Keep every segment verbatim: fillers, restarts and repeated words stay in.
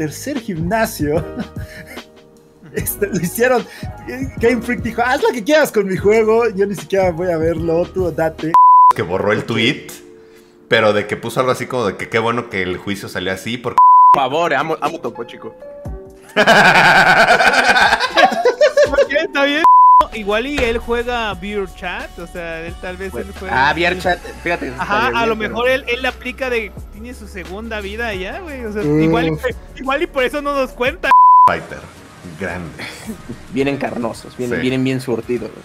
tercer gimnasio, este, lo hicieron, Game Freak dijo, haz lo que quieras con mi juego, yo ni siquiera voy a verlo, tú date. Que borró el tweet, pero de que puso algo así como de que qué bueno que el juicio salió así, porque... Por favor, amo, amo Topo Chico. Está bien. Igual y él juega V R Chat, o sea, él tal vez pues, él juega... Ah, V R Chat, fíjate. Ajá, a bien, lo mejor pero... él, él aplica de... Tiene su segunda vida ya, güey, o sea, uh. igual, y, igual y por eso no nos cuenta. Fighter, grande. Vienen carnosos, vienen, sí. vienen bien surtidos, güey.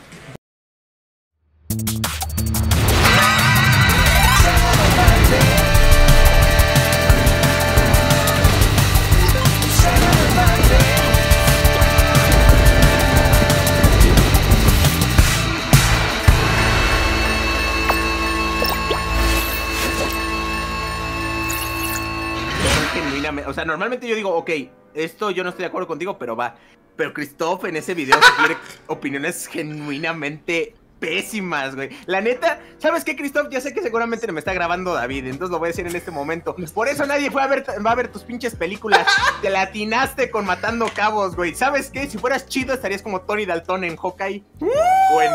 O sea, normalmente yo digo, ok, esto yo no estoy de acuerdo contigo, pero va. Pero Christoph en ese video se quiere opiniones genuinamente pésimas, güey. La neta, ¿sabes qué, Christoph? Ya sé que seguramente me está grabando David, entonces lo voy a decir en este momento. Por eso nadie fue a ver, va a ver tus pinches películas. Te la atinaste con Matando Cabos, güey. ¿Sabes qué? Si fueras chido, estarías como Tony Dalton en Hawkeye. ¡Uh! O en,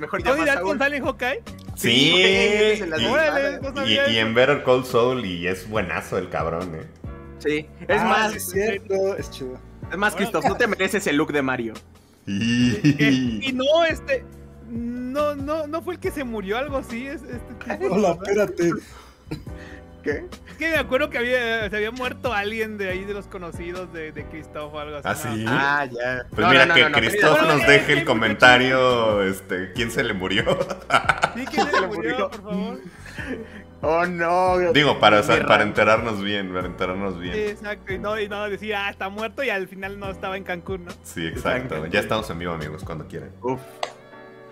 mejor ¿Tony Dalton sale en Hawkeye? Sí. sí güey, en y, Morales, no y, y en Better Call Saul, y es buenazo el cabrón, eh. Sí, es ah, más, es cierto, es chido. Es más, Christoph, no te mereces el look de Mario. Y, y no, este, no, no, no fue el que se murió, algo así. Este tipo, hola, espérate. ¿Qué? Es que me acuerdo que había, se había muerto alguien de ahí de los conocidos de, de Christoph o algo así. Ah, sí. No. Ah, ya. Pues no, mira, no, no, que no, no, Christoph no, no, nos deje eh, el comentario, este, ¿quién se le murió? Sí, ¿quién se le murió, por favor? Oh no. Digo, para, o sea, para enterarnos bien, para enterarnos bien. Sí, exacto, y no, y no decir, ah, está muerto, y al final no estaba en Cancún, ¿no? Sí, exacto. Cancún. Ya estamos en vivo, amigos, cuando quieran. Uf.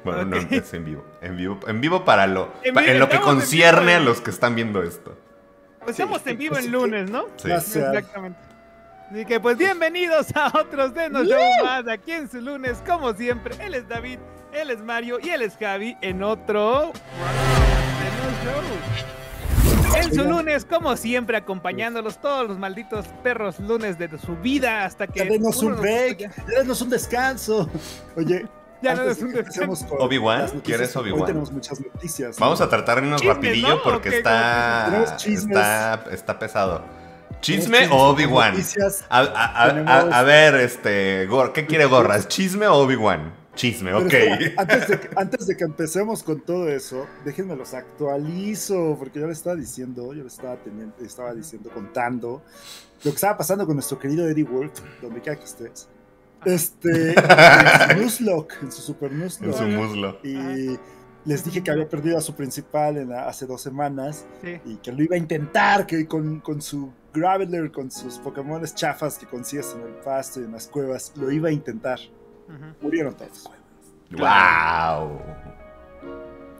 Bueno, okay. no, es en vivo. En vivo, en vivo para lo. En, pa, en lo que concierne vivo, a los que están viendo esto. Pues sí, estamos en vivo en lunes, ¿no? Sí. Gracias. Exactamente. Así que pues bienvenidos a otros de Nodal más aquí en su lunes, como siempre. Él es David, él es Mario y él es Javi en otro. En su lunes, como siempre, acompañándolos todos los malditos perros lunes de su vida hasta que... Ya denos un break, ya denos un descanso. Oye, ya denos un descanso. Obi Wan, ¿quieres Obi Wan? Hoy tenemos muchas noticias. Vamos a tratar unos rapidillo, ¿no? Porque está, está, está pesado. ¿Chisme o Obi Wan? A, a, a, a, a ver, este, ¿qué quiere Gorras? ¿Chisme o Obi Wan? Chisme, pero ok. Espera, antes, de que, antes de que empecemos con todo eso, déjenme los actualizo, porque yo les estaba diciendo, yo les estaba, teniendo, estaba diciendo, contando lo que estaba pasando con nuestro querido Eddie Wolf, donde quiera que estés. Este, en su Nuzlocke, en su super Nuzlocke. En su muslo. Y les dije que había perdido a su principal en la, hace dos semanas, sí. Y que lo iba a intentar, que con, con su Graveler, con sus Pokémon chafas que consigues en el pasto y en las cuevas, lo iba a intentar. Uh-huh. Murieron todos. ¡Wow!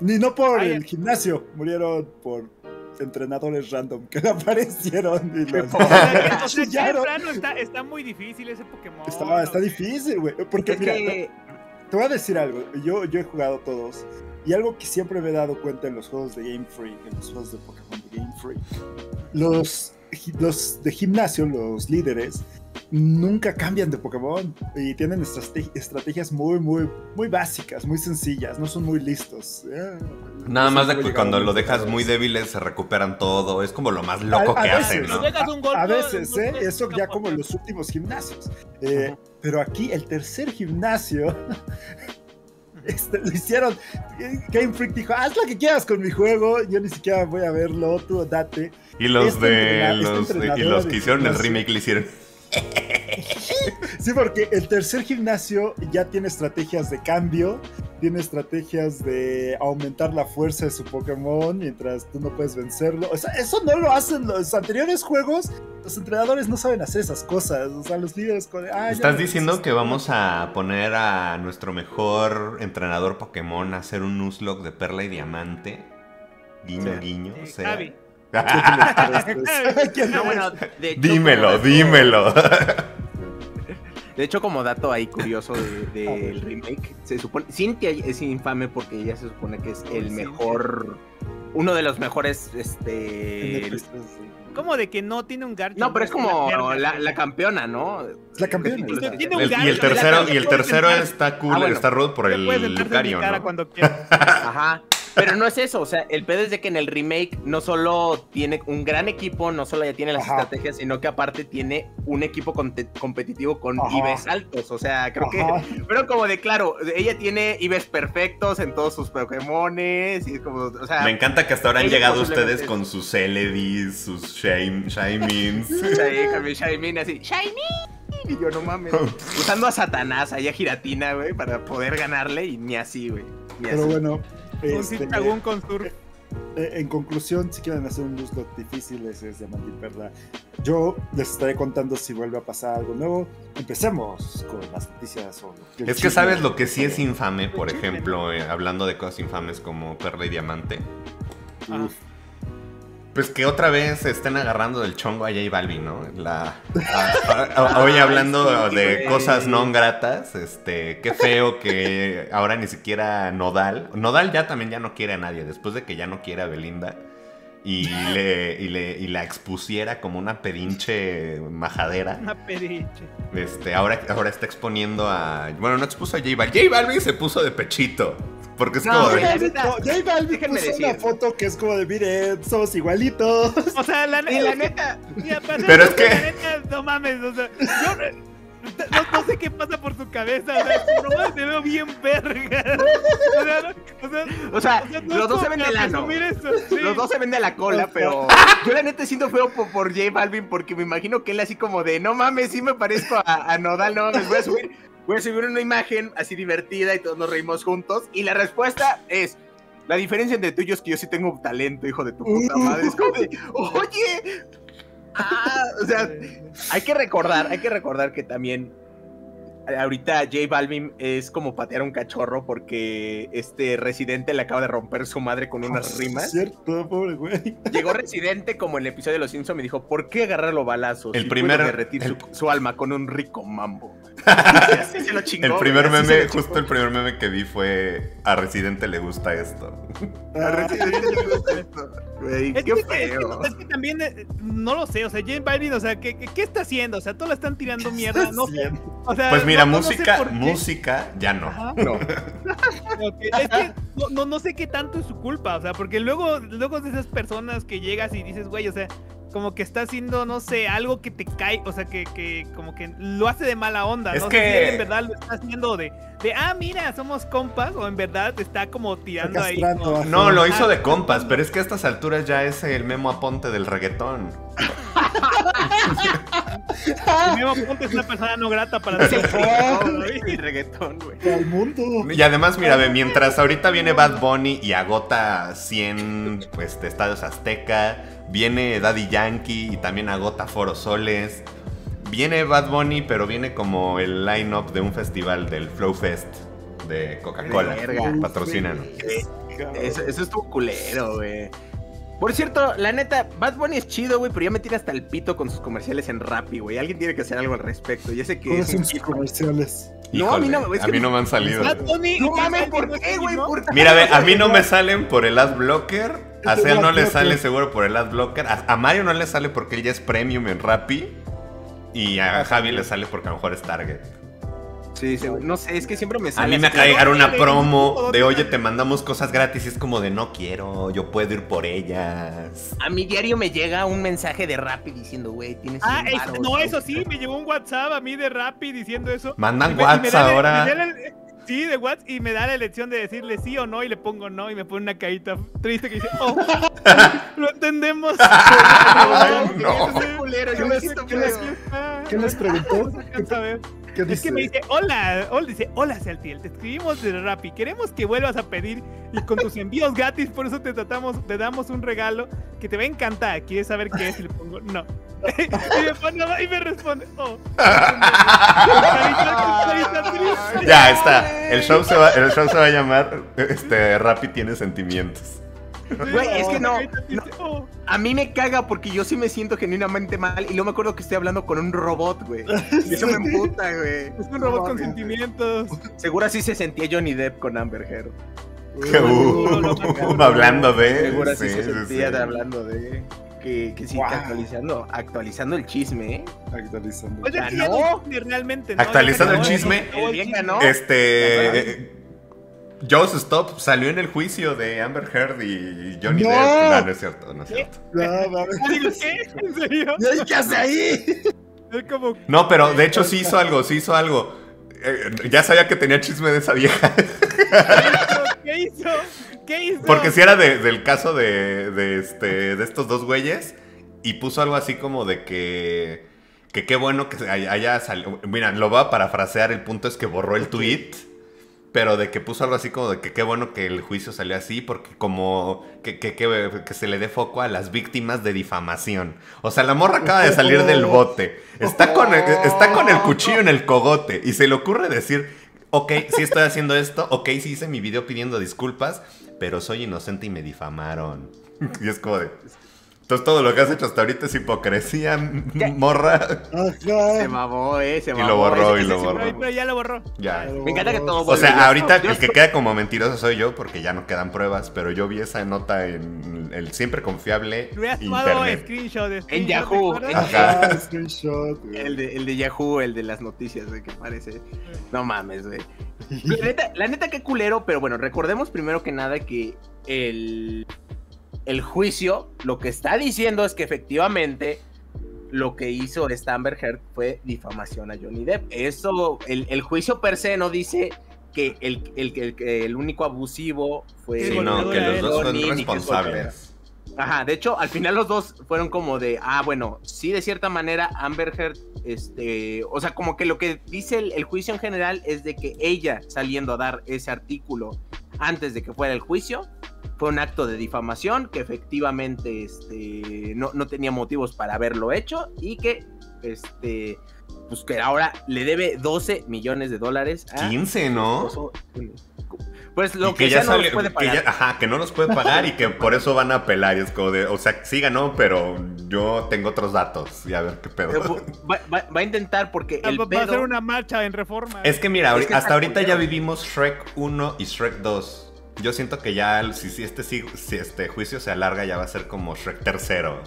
Ni no por Ay, el gimnasio, murieron por entrenadores random que aparecieron y los... O sea, entonces ya plano está, está muy difícil ese Pokémon. Está, está difícil, güey. Porque es mira, que... te voy a decir algo. Yo, yo he jugado todos y algo que siempre me he dado cuenta en los juegos de Game Freak, en los juegos de Pokémon de Game Freak, los, los de gimnasio, los líderes, nunca cambian de Pokémon y tienen estrategias muy, muy, muy básicas, muy sencillas, no son muy listos. Eh, Nada no más de que cuando lo dejas muy débil se recuperan todo, es como lo más loco a, a que veces, hacen, ¿no? Dejas un golpe, a veces, ¿eh? Eso ya como en los últimos gimnasios. Eh, uh-huh. Pero aquí el tercer gimnasio... Este, lo hicieron, Game Freak dijo, haz lo que quieras con mi juego, yo ni siquiera voy a verlo, tú date. Y los, este de, los, este de, y los que hicieron el remake le hicieron... Sí, porque el tercer gimnasio ya tiene estrategias de cambio, tiene estrategias de aumentar la fuerza de su Pokémon mientras tú no puedes vencerlo. O sea, eso no lo hacen los anteriores juegos. Los entrenadores no saben hacer esas cosas. O sea, los líderes con... ah, ¿Estás diciendo necesito. que vamos a poner a nuestro mejor entrenador Pokémon a hacer un Nuzlocke de Perla y Diamante? Guiño, sí. guiño eh, o sea... Javi. No, bueno, de hecho, dímelo, dato, dímelo. De hecho, como dato ahí curioso del de, de remake, se supone, Cynthia es infame porque ella se supone que es el mejor, uno de los mejores, este, ¿Cómo de que no tiene un garcho? No, pero es como la, la, la campeona, ¿no? Es la campeona. Y, y, ¿tiene un garcho? Y el tercero, y el tercero está cool, ah, bueno, está rude por el Lucario, ¿no? Ajá. Pero no es eso, o sea, el pedo es de que en el remake no solo tiene un gran equipo, no solo ya tiene las ajá. estrategias, sino que aparte tiene un equipo competitivo con ajá. I Bs altos, o sea, creo ajá. que... Pero como de, claro, ella tiene I Bs perfectos en todos sus Pokémones y es como, o sea... Me encanta que hasta ahora han llegado ustedes con sus Celedis, sus Shymins. Sí, Shymin, así, ¡Shymin! Y yo, no mames, usando a Satanás, allá Giratina, güey, para poder ganarle y ni así, güey, ni así. Pero bueno... Este, eh, eh, en conclusión, si quieren hacer un Nuzlocke difícil, ese es Diamante y Perla. Yo les estaré contando si vuelve a pasar algo nuevo. Empecemos con las noticias. Es que chisme, sabes lo que sí es infame, por ejemplo, eh, hablando de cosas infames como Perla y Diamante. Ah. Pues que otra vez se estén agarrando del chongo a J Balvin, ¿no? La, a, a, a, hoy hablando de cosas no gratas, este, qué feo que ahora ni siquiera Nodal. Nodal ya también ya no quiere a nadie, después de que ya no quiere a Belinda y, le, y, le, y la expusiera como una pedinche majadera. Una pedinche. Este, ahora, ahora está exponiendo a... Bueno, no expuso a J Balvin. J Balvin se puso de pechito. Porque es no, como de... J Balvin puso una foto que es como de, miren, somos igualitos. O sea, la, ne la neta... Mira, pero es que... La neta, no mames, o sea, yo no, no sé qué pasa por tu cabeza, o sea, no mames, te veo bien verga. O sea, no, o sea, o sea no los dos se ven de lano. Eso, sí. Los dos se ven de la cola, pero... Yo la neta siento feo por, por J Balvin, porque me imagino que él así como de, no mames, sí me parezco a, a Nodal, no mames, voy a subir... Voy a subir una imagen así divertida y todos nos reímos juntos. Y la respuesta es, la diferencia entre tú y yo es que yo sí tengo talento, hijo de tu puta madre. Es como de, oye, ah, o sea, hay que recordar, hay que recordar que también ahorita J Balvin es como patear a un cachorro porque este Residente le acaba de romper su madre con unas rimas. Es cierto, pobre güey. Llegó Residente como en el episodio de Los Simpsons, me dijo, ¿por qué agarrar los balazos? El si primero derretir el... su, su alma con un rico mambo. Así se lo chingó, el primer meme, se lo justo chingó. El primer meme que vi fue a Residente le gusta esto. A Residente le gusta esto. Wey, es, qué que, feo. Es, que, es que también eh, no lo sé, o sea, J Balvin, o sea, ¿qué, qué, qué está haciendo? O sea, todos le están tirando mierda, no sé. O sea, pues mira, no, música, no sé música ya no. Ajá. No. Okay. Es que no, no, no sé qué tanto es su culpa, o sea, porque luego, luego de esas personas que llegas y dices, güey, o sea, como que está haciendo, no sé, algo que te cae, o sea, que, que como que lo hace de mala onda, es ¿no? Que... Si él en verdad lo está haciendo de, de, ah, mira, somos compas, o en verdad te está como tirando ahí. Como, no, lo hizo de compas, pero es que a estas alturas ya es el Memo Aponte del reggaetón. El Memo Aponte es una persona no grata para el reggaetón, güey. El reggaetón, güey. Al mundo. Y además, mira, ve, mientras ahorita viene Bad Bunny y agota cien pues, de estadios Azteca, viene Daddy Yankee y también agota Foro Soles. Viene Bad Bunny, pero viene como el line-up de un festival del Flow Fest de Coca-Cola. Patrocínanos. Eso, eso es tu culero, güey. Por cierto, la neta, Bad Bunny es chido, güey, pero ya me tiene hasta el pito con sus comerciales en Rappi, güey. Alguien tiene que hacer algo al respecto. Ya sé que es un sus comerciales. Híjole, no, a mí no, es que a mí no me han salido. Bad Bunny, no mames, ¿por qué, güey? ¿Por qué? Mira, a mí no me salen por el adblocker. A Cel no le sale seguro por el adblocker. A, a Mario no le sale porque él ya es premium en Rappi. Y a Javi le sale porque a lo mejor es Target. Sí, sí, no sé, es que siempre me sale. A mí me acaba de llegar una promo de, oye, te mandamos cosas gratis. Y es como de, no quiero, yo puedo ir por ellas. A mi diario me llega un mensaje de Rappi diciendo, güey, tienes ah, un varo, es, no, eso sí, me llegó un WhatsApp a mí de Rappi diciendo eso. Mandan WhatsApp ahora. Me da el, sí, de WhatsApp, y me da la elección de decirle sí o no, y le pongo no, y me pone una carita triste que dice, oh, lo entendemos. Ay, no. ¿Qué les preguntó? ¿Qué dice? Es que me dice, hola, hola, dice, hola Celtiel, te escribimos de Rappi, queremos que vuelvas a pedir y con tus envíos gratis, por eso te tratamos, te damos un regalo que te va a encantar, ¿quieres saber qué es? Y le pongo, no. Y me, pone, y me responde, oh. Ya está, el show se va, el show se va a llamar este, Rappi tiene sentimientos. Güey, es que no, no, a mí me caga porque yo sí me siento genuinamente mal y no me acuerdo que estoy hablando con un robot, güey. Eso me emputa, güey. Es un robot no, con güey. Sentimientos. Seguro así se sentía Johnny Depp con Amber Heard. Uh, uh, hablando de... Seguro así sí, se sentía sí. de hablando de... que, que sí, wow. que actualizando, actualizando el chisme, ¿eh? Actualizando. Oye, ¿Ganó? Ya no, realmente no. Actualizando el chisme, el chisme no, este... Joe's Stop salió en el juicio de Amber Heard y Johnny no. Depp. No, no es cierto, no es cierto. No, no, no. ¿Qué? ¿En serio? ¿Qué hace ahí? Como... No, pero de hecho sí hizo algo, sí hizo algo. Eh, ya sabía que tenía chisme de esa vieja. ¿Qué hizo? ¿Qué hizo? ¿Qué hizo? Porque si era de, del caso de, de, este, de estos dos güeyes y puso algo así como de que... Que qué bueno que haya salido... Mira, lo va a parafrasear, el punto es que borró el tweet... Pero de que puso algo así como de que qué bueno que el juicio salió así porque como que, que, que, que se le dé foco a las víctimas de difamación. O sea, la morra acaba de salir del bote. Está con el, está con el cuchillo en el cogote y se le ocurre decir, ok, sí estoy haciendo esto, ok, sí hice mi video pidiendo disculpas, pero soy inocente y me difamaron. Y es como de... Entonces todo lo que has hecho hasta ahorita es hipocresía, ¿Qué? morra. Se mamó, eh, se mamó. Y lo borró, ese, y lo borró. Pero ya lo borró. Ya. Lo borró. Me encanta que todo borró. O sea, ahorita no, el que queda como mentiroso soy yo, porque ya no quedan pruebas, pero yo vi esa nota en el siempre confiable internet. Screenshot, screenshot, en Yahoo. Ajá. Ah, screenshot, el, de, el de Yahoo, el de las noticias, de que parece. No mames, güey. La neta, la neta qué culero, pero bueno, recordemos primero que nada que el... El juicio lo que está diciendo es que efectivamente lo que hizo esta Amber Heard fue difamación a Johnny Depp. Eso, el, el juicio per se no dice que el, el, el, el único abusivo fue... Sí, no, que los dos son responsables. Ajá, de hecho, al final los dos fueron como de, ah, bueno, sí, de cierta manera Amber Heard, este, o sea, como que lo que dice el, el juicio en general es de que ella saliendo a dar ese artículo antes de que fuera el juicio, fue un acto de difamación, que efectivamente este, no, no tenía motivos para haberlo hecho y que, este, pues que ahora le debe doce millones de dólares a... quince, ¿no? Pues lo que, que ya, ya salió, no los puede pagar. Que ya, ajá, que no los puede pagar y que por eso van a apelar. Y es como de, o sea, sí ganó, pero yo tengo otros datos y a ver qué pedo. Va, va, va a intentar porque el va pedo... a hacer una marcha en Reforma. Es que mira, es que hasta ahorita ya vivimos Shrek uno y Shrek dos. Yo siento que ya, si, si, este, si, si este juicio se alarga, ya va a ser como Shrek tercero.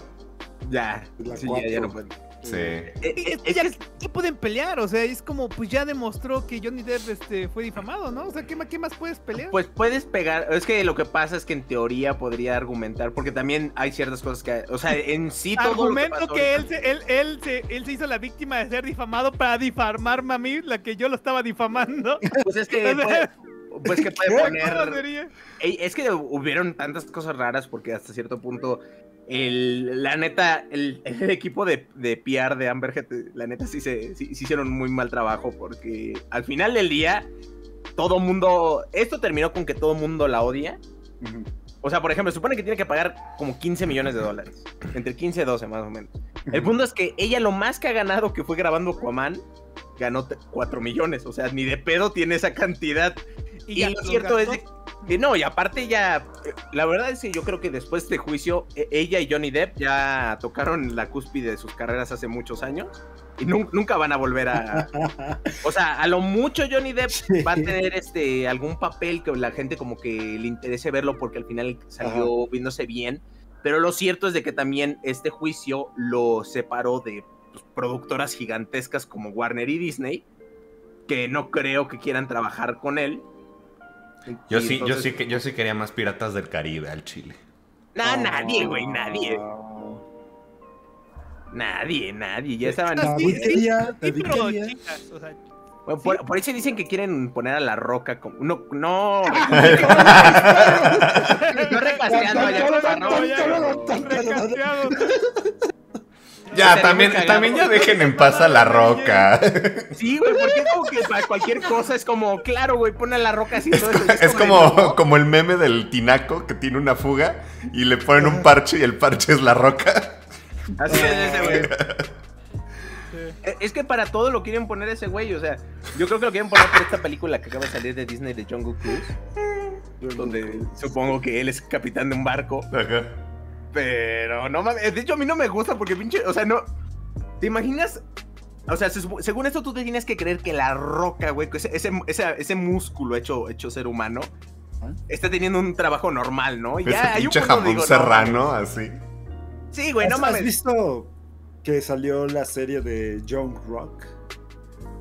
Ya, sí, ya, ya no pueden. Sí. Eh, eh, eh, ya, ya pueden pelear, o sea, es como, pues ya demostró que Johnny Depp este, fue difamado, ¿no? O sea, ¿qué, ¿qué más puedes pelear? Pues puedes pegar, es que lo que pasa es que en teoría podría argumentar, porque también hay ciertas cosas que, o sea, en sí todo argumento lo que, pasó, que él, se, él, él, se, él se hizo la víctima de ser difamado para difamarme a mí, la que yo lo estaba difamando. Pues es que... Pues, Pues que puede poner... Es que hubieron tantas cosas raras porque hasta cierto punto, el, la neta, el, el equipo de, de P R de Amber Heard, la neta sí se sí, sí hicieron muy mal trabajo porque al final del día, todo mundo... Esto terminó con que todo mundo la odia. Uh-huh. O sea, por ejemplo, supone que tiene que pagar como quince millones de dólares. Entre quince y doce más o menos. El punto es que ella lo más que ha ganado que fue grabando Aquaman, ganó cuatro millones. O sea, ni de pedo tiene esa cantidad. Y, y lo cierto gastos. es que no, y aparte ya, la verdad es que yo creo que después de juicio, ella y Johnny Depp ya tocaron la cúspide de sus carreras hace muchos años y nu nunca van a volver a... O sea, a lo mucho Johnny Depp sí. va a tener este algún papel que la gente como que le interese verlo porque al final salió Ajá. viéndose bien, pero lo cierto es de que también este juicio lo separó de pues, productoras gigantescas como Warner y Disney, que no creo que quieran trabajar con él. Yo sí, entonces... yo sí que yo sí quería más Piratas del Caribe al Chile. No, oh. nadie, güey, nadie. Nadie, nadie. Ya estaban. Sí, sí, sí, pero chicas, o sea. Bueno, por, sí. por eso dicen que quieren poner a La Roca como... No, no. No recasteando allá. Ya, también, también ya dejen en paz a La Roca. Sí, güey, porque como que para cualquier cosa es como, claro, güey, pon a La Roca así todo eso. Es, es como, el, ¿no? como el meme del tinaco que tiene una fuga y le ponen un parche y el parche es La Roca. Así es ese, güey. Es que para todo lo quieren poner ese güey, o sea, yo creo que lo quieren poner por esta película que acaba de salir de Disney de Jungle Cruise, donde supongo que él es capitán de un barco. Ajá. Pero no mames, de hecho a mí no me gusta porque pinche, o sea, no, ¿te imaginas? O sea, se, según esto tú te tienes que creer que La Roca, güey, ese, ese, ese músculo hecho, hecho ser humano, ¿eh? Está teniendo un trabajo normal, ¿no? Ya ese hay un pinche jamón digo, serrano, no, así. Sí, güey, no mames. ¿Has visto que salió la serie de Young Rock?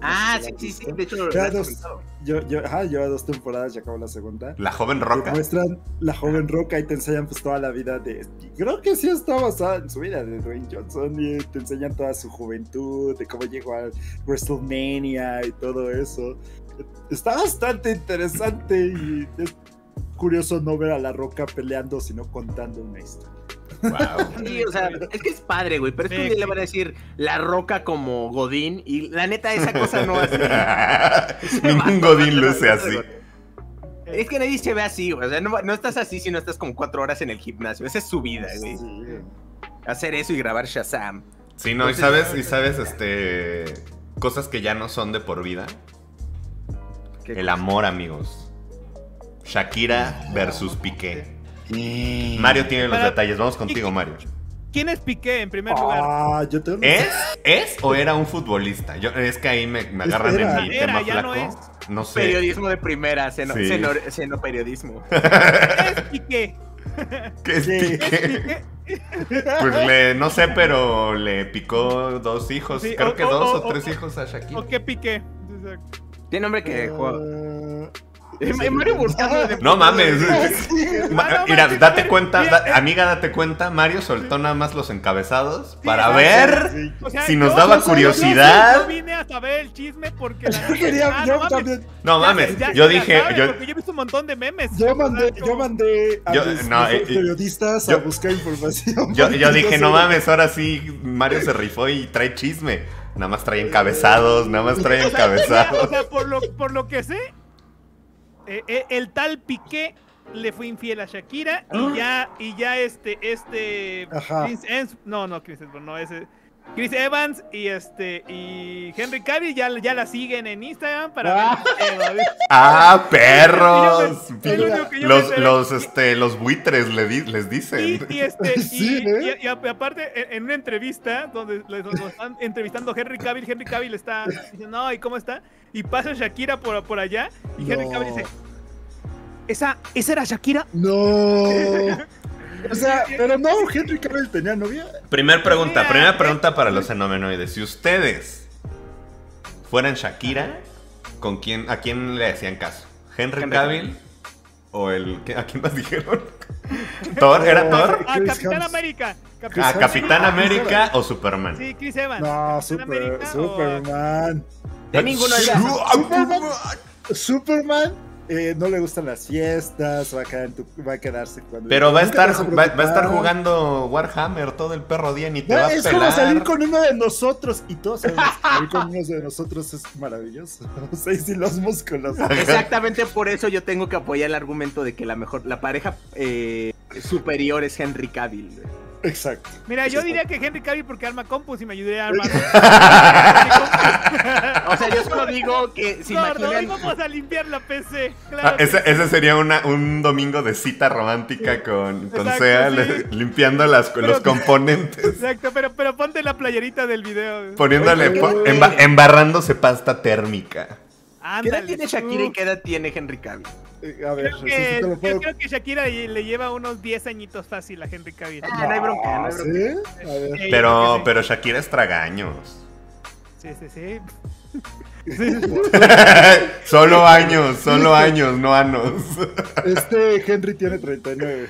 Ah, sí, sí, sí, de hecho ya dos, yo, yo, ajá, yo a dos temporadas ya acabo la segunda. La joven Roca. Te muestran la joven Roca y te enseñan pues toda la vida de... Creo que sí está basada en su vida de Dwayne Johnson y te enseñan toda su juventud, de cómo llegó a WrestleMania y todo eso. Está bastante interesante y es curioso no ver a La Roca peleando, sino contando una historia. Wow. Sí, o sea, es que es padre, güey, pero es que un día le van a decir La Roca como Godín y la neta esa cosa no hace. Ningún Godín luce así. Es que nadie se ve así, güey. O sea, no, no estás así si no estás como cuatro horas en el gimnasio. Esa es su vida, güey. Sí, sí. Hacer eso y grabar Shazam. Sí, no, entonces, y sabes, y sabes, este, cosas que ya no son de por vida. El amor, amigos. Shakira versus Piqué. Sí. Mario tiene los Para, detalles, vamos contigo, Mario. ¿Quién es Piqué en primer lugar? Ah, yo te... ¿Es? ¿Es o era un futbolista? Yo, es que ahí me, me agarran era, en mi era, tema flaco. No, es. no sé. Periodismo de primera, seno, sí. seno, seno periodismo. ¿Qué es Piqué? ¿Qué es Piqué? Pues le, no sé, pero le picó dos hijos, sí, creo o, que o, dos o, o tres o, hijos a Shakira. ¿O qué Piqué? Tiene nombre que... Uh... Mario buscando de... No mames. Ma Mira, date cuenta, da amiga, date cuenta. Mario soltó nada más los encabezados para sí, ver sí. O sea, si nos daba no, curiosidad. Yo, yo vine a saber el chisme porque la yo quería, ah, yo no también. Mames. No mames, ya, ya, yo dije, yo... yo he visto un montón de memes. Yo mandé, yo mandé a yo, mis, no, mis eh, periodistas yo, a buscar información. Yo, yo dije, no mames, ahora sí Mario se rifó y trae chisme. Nada más trae encabezados, nada más trae encabezados. O sea, por lo, por lo que sé. Eh, eh, el tal Piqué le fue infiel a Shakira y ¿Ah? ya y ya este este Chris Ens, no no Chris Ens, no ese Chris Evans y este y Henry Cavill ya, ya la siguen en Instagram para ah, ver, ah perros me, los, los este los buitres le di, les dicen y, y este y, sí, ¿eh? y, y, y aparte en una entrevista donde nos están entrevistando Henry Cavill Henry Cavill está diciendo no y cómo está y pasa Shakira por por allá y no. Henry Cavill dice esa esa era Shakira no. O sea, pero no, Henry Cavill tenía novia. Primer pregunta, primera pregunta para los fenomenoides. Si ustedes fueran Shakira, ¿con quién, ¿a quién le hacían caso? ¿Henry Cavill? ¿O el... ¿a quién más dijeron? ¿Thor? ¿Era Thor? A Capitán América. ¿A Capitán América o Superman? Sí, Chris Evans. No, Superman. De ninguno de ellos. Superman. Eh, no le gustan las fiestas, va a, quedar en tu, va a quedarse cuando... Pero va a, estar, va, va a estar jugando Warhammer todo el perro día, ni te no, va a pelar. Es como salir con uno de nosotros, y todos sabemos que salir con uno de nosotros es maravilloso. No sé si los músculos... Exactamente por eso yo tengo que apoyar el argumento de que la mejor la pareja eh, superior es Henry Cavill. Exacto. Mira, yo diría que Henry Cavill porque arma compus y me ayudaría a armar. O sea, yo solo digo que si imaginan... vamos a limpiar la P C. Claro, ah, ese, ese sería una, un domingo de cita romántica con, con exacto, Sea, sí. le, limpiando las, pero, los componentes. Exacto, pero, pero ponte la playerita del video. Poniéndole, po, emba, embarrándose pasta térmica. Ándale, ¿qué edad tiene Shakira y qué edad tiene Henry Cavill? Eh, a ver, creo que, si puedo... yo creo que Shakira le, le lleva unos diez añitos fácil a Henry Cavill. Ah, no, no hay bronca, no hay bronca. ¿Sí? A ver. Sí, pero, sí. pero Shakira es tragaños. Sí, sí, sí. Solo años, solo años, no años. Este Henry tiene treinta y nueve.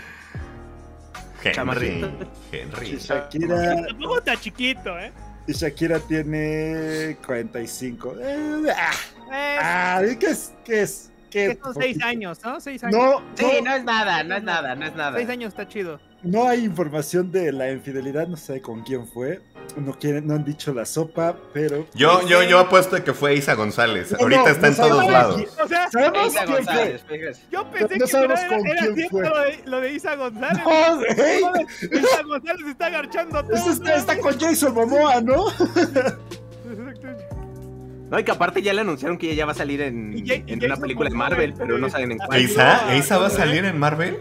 Henry, Henry. Shakira... Tampoco está chiquito, ¿eh? Y Shakira tiene cuarenta y cinco. Eh, ah, eh, ah, ¿qué es? ¿Qué es? ¿Qué? Son seis años, ¿no? seis años. No, sí, no, no es nada, no es nada, no es nada. seis años está chido. No hay información de la infidelidad, no sé con quién fue. No quieren, no han dicho la sopa, pero... Yo, yo, yo apuesto que fue Isa González. No, Ahorita no, está no en todos quién, lados. O sea, ¿sabemos Isa quién González, fue? Yo pensé no, no que era, era cierto lo de, lo de Isa González. No, ¿eh? Isa González está agarchando todo. Eso está, está con Jason Momoa, ¿no? No, y que aparte ya le anunciaron que ella va a salir en, y, en y una Jason película de Marvel, pero no saben en cuál. ¿Isa? ¿Isa va a salir en Marvel?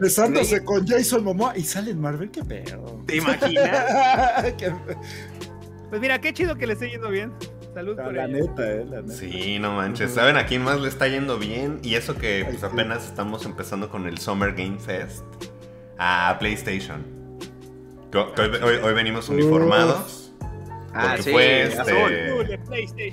Besándose sí. con Jason Momoa y sale en Marvel, qué pedo. ¿Te imaginas? Pues mira, qué chido que le esté yendo bien. Salud la, por la neta, eh, la neta. Sí, no manches. ¿Saben a quién más le está yendo bien? Y eso que pues, apenas estamos empezando con el Summer Game Fest a PlayStation. Hoy, hoy venimos uniformados. Ah, sí. Fue este...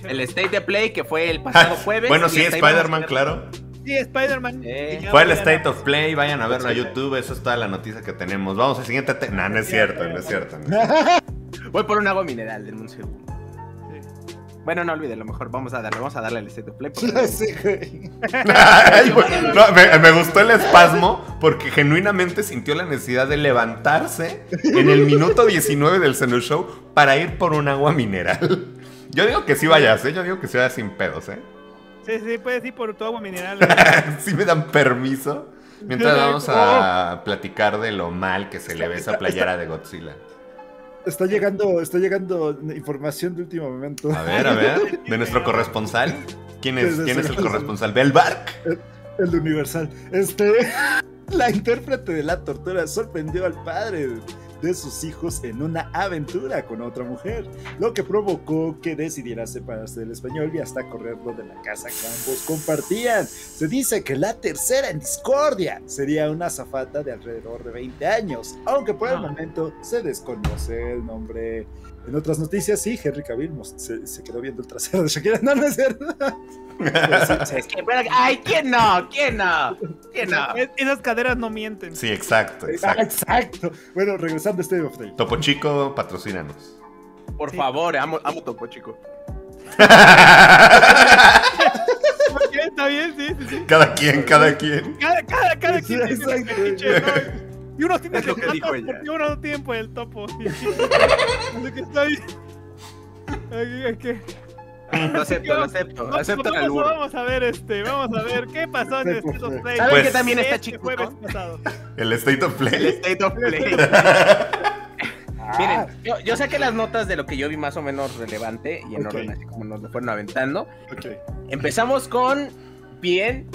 el State of Play que fue el pasado jueves. Bueno, sí, Spider-Man, claro. Sí, Spider-Man. Eh. Fue el State of Play, vayan a verlo a YouTube, eso es toda la noticia que tenemos. Vamos al siguiente tema. No, no es cierto, no es cierto. No es cierto. Voy por un agua mineral del mundo. Sí. Bueno, no olviden, a lo mejor vamos a darle, vamos a darle al State of Play. Porque... no sé, güey. Ay, bueno, no, me, me gustó el espasmo porque genuinamente sintió la necesidad de levantarse en el minuto diecinueve del Cenu Show para ir por un agua mineral. Yo digo que sí vayas, ¿eh? Yo digo que sí vayas sin pedos, ¿eh? Sí, sí, puedes ir por tu agua mineral. Si ¿sí me dan permiso? Mientras vamos a platicar de lo mal que se le ve esa playera de Godzilla. Está llegando, está llegando información de último momento. A ver, a ver, de nuestro corresponsal. ¿Quién es, ¿quién es el corresponsal? ¿Del Bark? El, el Universal. Este, la intérprete de la tortura sorprendió al padre de sus hijos en una aventura con otra mujer, lo que provocó que decidiera separarse del español y hasta correrlo de la casa que ambos compartían. Se dice que la tercera en discordia sería una azafata de alrededor de veinte años, aunque por el momento se desconoce el nombre. En otras noticias, sí, Henry Cavill se, se quedó viendo el trasero de Shakira. No, no es cierto. Es que, bueno, ay, ¿quién no? ¿Quién no? ¿Quién no? Es, esas caderas no mienten. Sí, exacto, exacto. Ah, exacto. Bueno, regresando a State of Play. Topo Chico, patrocínanos. Por sí. favor, amo, amo Topo Chico. Está bien, sí, sí, sí. Cada quien, cada quien. Cada, cada, cada quien. Y unos tienen que porque uno no tiene pues el topo. Así que está bien. Okay, okay. Lo acepto, lo acepto. No, acepto vamos, el albur. Vamos a ver este, vamos a ver qué pasó en el State of Play. ¿Saben pues, que también está este chico? El State of Play. El State of Play. Ah. Miren, yo, yo saqué las notas de lo que yo vi más o menos relevante y en okay. orden así como nos lo fueron aventando. Okay. Empezamos con bien.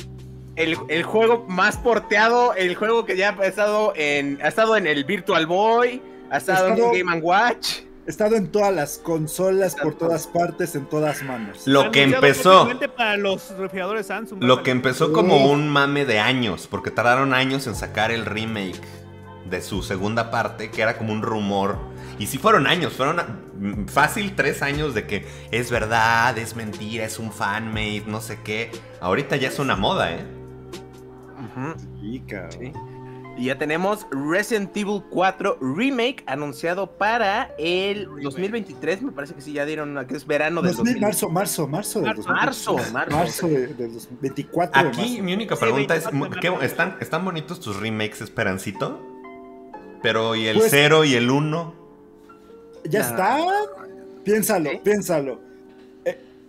El, el juego más porteado, el juego que ya ha estado en, ha estado en el Virtual Boy, ha estado, estado en Game and Watch. Ha estado en todas las consolas, por todas partes, en todas manos. Lo que empezó... para los refrigeradores Samsung, lo que empezó como un mame de años, porque tardaron años en sacar el remake de su segunda parte, que era como un rumor. Y sí fueron años, fueron fácil tres años de que es verdad, es mentira, es un fanmade, no sé qué. Ahorita ya es una moda, ¿eh? Uh-huh. Sí, sí. Y ya tenemos Resident Evil cuatro Remake anunciado para el dos mil veintitrés, me parece que sí, ya dieron, que es verano del dos mil veintitrés. Marzo, marzo, marzo del marzo, marzo, marzo, marzo del de veinticuatro. Aquí de marzo. Mi única pregunta sí, es, ¿qué, están, ¿están bonitos tus remakes, Esperancito? Pero ¿y el pues, cero y el uno? Ya no. está, piénsalo, ¿Eh? piénsalo.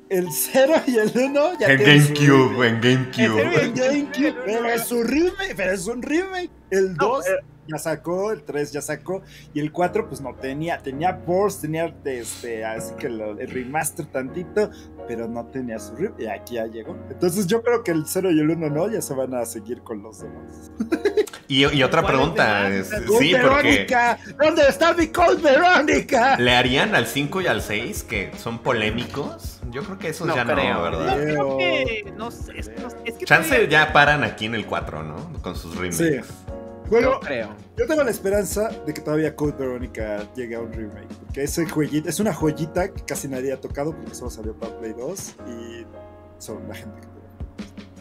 El cero y el uno ya en GameCube, en GameCube. En GameCube, pero es un remake, pero es un remake. El dos ya sacó, el tres ya sacó, y el cuatro pues no tenía, tenía ports, tenía este, así que lo, el remaster tantito, pero no tenía su remake, y aquí ya llegó. Entonces yo creo que el cero y el uno no, ya se van a seguir con los demás. Y, y otra pregunta es, sí, Verónica, porque... ¿dónde está mi call, Verónica? ¿Le harían al cinco y al seis, que son polémicos? Yo creo que esos no, ya creo, no, ¿verdad? No, creo que... No sé, es, no, es que chance todavía... ya paran aquí en el cuatro, ¿no? Con sus remakes. Sí. Bueno, yo, creo. yo tengo la esperanza de que todavía Code Verónica llegue a un remake. Porque ese jueguito, es una joyita que casi nadie ha tocado porque solo salió para Play dos y son la gente que...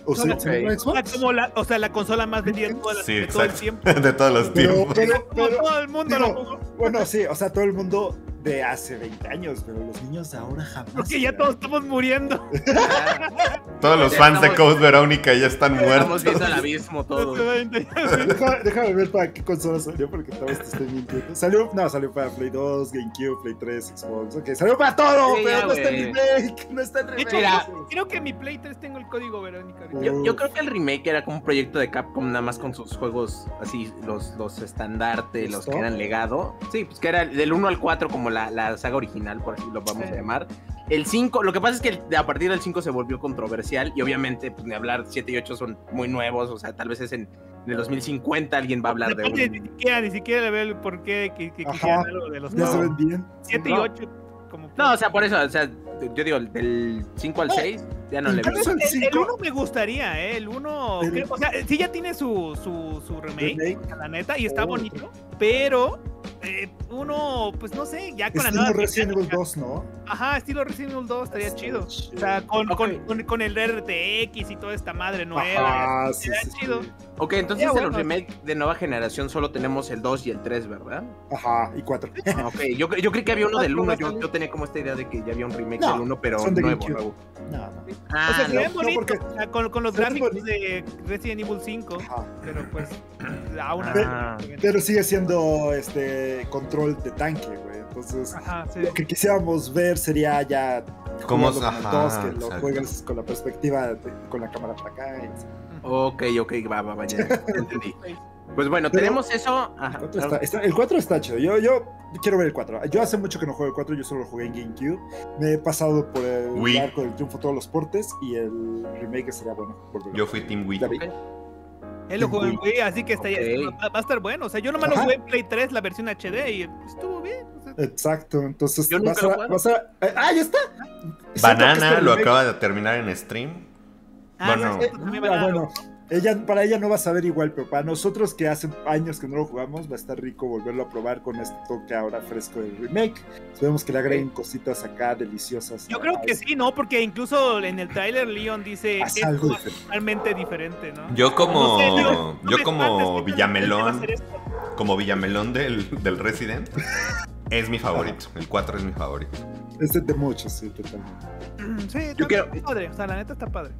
O sea, okay. como la, o sea, la consola más vendida de, toda la, sí, de todo el tiempo. De todos los tiempos. Pero, pero, pero, todo el mundo pero, lo jugó. Bueno, sí, o sea, todo el mundo de hace veinte años, pero los niños de ahora jamás. Porque ya todos estamos muriendo. Todos los fans de Code Verónica ya están muertos. Estamos viendo al abismo todos. Déjame, déjame ver para qué consola salió, porque tal vez te estoy mintiendo. Salió, no, salió para Play dos, GameCube, Play tres, Xbox. Ok, salió para todo, sí, pero ya, no, está remake, no está en remake. No está en remake. Creo que en mi Play tres tengo el código Verónica. Yo, yo creo que el remake era como un proyecto de Capcom, nada más con sus juegos así, los, los estandartes, los que eran legado. Sí, pues que era del uno al cuatro como la, la saga original, por así lo vamos sí. a llamar. El cinco, lo que pasa es que el, a partir del cinco se volvió controversial y obviamente, pues ni hablar, siete y ocho son muy nuevos, o sea, tal vez es en, en el dos mil cincuenta alguien va a hablar no, de ni, un... ni siquiera, ni siquiera le veo el porqué que, que quisieran algo de los nuevos. siete y ocho como... No, o sea, por eso, o sea, yo digo, del cinco al seis ya no le veo. El, el uno me gustaría, ¿eh? El uno, creo, o sea, sí ya tiene su, su, su remake, remake, la neta, y está oh, bonito, pero... Eh, uno, pues no sé, ya con la nueva... Estilo Resident Evil dos, ¿no? Ajá, estilo Resident Evil dos, estaría chido. chido. O sea, con, okay. con, con, con el R T X y toda esta madre nueva. Ajá, sí, sí, chido. Sí. Ok, entonces de bueno, los remakes de nueva generación solo tenemos el dos y el tres, ¿verdad? Ajá, y cuatro. Ah, ok, yo, yo creí que había uno del uno, yo, yo tenía como esta idea de que ya había un remake no, del uno, pero de nuevo, nuevo. No, no. Ah, o sea, se no, ven bonitos, no, porque... con, con los gráficos de Resident Evil cinco, ajá. pero pues... Aún ah. pero, pero sigue siendo este control de tanque, güey. Entonces, ajá, sí. lo que quisiéramos ver sería ya como los dos que lo juegas con la perspectiva, de, con la cámara para acá. Y... Ok, ok, va, va, vaya. Entendí. Pues bueno, pero tenemos eso. Ajá, el, cuatro está, está, el cuatro está chido. Yo, yo quiero ver el cuatro. Yo hace mucho que no juego el cuatro, yo solo lo jugué en GameCube. Me he pasado por el Wii. Arco del triunfo, todos los portes y el remake sería bueno. Yo fui Team Wii. Él lo jugó en Wii, así que okay. está, va, va a estar bueno. O sea, yo nomás Ajá. lo jugué en Play tres, la versión H D, y estuvo bien. O sea, exacto, entonces vas a, vas a... ¡Ah, ya está! Banana lo acaba de terminar en stream. Ah, bueno, sí, ah, bueno ella, para ella no va a saber igual, pero para nosotros que hace años que no lo jugamos, va a estar rico volverlo a probar con este toque ahora fresco del remake. Esperemos que le agreguen cositas acá deliciosas. Yo creo que sí, ¿no? Porque incluso en el tráiler Leon dice que es algo totalmente diferente, ¿no? Yo como, no sé, digo, no yo como Villamelón, como Villamelón del, del Resident, es mi favorito. El cuatro es mi favorito. Este es de muchos, sí, totalmente. Sí, yo quiero... está padre, o sea, la neta está padre.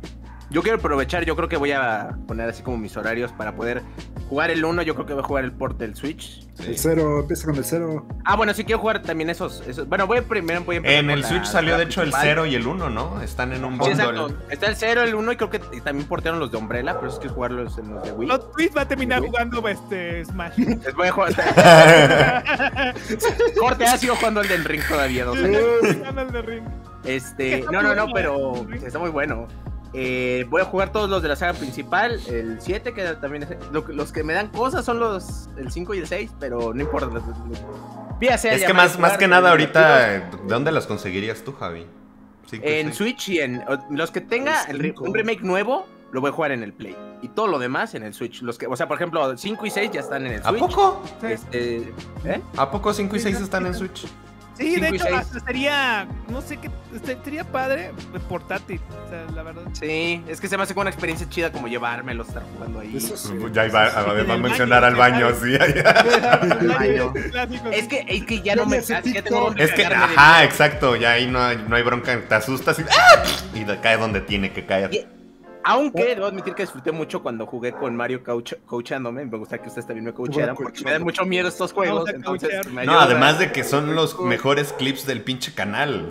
Yo quiero aprovechar, yo creo que voy a poner así como mis horarios para poder jugar el uno, yo creo que voy a jugar el port del Switch. Sí. El cero, empieza con el cero. Ah, bueno, sí quiero jugar también esos. esos. Bueno, voy a primero voy a empezar. En el la, Switch salió de hecho principal. El cero y el uno, ¿no? Están en un bundle. Sí, exacto. Está el cero, el uno y creo que también portearon los de Umbrella, pero es que jugarlos en los de Wii. Los Twitch va a terminar jugando este Smash. Les voy a jugar. Corte, ha sido jugando el del Ring todavía, dos años. Este, no, no, no, pero está muy bueno. Eh, voy a jugar todos los de la saga principal. El siete, que también es, lo, los que me dan cosas son los el cinco y el seis, pero no importa. Los, los, los, los, es que más, más que nada, ahorita, ¿de dónde las conseguirías tú, Javi? En Switch y en. Los que tenga el, un remake nuevo, lo voy a jugar en el Play. Y todo lo demás en el Switch. Los que, o sea, por ejemplo, cinco y seis ya están en el Switch. ¿A poco? Este, ¿eh? ¿A poco cinco y seis están en Switch? Sí, de hecho, sería, no sé qué, sería padre portátil, o sea, la verdad. Sí, es que se me hace como una experiencia chida como llevármelo, estar jugando ahí. Eso sí, ya iba eso sí, a, a, a mencionar al baño, sí. Es que, es que ya no me... Ya tengo que es que, ajá, exacto, ya ahí no hay, no hay bronca, te asustas y, ¡ah! Y cae donde tiene que caer. Y, aunque debo admitir que disfruté mucho cuando jugué con Mario coach, coachándome. Me gusta que ustedes también me coacharan porque me dan mucho miedo estos juegos. Entonces me no, además de que son los mejores clips del pinche canal.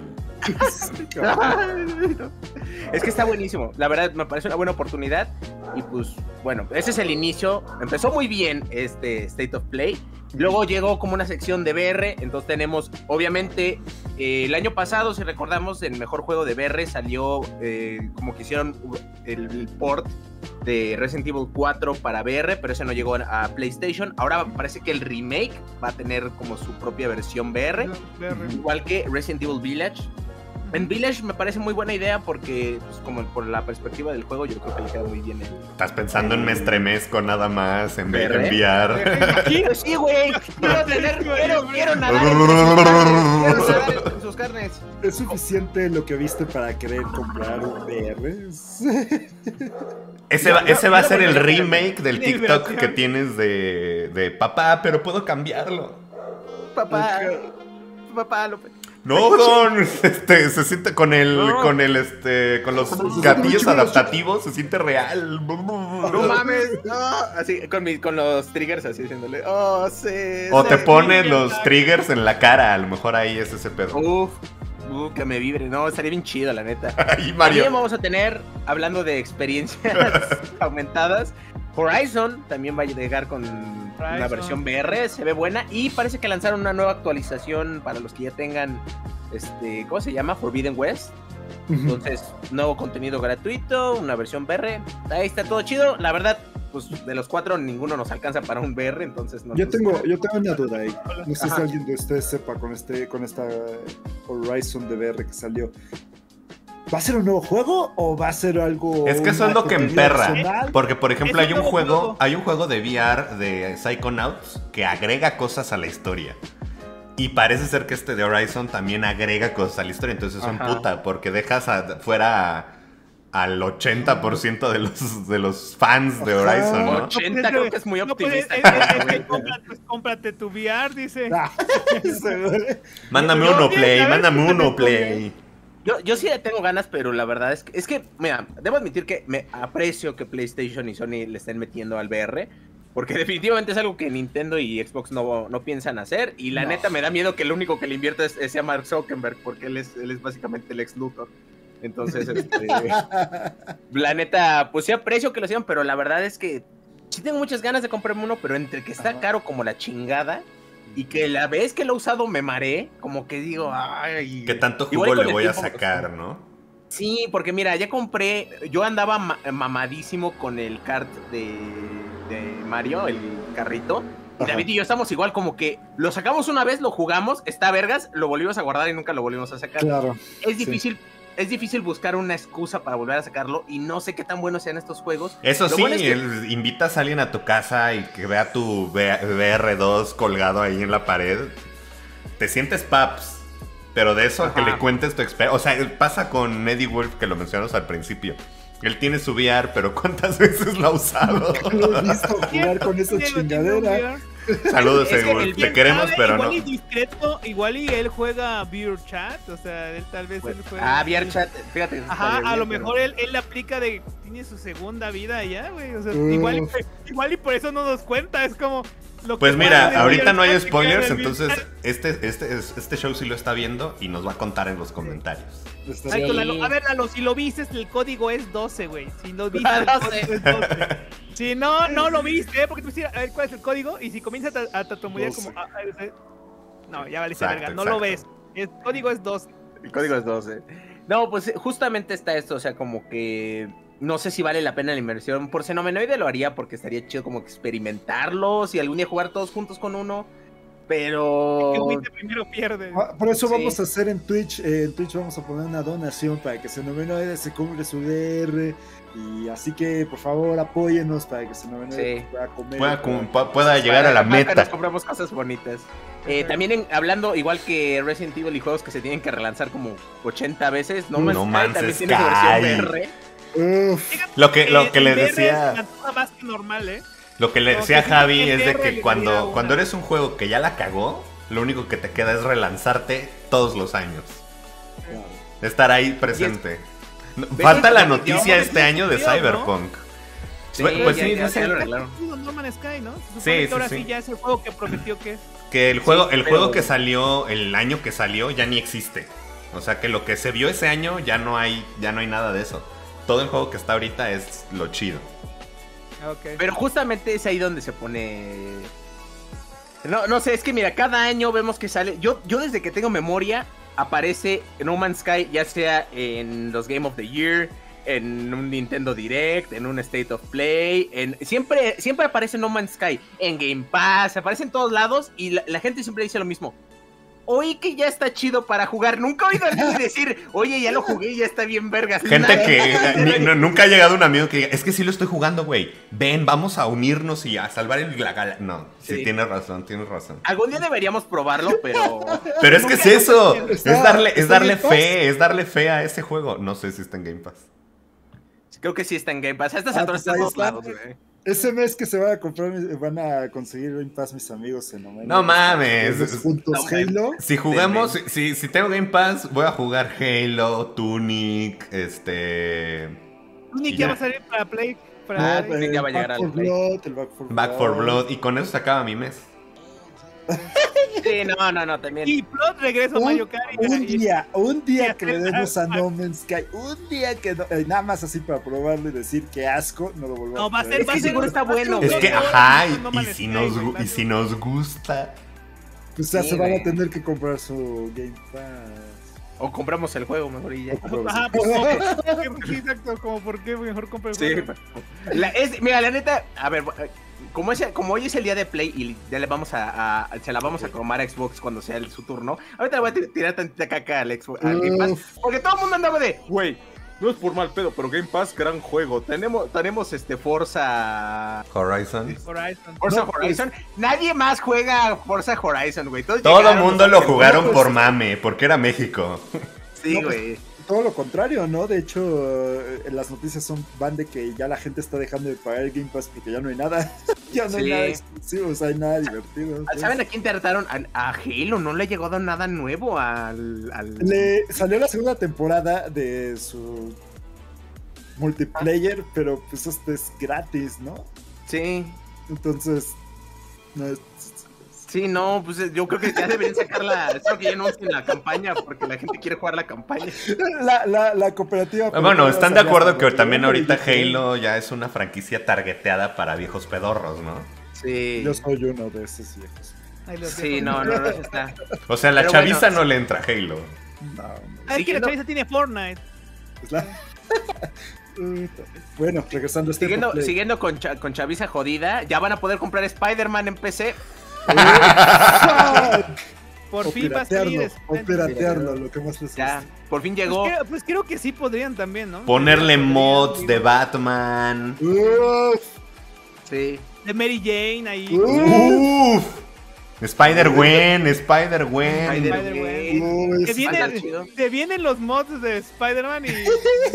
Es que está buenísimo. La verdad, me parece una buena oportunidad. Y pues, bueno, ese es el inicio. Empezó muy bien este State of Play. Luego llegó como una sección de V R. Entonces tenemos, obviamente, eh, el año pasado, si recordamos, el mejor juego de V R salió eh, como que hicieron el, el port de Resident Evil cuatro para V R, pero ese no llegó a PlayStation. Ahora parece que el remake va a tener como su propia versión V R, V R. Igual que Resident Evil Village. En Village me parece muy buena idea porque, pues, como por la perspectiva del juego, yo creo que le queda muy bien. El, Estás pensando eh, en me estremezco nada más, en vez de enviar. Sí, güey. Quiero tener, quiero, quiero nadar. Quiero nadar en sus carnes. ¿Es suficiente lo que viste para querer comprar un V R? Ese va, ese va a ser el remake del TikTok que tienes de, de papá, pero puedo cambiarlo. Papá, papá, López. No, don, este, se siente con el, no. con el, este, con los gatillos adaptativos, se siente real. No mames, no. Así, con, mi, con los triggers así, diciéndole, oh, sí. O sí, te ponen los triggers en la cara, a lo mejor ahí es ese pedo. Uf, uf, que me vibre, no, estaría bien chido, la neta. Y Mario. También vamos a tener, hablando de experiencias aumentadas, Horizon también va a llegar con... Una versión V R, se ve buena. Y parece que lanzaron una nueva actualización para los que ya tengan, este, ¿cómo se llama? Forbidden West. Entonces, nuevo contenido gratuito, una versión V R. Ahí está todo chido. La verdad, pues de los cuatro, ninguno nos alcanza para un V R, entonces no. Yo tengo, yo tengo una duda ahí. No sé Ajá. si alguien de ustedes sepa con, este, con esta Horizon de V R que salió. ¿Va a ser un nuevo juego o va a ser algo? Es que eso es lo que emperra personal? Porque por ejemplo hay un juego, juego Hay un juego de V R de Psychonauts que agrega cosas a la historia. Y parece ser que este de Horizon también agrega cosas a la historia. Entonces son puta, porque dejas a, fuera al ochenta por ciento de los, de los fans de Horizon, ¿no? ochenta creo que es muy optimista. No puedes, es, es que cómprate, pues, cómprate tu V R, dice. Ah, mándame uno, Play, mándame uno, Play. Yo, yo sí tengo ganas, pero la verdad es que, es que, mira, debo admitir que me aprecio que PlayStation y Sony le estén metiendo al V R, porque definitivamente es algo que Nintendo y Xbox no, no piensan hacer, y la no. neta me da miedo que el único que le invierta es, es a Mark Zuckerberg, porque él es, él es básicamente el ex Luthor. Entonces, este, la neta, pues sí aprecio que lo hicieron, pero la verdad es que sí tengo muchas ganas de comprarme uno, pero entre que está Ajá. caro como la chingada... Y que la vez que lo he usado me mareé, como que digo, ay... ¿Qué tanto jugo le voy a sacar, no? Sí, porque mira, ya compré... Yo andaba ma mamadísimo con el kart de, de Mario, el carrito. Y David y yo estamos igual, como que lo sacamos una vez, lo jugamos, está vergas, lo volvimos a guardar y nunca lo volvimos a sacar. Claro. Es difícil... Sí. Es difícil buscar una excusa para volver a sacarlo y no sé qué tan buenos sean estos juegos. Eso sí, bueno es que... invitas a alguien a tu casa y que vea tu V R dos colgado ahí en la pared. Te sientes paps, pero de eso Ajá. que le cuentes tu experiencia. O sea, pasa con Eddie Wolf, que lo mencionamos al principio. Él tiene su V R, pero ¿cuántas veces lo ha usado? Lo he visto jugar con esa chingadera. Saludos, es que el te queremos, sabe, pero igual no. Igual y discreto, igual y él juega V R Chat, o sea, él tal vez... Pues, él juega ah, V R Chat, fíjate. Ajá, a bien, lo mejor pero... él, él aplica de... Tiene su segunda vida ya, güey, o sea, uh. igual, igual y por eso no nos cuenta, es como... Lo pues que mira, ahorita no hay spoilers, entonces este, este, este show sí lo está viendo y nos va a contar en los comentarios. Sí. Ay, Lalo, a ver, Lalo, si lo viste, el código es doce, güey. Si lo viste, el código es doce. Si no, no lo viste, porque tú decías, a ver cuál es el código, y si comienzas a, a tartamudear como... A, a, a, no, ya vale, verga, no exacto. lo ves. El código es doce. El código es doce. No, pues justamente está esto, o sea, como que... No sé si vale la pena la inversión. Por Xenomenoide lo haría porque estaría chido como experimentarlos y algún día jugar todos juntos con uno. Pero... El que primero pierde. Ah, por eso sí. vamos a hacer en Twitch. Eh, en Twitch vamos a poner una donación para que Xenomenoide se compre su V R. Y así que, por favor, apóyenos para que Xenomenoide sí. pueda comer. Pueda, como, pueda, pueda llegar a la meta. Nos compramos cosas bonitas. Eh, también en, hablando, igual que Resident Evil y juegos que se tienen que relanzar como ochenta veces. No, no Man's Sky también tiene su versión V R. Uf. Lo que, lo que eh, les decía más que normal, ¿eh? Lo que le decía a Javi es de que cuando, cuando eres un juego que ya la cagó, lo único que te queda es relanzarte todos los años. Eh. Estar ahí presente. Es... Falta ¿ves? La noticia ¿ves? Este ¿ves? Año de ¿ves? Cyberpunk. Sí, pues, pues ya, sí, ya, sí, ya lo arreglaron. Sí, sí, sí. Ya es el juego que prometió que es. Que el juego, el juego que salió, el año que salió, ya ni existe. O sea que lo que se vio ese año ya no hay, ya no hay nada de eso. Todo el juego que está ahorita es lo chido. Okay. Pero justamente es ahí donde se pone... No, no sé, es que mira, cada año vemos que sale... Yo, yo desde que tengo memoria aparece No Man's Sky, ya sea en los Game of the Year, en un Nintendo Direct, en un State of Play, en... Siempre, siempre aparece No Man's Sky, en Game Pass, aparece en todos lados y la, la gente siempre dice lo mismo. Oí que ya está chido para jugar. Nunca he oído a nadie decir, oye, ya lo jugué y ya está bien vergas. Gente nada. Que ni, no, nunca ha llegado un amigo que diga, es que sí lo estoy jugando, güey. Ven, vamos a unirnos y a salvar el Glagala. No, sí, sí tienes razón, tienes razón. Algún día deberíamos probarlo, pero... Pero es que es eso. Es darle, es darle fe, es darle fe a ese juego. No sé si está en Game Pass. Creo que sí está en Game Pass. A estas alturas está en todos lados, güey. Ese mes que se van a comprar, van a conseguir Game Pass mis amigos. En Omega, no mames. Juntos no, Halo. Si jugamos, si, si tengo Game Pass, voy a jugar Halo, Tunic, este... Tunic ya va a salir para Play. Para ah, el, ya va a llegar al Play. Blood, el Back for Blood. Back for Blood. Y con eso se acaba mi mes. Sí, no, no, no, también. Y Plot regreso un, a Mario Kart. Un día, un día que le demos a No Man's Sky. Un día que no, eh, nada más así para probarlo y decir que asco, no lo volvamos no, a hacer. No, va a ser, va a ser, seguro está bueno. Es que, ajá, y, y, si nos, y si nos gusta. Pues ya sí, se van a tener que comprar su Game Pass. O compramos el juego mejor y ya. Ajá, pues, sí, exacto, como por qué mejor comprar el juego. Sí. La, es, mira, la neta, a ver. Como, es, como hoy es el día de Play y ya le vamos a, a, se la vamos a cromar a Xbox cuando sea el, su turno. Ahorita le voy a tirar tantita caca al Xbox, al Game Pass, porque todo el mundo andaba de, güey, no es por mal pedo, pero Game Pass, gran juego. Tenemos, tenemos este Forza Horizon. Horizon. Forza no, Horizon. Es... Nadie más juega Forza Horizon, güey. Todos todo el mundo lo jugaron pues... por mame, porque era México. Sí, güey. No, pues... Todo lo contrario, ¿no? De hecho, las noticias son van de que ya la gente está dejando de pagar el Game Pass porque ya no hay nada. Ya no sí. hay nada exclusivo, o sea, hay nada divertido. ¿Sabes? ¿Saben a quién trataron? A, a Halo, no le ha llegado nada nuevo al, al... Le salió la segunda temporada de su multiplayer, pero pues esto es gratis, ¿no? Sí. Entonces, no es... Sí, no, pues yo creo que ya deberían sacarla. Espero que ya no usen la campaña porque la gente quiere jugar la campaña. La, la, la cooperativa. Bueno, ¿están de acuerdo que también ahorita Halo ya es una franquicia targeteada para viejos pedorros, no? Sí. Yo soy uno de esos viejos. Ay, sí, no, no, no, no está. O sea, la Pero chaviza bueno, no sí. le entra a Halo. No, no. Es que la chaviza tiene Fortnite. Pues la... Bueno, regresando a este Siguiendo, siguiendo con, cha, con chaviza jodida, ya van a poder comprar Spider-Man en P C. Por fin va a salir. O piratearlo, lo que más les gusta. Por fin llegó. Pues creo, pues creo que sí podrían también, ¿no? Ponerle mods de Batman. Uf. Sí. De Mary Jane ahí. Uff. Spider-Gwen, Spider-Gwen. Spider-Gwen. Te vienen, vienen los mods de Spider-Man y.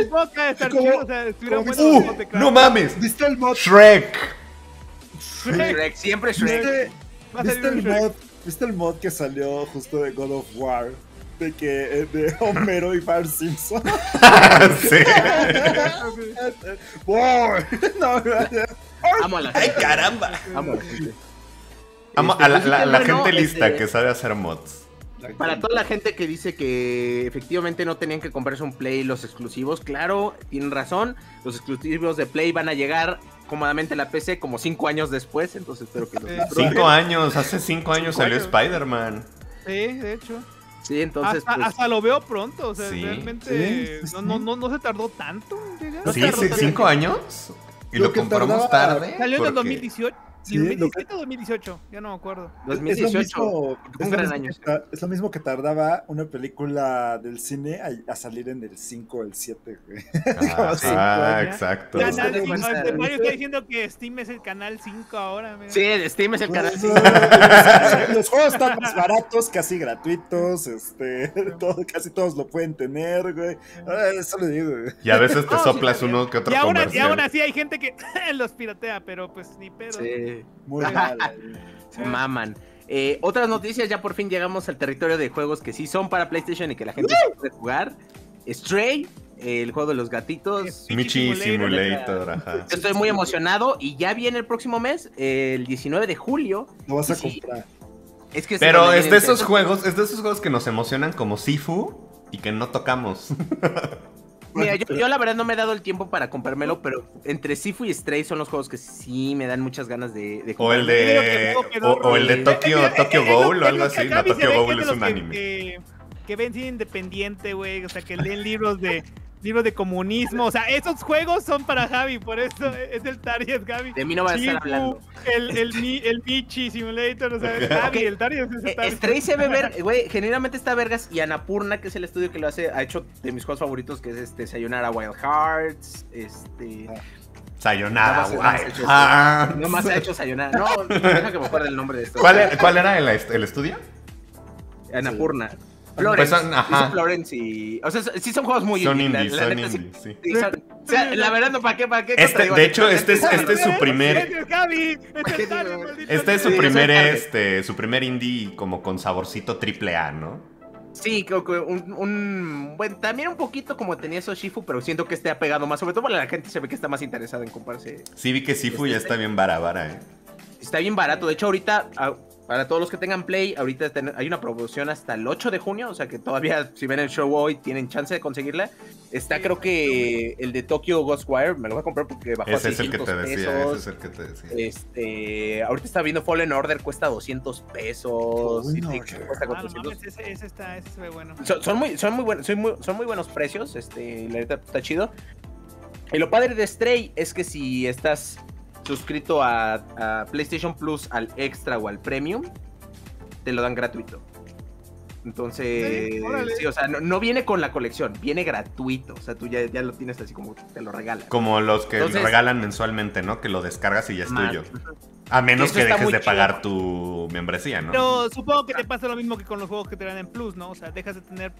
Supongo que va a estar chido. O sea, estuvieron buenos. No mames. ¿Viste el mod? Shrek. Shrek, siempre Shrek. ¿Viste el, mod, ¿Viste el mod que salió justo de God of War? De que de Homero y Bart Simpson. Sí. War. No, amo a la gente. Ay, caramba. Amo a la gente. Amo a la, la, la gente lista que sabe hacer mods. Para toda la gente que dice que efectivamente no tenían que comprarse un Play los exclusivos, claro, tienen razón. Los exclusivos de Play van a llegar cómodamente a la P C como cinco años después, entonces espero que los eh, cinco años, hace cinco años salió Spider-Man. Sí, de hecho. Sí, entonces hasta, pues... hasta lo veo pronto, o sea, sí. realmente sí, sí, sí. No, no, no se tardó tanto. ¿No sí, tardó sí cinco años y lo, lo compramos tardaba, tarde. Salió en el dos mil dieciocho. Sí, ¿dos mil diecisiete o dos mil dieciocho? Ya no me acuerdo. dos mil dieciocho, es lo mismo, un gran año. Es lo mismo que tardaba una película del cine a, a salir en el cinco o el siete, güey. Ah, sí, ah exacto. Ya, nadie, no, este Mario está diciendo que Steam es el canal cinco ahora. Mira. Sí, Steam es el canal cinco. Los juegos están más baratos, casi gratuitos, este, todo, casi todos lo pueden tener, güey. Eso le digo, güey. Y a veces te no, soplas sí, uno que otro y comercial. Ahora, y aún así hay gente que los piratea, pero pues ni pedo. Sí. Muy mal, se maman. Eh, otras noticias, ya por fin llegamos al territorio de juegos que sí son para PlayStation y que la gente puede jugar. Stray, eh, el juego de los gatitos. Michi Simulator. Ajá. Yo estoy muy emocionado y ya viene el próximo mes, eh, el diecinueve de julio. Lo vas a sí. comprar. Es que Pero es de esos juegos, es de esos juegos que nos emocionan como Sifu y que no tocamos. Mira, yo, yo la verdad no me he dado el tiempo para comprármelo, pero entre Sifu y Stray son los juegos que sí me dan muchas ganas de, de comprar. O el de, o, o el de Tokyo, Tokyo Ghoul o algo así. No, Tokyo Ghoul es un anime. Que, que ven cine independiente, güey. O sea, que leen libros de libros de comunismo. O sea, esos juegos son para Javi, por eso es el target, Javi. De mí no va a estar hablando. El, el, el, el Michi Simulator, o sea, es Javi, okay. el target es el target. Stray se ve ver, güey, generalmente está vergas y Anapurna, que es el estudio que lo hace, ha hecho de mis juegos favoritos, que es este, Sayonara Wild Hearts, este... Sayonara Wild Hearts. No más ha hecho Sayonara, no, deja que me acuerde el nombre de esto. ¿Cuál, er, ¿cuál era el, el estudio? Anapurna. Sí. Florence, pues son, ajá. Florence y... O sea, sí son juegos muy... Son indies, la, la son indies, sí. sí. Son, o sea, la verdad no, ¿para qué? ¿Para qué? Este, digo, de hecho, este es, este es su primer... Este es su primer, este, su primer indie como con saborcito triple A, ¿no? Sí, creo que un... un bueno, también un poquito como tenía eso Shifu, pero siento que este ha pegado más. Sobre todo la gente se ve que está más interesada en comprarse... Sí, vi que Shifu este, ya está bien barabara, ¿eh? Está bien barato. De hecho, ahorita... Para todos los que tengan Play, ahorita ten, hay una promoción hasta el ocho de junio, o sea que todavía si ven el show hoy tienen chance de conseguirla. Está sí, creo que el de Tokyo Ghostwire, me lo voy a comprar porque bajó ese a seiscientos pesos. Ese es el que te decía, este, ahorita está viendo Fallen Order, cuesta doscientos pesos. Bueno, y Tick, cuesta cuatrocientos. Ah, no, ese, ese está, ese se ve bueno. Son, son, muy, son, muy buen, son, muy, son muy buenos precios, este, la neta está chido. Y lo padre de Stray es que si estás... suscrito a, a PlayStation Plus, al Extra o al Premium, te lo dan gratuito. Entonces, sí, sí, o sea, no, no viene con la colección, viene gratuito. O sea, tú ya, ya lo tienes así como te lo regalan. Como los que Entonces, regalan mensualmente, ¿no? Que lo descargas y ya es man. tuyo. A menos que, que dejes de pagar tu membresía, ¿no? Pero supongo que te pasa lo mismo que con los juegos que te dan en Plus, ¿no? O sea, dejas de tener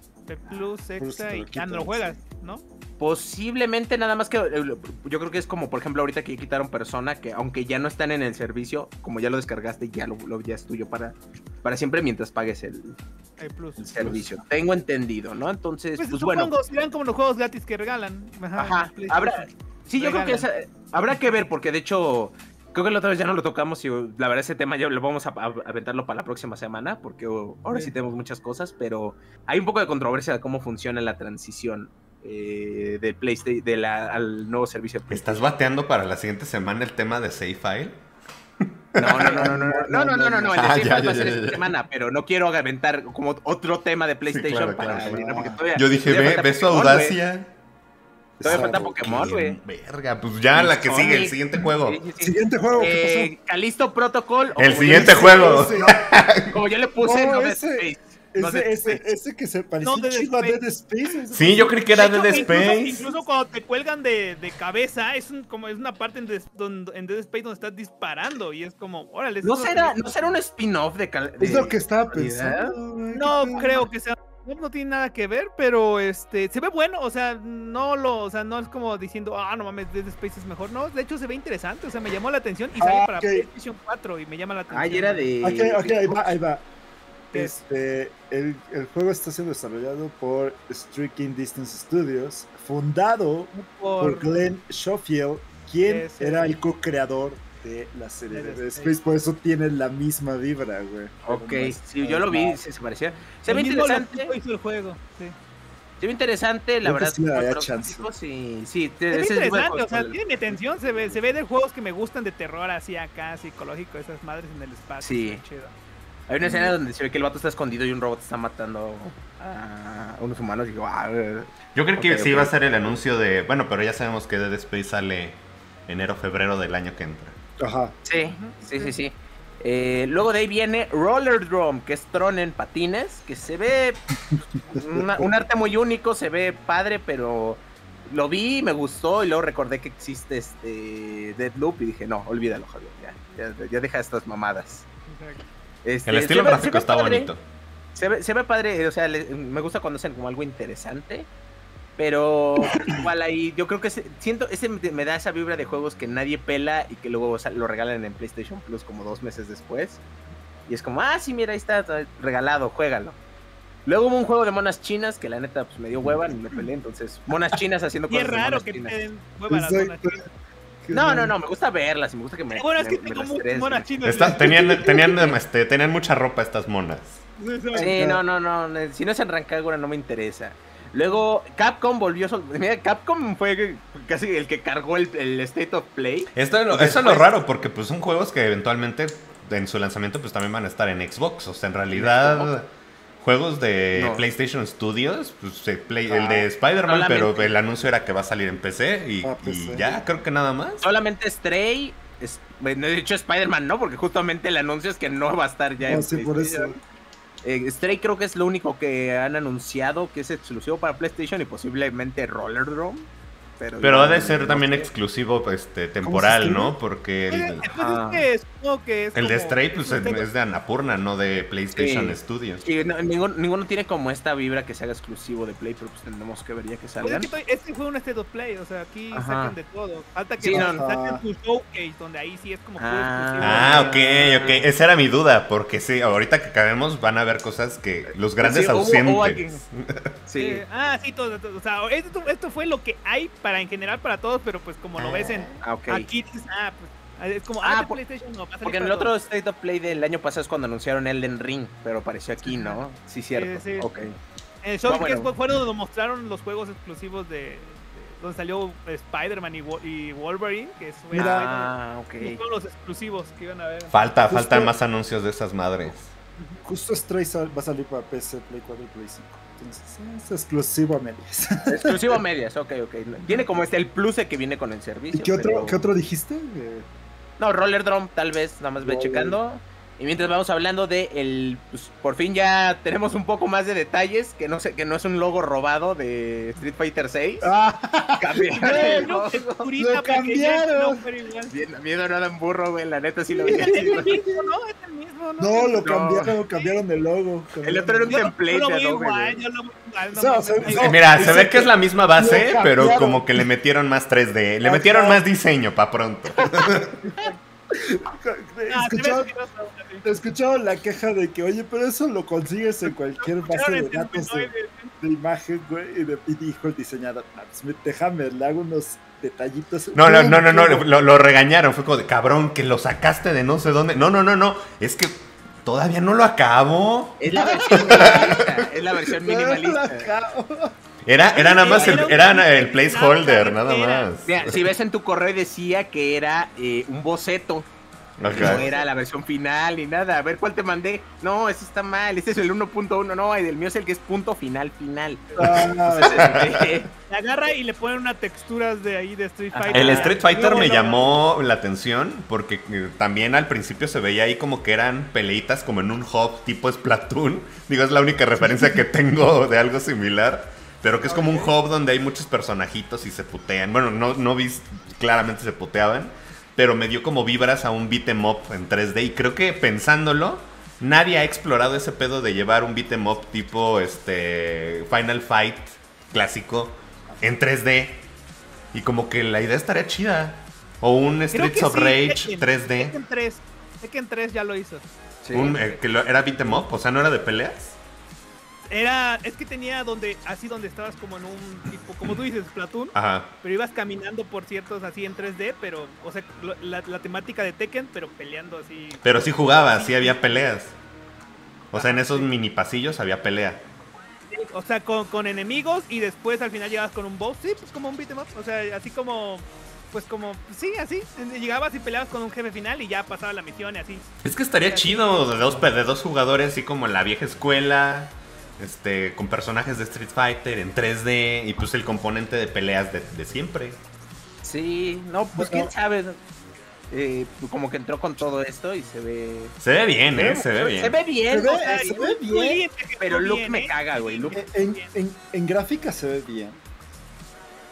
Plus, Extra y ya no lo juegas, ¿no? Posiblemente, nada más que yo creo que es como, por ejemplo, ahorita que quitaron Persona, que aunque ya no están en el servicio, como ya lo descargaste, ya, lo, lo, ya es tuyo para, para siempre mientras pagues el, el, plus, el servicio. Plus. Tengo entendido, ¿no? Entonces, pues, pues supongo, bueno. serán como los juegos gratis que regalan. Ajá, Ajá. habrá... Sí, regalan. yo creo que esa, habrá que ver, porque de hecho... Creo que la otra vez ya no lo tocamos y la verdad ese tema ya lo vamos a, a aventarlo para la próxima semana, porque ahora sí tenemos muchas cosas, pero hay un poco de controversia de cómo funciona la transición eh, de PlayStation de la, al nuevo servicio. ¿Estás bateando para la siguiente semana el tema de save file? No, no, no, no, no, no, no, no, no, no, el de ah, ya, va a ser esta semana, pero no quiero aventar como otro tema de PlayStation. Sí, claro, para... Claro, claro. Todavía, Yo dije, ve, ve su audacia... Wey. Todavía falta Pokémon, güey. Verga, pues ya la que sigue, el siguiente juego. Siguiente juego, ¿qué pasó? Callisto Protocol. El siguiente juego. Como yo le puse Dead Space. Ese que se parecía chido a Dead Space. Sí, yo creí que era Dead Space. Incluso cuando te cuelgan de cabeza, es como es una parte en Dead Space donde estás disparando y es como, órale. ¿No será un spin-off de Callisto? Es lo que estaba pensando. No creo que sea. No tiene nada que ver, pero este se ve bueno, o sea, no lo, o sea, no es como diciendo, ah, no mames, Dead Space es mejor, no, de hecho se ve interesante, o sea, me llamó la atención y ah, sale para okay. PlayStation cuatro y me llama la atención. Ah, era de... Ok, ok, ahí va, ahí va. Este, el, el juego está siendo desarrollado por Striking Distance Studios, fundado por, por Glenn Schofield, quien es, era el co-creador de la serie de Dead Space, por eso tiene la misma vibra, güey. Ok, sí, más, yo lo vi, se, se parecía. Se ve interesante. Hizo el juego, sí. Se ve interesante, la verdad. Sí, sí, sí, se ve interesante, o sea, tiene mi atención, se ve, se ve de juegos que me gustan de terror, así acá, psicológico, esas madres en el espacio. Sí. Chido. Hay una escena donde se ve que el vato está escondido y un robot está matando a unos humanos y digo, ah, yo creo que sí va a ser el anuncio de, bueno, pero ya sabemos que Dead Space sale enero, febrero del año que entra. Ajá. Sí, sí, sí, sí. Eh, luego de ahí viene Roller Drum, que es Tron en patines, que se ve una, un arte muy único, se ve padre, pero lo vi, me gustó y luego recordé que existe este Deadloop y dije, no, olvídalo, Javier, ya, ya, ya deja estas mamadas. Este, el estilo gráfico está padre, bonito. Se ve, se ve padre, o sea, le, me gusta cuando hacen como algo interesante. Pero igual ahí, yo creo que ese, siento, ese me da esa vibra de juegos que nadie pela y que luego o sea, lo regalan en PlayStation Plus como dos meses después. Y es como, ah, sí, mira, ahí está, está regalado, juégalo. Luego hubo un juego de monas chinas que la neta pues, me dio hueva y me peleé, entonces monas chinas haciendo cosas. Y es raro que chinas. te den hueva las monas chinas. No, no, no, me gusta verlas y me gusta que me. Bueno, es que me, tengo muchas monas chinas. Está, tenían, tenían, este, tenían mucha ropa estas monas. Sí, no, no, no, si no es en Rancagua no me interesa. Luego Capcom volvió... Mira, Capcom fue casi el que cargó el, el State of Play. Esto es lo, eso es lo raro, porque pues son juegos que eventualmente en su lanzamiento pues también van a estar en Xbox. O sea, en realidad, juegos de no. PlayStation Studios, pues, el, play, ah, el de Spider-Man, pero el anuncio era que va a salir en P C y, ah, pues, y sí. ya, creo que nada más. Solamente Stray, es, de hecho Spider-Man no, porque justamente el anuncio es que no va a estar ya no, en sí, por eso. Eh, Stray creo que es lo único que han anunciado que es exclusivo para PlayStation y posiblemente Roller Drum. Pero, pero ha de ser no también sé. exclusivo este, temporal, ¿no? Porque el, eh, pues es que, que es el de Stray pues, es, es de Annapurna, no de PlayStation sí. Studios. Y no, ninguno, ninguno tiene como esta vibra que se haga exclusivo de Play, pero pues tendremos que ver ya que salgan. Pues es que este fue un State of Play, o sea, aquí Ajá. sacan de todo. Hasta que sí, no, sacan su showcase, donde ahí sí es como ah, ah, ok, ok. Esa era mi duda, porque sí, ahorita que acabemos van a haber cosas que los grandes sí, ausentes. O, o alguien... sí. Eh, ah, sí, todo, todo. O sea, esto, esto fue lo que hay para en general para todos, pero pues como lo ves en ah, okay. aquí ah, pues, es como ah, ah por, PlayStation no, va a porque en el otro todos. State of Play del año pasado es cuando anunciaron Elden Ring, pero apareció aquí, ¿no? Sí, cierto. Sí, sí. Okay. El show bueno, que bueno. fue donde mostraron los juegos exclusivos de, de donde salió Spider-Man y, y Wolverine, que es ah, okay. los, los exclusivos que iban a ver. Falta, justo, faltan más anuncios de esas madres. Justo Stray va a salir para P C, Play cuatro y Play cinco. Entonces, es exclusivo a medias. Exclusivo a medias, ok, ok. Tiene como este el plus que viene con el servicio. ¿Qué otro, pero... ¿qué otro dijiste? Eh... No, Roller Drum, tal vez, nada más ve checando. Y mientras vamos hablando de el... Pues, por fin ya tenemos un poco más de detalles. Que no sé, que no es un logo robado de Street Fighter seis. Ah, cambiaron. No, no, lo cambiaron. No, miedo no dan burro, güey. La neta sí lo vi. Es el mismo, ¿no? Es el mismo, ¿no? No, lo cambiaron, no. cambiaron el logo. Cambiaron. El otro era un yo template lo, de Adobe. Igual, yo lo, no, no, se, no, mira, se ve que es la misma base, pero como que le metieron más tres D. Le metieron más diseño para pronto. Escucharon, escucharon la queja de que, oye, pero eso lo consigues en cualquier base de datos de, de imagen, güey. Y, de, y dijo el diseñador, déjame, le hago unos detallitos. No, no, no, no, no, no lo, lo regañaron. Fue como de, cabrón, que lo sacaste de no sé dónde. No, no, no, no, es que todavía no lo acabo. Es la versión minimalista. Es la versión minimalista. Era, era nada más el, era el placeholder, nada más. Mira, si ves en tu correo decía que era eh, un boceto. Okay. No era la versión final ni nada. A ver, ¿cuál te mandé? No, ese está mal. Este es el uno punto uno. No, el mío es el que es punto final final. Ah, no, o sea, el... La agarra y le ponen unas texturas de ahí de Street Fighter. El Street Fighter no, me no, llamó no. la atención porque también al principio se veía ahí como que eran peleitas como en un hub tipo Splatoon. Digo, es la única referencia que tengo de algo similar. Pero que es como un hub donde hay muchos personajitos y se putean. Bueno, no, no vi, claramente se puteaban. Pero me dio como vibras a un beat em up en tres D. Y creo que pensándolo, nadie ha explorado ese pedo de llevar un beat em up tipo este Final Fight clásico en tres D. Y como que la idea estaría chida. O un Streets of sí, Rage Tekken, tres D. Tekken tres. Tekken tres ya lo hizo. Sí. Un, eh, que lo, ¿era beat em up? O sea, ¿no era de peleas? Era, es que tenía donde, así donde estabas como en un tipo, como tú dices, Splatoon. Ajá. Pero ibas caminando por ciertos así en tres D, pero, o sea, la, la temática de Tekken, pero peleando así. Pero sí jugabas, sí había peleas. O sea, en esos mini pasillos había pelea. O sea, con, con enemigos y después al final llegabas con un boss, sí, pues como un beat em up, o sea, así como... Pues como, sí, así, llegabas y peleabas con un jefe final y ya pasaba la misión y así. Es que estaría así, chido de dos, de dos jugadores, así como en la vieja escuela... Este, con personajes de Street Fighter en tres D y pues el componente de peleas de, de siempre. Sí, no, pues quién sabe. Eh, como que entró con todo esto y se ve. Se ve bien, eh, se ve bien. Se ve bien, se ve, o sea, se ve bien. Pero Luke bien, me eh. caga, güey. Luke. En, en, en gráfica se ve bien.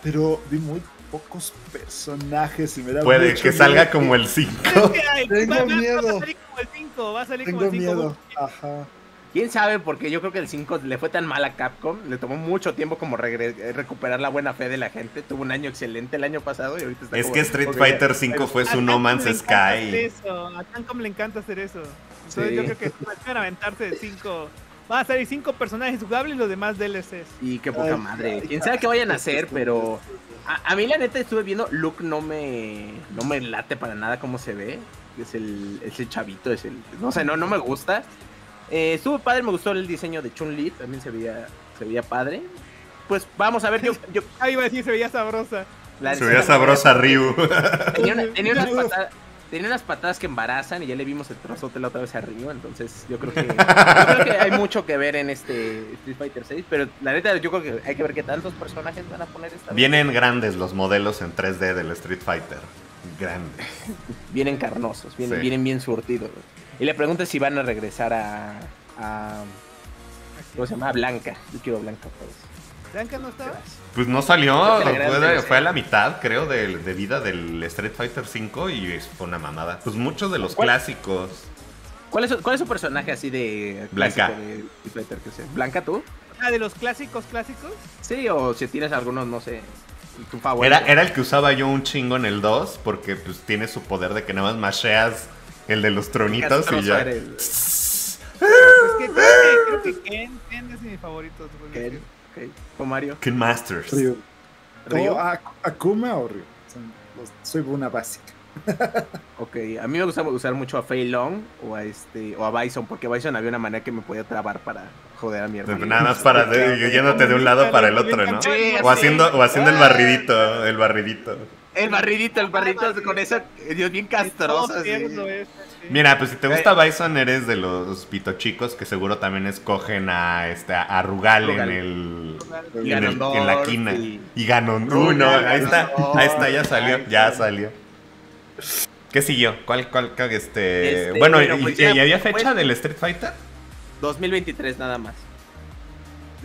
Pero vi muy pocos personajes y me da Puede mucho que miedo. salga como el cinco. Tengo miedo. Va a salir como el cinco. Va a salir Tengo como el cinco. Miedo. Ajá. ¿Quién sabe? Porque yo creo que el cinco le fue tan mal a Capcom. Le tomó mucho tiempo como recuperar la buena fe de la gente. Tuvo un año excelente el año pasado y ahorita está Es como que Street Fighter cinco fue su No Man's Sky. A Capcom le encanta hacer eso. Entonces sí. Yo creo que van a aventarse de cinco. Van a salir cinco personajes jugables y los demás D L Cs. Y qué poca Ay, madre. Quién sabe qué vayan a hacer, pero... A, a mí la neta estuve viendo... Luke no me, no me late para nada cómo se ve. Es el, es el chavito, es el... No sé, no, no me gusta. Eh, estuvo padre, me gustó el diseño de Chun-Li, también se veía, se veía padre. Pues vamos a ver, yo... yo... Ah, iba a decir, se veía sabrosa. La se veía sabrosa Ryu. Tenía, una, tenía, unas patada, tenía unas patadas que embarazan y ya le vimos el trozote la otra vez a Ryu, entonces yo creo que, yo creo que hay mucho que ver en este Street Fighter seis, pero la neta yo creo que hay que ver qué tantos personajes van a poner esta vez. Vienen grandes los modelos en tres D del Street Fighter. Grandes. Vienen carnosos, vienen, sí. vienen bien surtidos. Y le pregunta si van a regresar a, a ¿cómo se llama? A Blanca. Yo quiero a Blanca. Pues. ¿Blanca no estaba? Pues no salió. Fue, fue a la mitad, creo, de, de vida del Street Fighter cinco y fue una mamada. Pues muchos de los ¿Cuál? clásicos. ¿Cuál es, ¿Cuál es su personaje así de Blanca? De Street Fighter, que sea. ¿Blanca tú? Ah, de los clásicos clásicos. Sí, o si tienes algunos, no sé. Tu favorito. Era, era el que usaba yo un chingo en el dos porque pues tiene su poder de que nada más masheas el de los tronitos y ya. El... Pues que creo que, creo que Ken, Ken es mi favorito. Ken, okay. O Mario. Ken Masters. Ryu. ¿Ryu? A, Akuma o Ryu. Son los, soy una básica. Ok, a mí me gusta usar mucho a Fei Long o a este o a Bison, porque Bison había una manera que me podía trabar para joder a mi hermano. Nada más para de, yéndote de un lado para el otro, ¿no? O haciendo, o haciendo el barridito, el barridito. El barridito, el barridito con eso, Dios, bien castroso. Mira, pues si te gusta Bison, eres de los pitochicos que seguro también escogen a este a Rugal en el, en, el, en la quina. Y Ganon. Uno, ahí está, ahí está, ya salió, ya salió. ¿Qué siguió? ¿Cuál, cuál, cuál este... este... Bueno, bueno pues, ¿y, ya, ¿y había fecha pues, del Street Fighter? dos mil veintitrés nada más.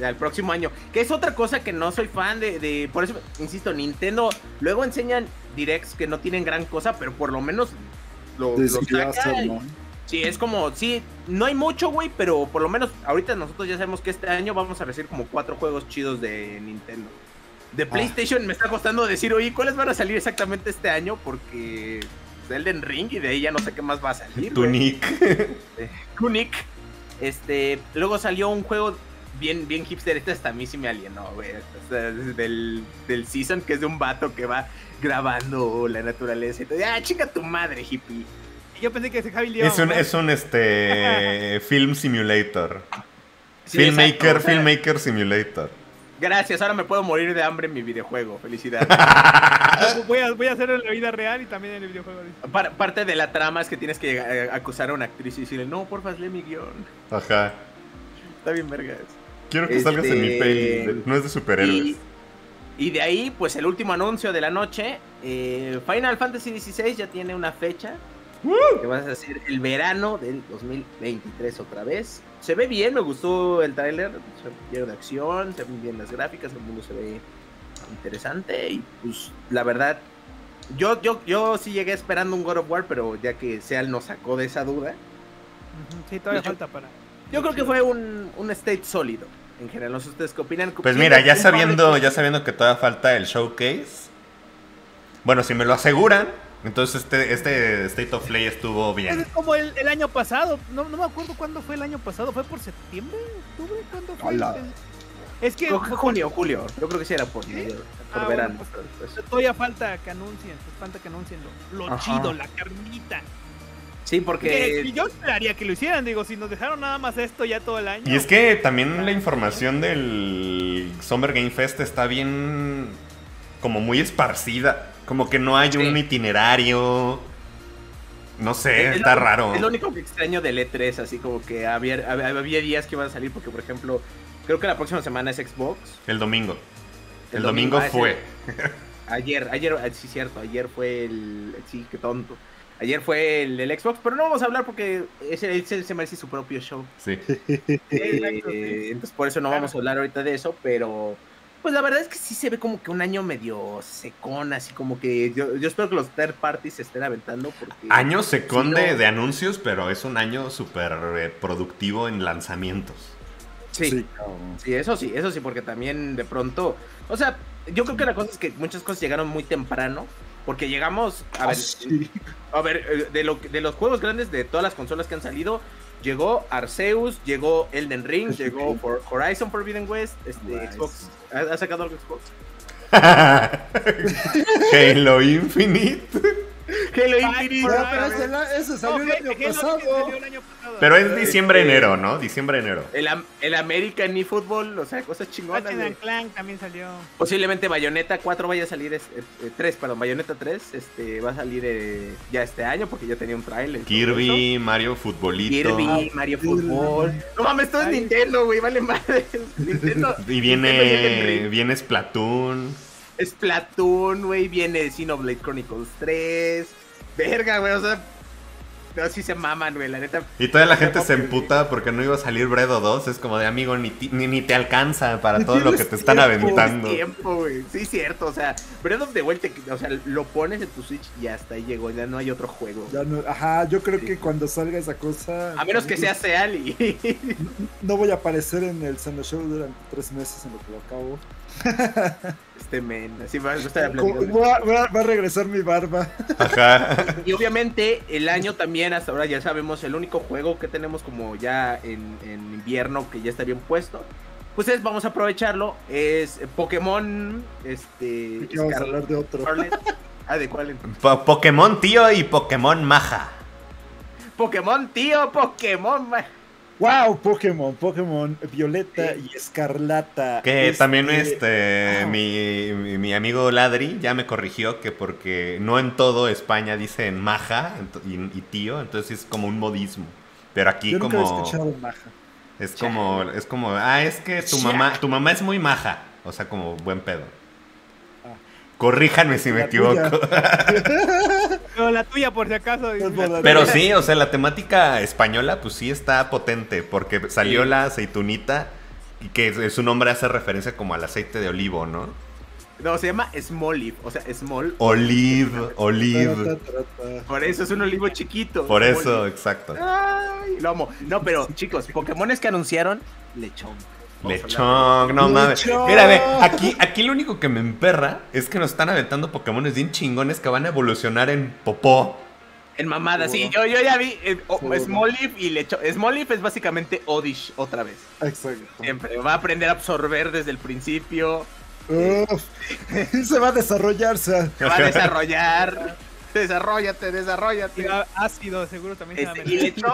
Al próximo año. Que es otra cosa que no soy fan de, de... Por eso, insisto, Nintendo luego enseñan directs que no tienen gran cosa, pero por lo menos lo, lo saca. Y, sí, es como, sí, no hay mucho, güey, pero por lo menos ahorita nosotros ya sabemos que este año vamos a recibir como cuatro juegos chidos de Nintendo. De PlayStation ah. me está costando decir, oye, ¿cuáles van a salir exactamente este año? Porque Elden Ring y de ahí ya no sé qué más va a salir. Tunic. Tunic. Este, luego salió un juego bien, bien hipster, este hasta a mí sí me alienó, güey. O sea, del, del Season, que es de un vato que va grabando la naturaleza. Entonces, ah, chinga tu madre, hippie. Y yo pensé que ese Javi le iba a... Es un, es un este, Film Simulator. Sí, Filmmaker, exacto. Filmmaker Simulator. Gracias, ahora me puedo morir de hambre en mi videojuego. Felicidades. voy, a, voy a hacerlo en la vida real y también en el videojuego. Par, parte de la trama es que tienes que eh, acusar a una actriz y decirle, no, porfa, lee mi guión. Ajá. Está bien, vergas. Quiero que este... salgas en mi peli. No es de superhéroes. Y, y de ahí, pues el último anuncio de la noche. Eh, Final Fantasy dieciséis ya tiene una fecha. ¡Woo! Que vas a hacer el verano del dos mil veintitrés otra vez. Se ve bien, me gustó el tráiler, lleno de acción, se ven bien las gráficas, el mundo se ve interesante y pues la verdad, yo, yo, yo sí llegué esperando un God of War, pero ya que Seal nos sacó de esa duda. Sí, todavía falta para... Yo creo que fue un, un state sólido, en general, no sé ustedes qué opinan. Pues mira, ya sabiendo, ya sabiendo que todavía falta el showcase, bueno, si me lo aseguran... Entonces este, este State of Play estuvo bien. Es como el, el año pasado, no, no me acuerdo cuándo fue el año pasado, ¿fue por septiembre? ¿Octubre? ¿Cuándo fue? El... Es que... Creo que junio, julio, yo creo que sí era por, ¿sí? por ah, verano. Bueno, pues, pues. Todavía falta que anuncien, pues, falta que anuncien lo, lo chido, la carnita. Sí, porque... Y yo esperaría que lo hicieran, digo, si nos dejaron nada más esto ya todo el año. Y es que también la información del Summer Game Fest está bien... como muy esparcida. Como que no hay sí. un itinerario. No sé, es está lo, raro. Es lo único que extraño del E tres, así como que había, había días que iban a salir, porque por ejemplo, creo que la próxima semana es Xbox. El domingo. El, el domingo, domingo fue. El, ayer, ayer, sí cierto, ayer fue el... Sí, qué tonto. Ayer fue el, el Xbox, pero no vamos a hablar porque ese, ese se merece su propio show. Sí. Eh, entonces por eso no claro. vamos a hablar ahorita de eso, pero... Pues la verdad es que sí se ve como que un año medio secón, así como que yo, yo espero que los third parties se estén aventando. Porque año secón si no... de, de anuncios, pero es un año súper productivo en lanzamientos. Sí, sí. sí, eso sí, eso sí, porque también de pronto, o sea, yo creo que la cosa es que muchas cosas llegaron muy temprano, porque llegamos, a oh, ver, sí. a ver de, lo, de los juegos grandes de todas las consolas que han salido, llegó Arceus, llegó Elden Ring, llegó For Horizon Forbidden West, este, nice. Xbox. ¿Ha sacado algo Xbox? Halo Infinite. Halo Infinite. Pero, pero ese, la, ese salió, no, el año pasado. Salió el año pasado. Pero es diciembre-enero, ¿no? Diciembre-enero. El, el American eFootball, o sea, cosas chingonas. Ratchet and Clank también salió. Posiblemente Bayonetta cuatro vaya a salir, es, eh, tres, perdón, Bayonetta tres este, va a salir eh, ya este año porque ya tenía un trailer. Kirby, Mario Futbolito. Kirby, Mario Futbol. No mames, esto es Nintendo, güey, vale madre. Nintendo. Y viene, viene Splatoon. Splatoon, güey, viene Xenoblade Chronicles tres. Verga, güey, o sea, no, sí se maman, güey, la neta. Y toda la gente se emputa porque no iba a salir Bredo dos. Es como de, amigo, ni, ti, ni, ni te alcanza para todo lo que te están aventando. Tiempo, güey. Sí, cierto, o sea, Breath of the Wild, o sea, lo pones en tu Switch y hasta ahí llegó, ya no hay otro juego. Ya no, ajá, yo creo sí. que cuando salga esa cosa... A menos que sea Seal y... No, no voy a aparecer en el Summer Show durante tres meses en lo que lo acabo. Este men, así va, va, va, va a regresar mi barba. Ajá. Y obviamente el año también, hasta ahora ya sabemos, el único juego que tenemos como ya en, en invierno que ya está bien puesto, pues es, vamos a aprovecharlo, es Pokémon, este... Scarlet, vamos a hablar de otro. Ah, ¿de cuál? Po Pokémon tío y Pokémon maja. Pokémon tío, Pokémon maja. Wow, Pokémon, Pokémon Violeta y Escarlata. Que este... también este, wow. mi, mi, mi amigo Ladri ya me corrigió que porque no en todo España dicen maja y, y tío, entonces es como un modismo. Pero aquí yo como... Nunca he escuchado maja. Es como, es como, ah, es que tu mamá, tu mamá es muy maja, o sea, como buen pedo. Ah. Corríjanme si me equivoco. Pero la tuya, por si acaso. Pero sí, o sea, la temática española, pues sí está potente, porque salió la aceitunita, y que su nombre hace referencia como al aceite de olivo, ¿no? No, se llama Small Leaf, o sea, Small... Olive, Olive. Por eso, es un olivo chiquito. Por eso, exacto. Ay, lo amo. No, pero, chicos, Pokémones que anunciaron, lechón. Lechón, no mames. Mira, ve, aquí, aquí lo único que me emperra es que nos están aventando Pokémones bien chingones que van a evolucionar en popó. En mamada, oh. sí, yo, yo ya vi eh, oh, oh, Smoliv y Lechón. Smoliv es básicamente Oddish otra vez. Exacto. Siempre va a aprender a absorber desde el principio. Oh. Se va a desarrollarse. Se va a desarrollar. Desarrollate, desarrollate. Y ácido, seguro también. Este, y Lechón.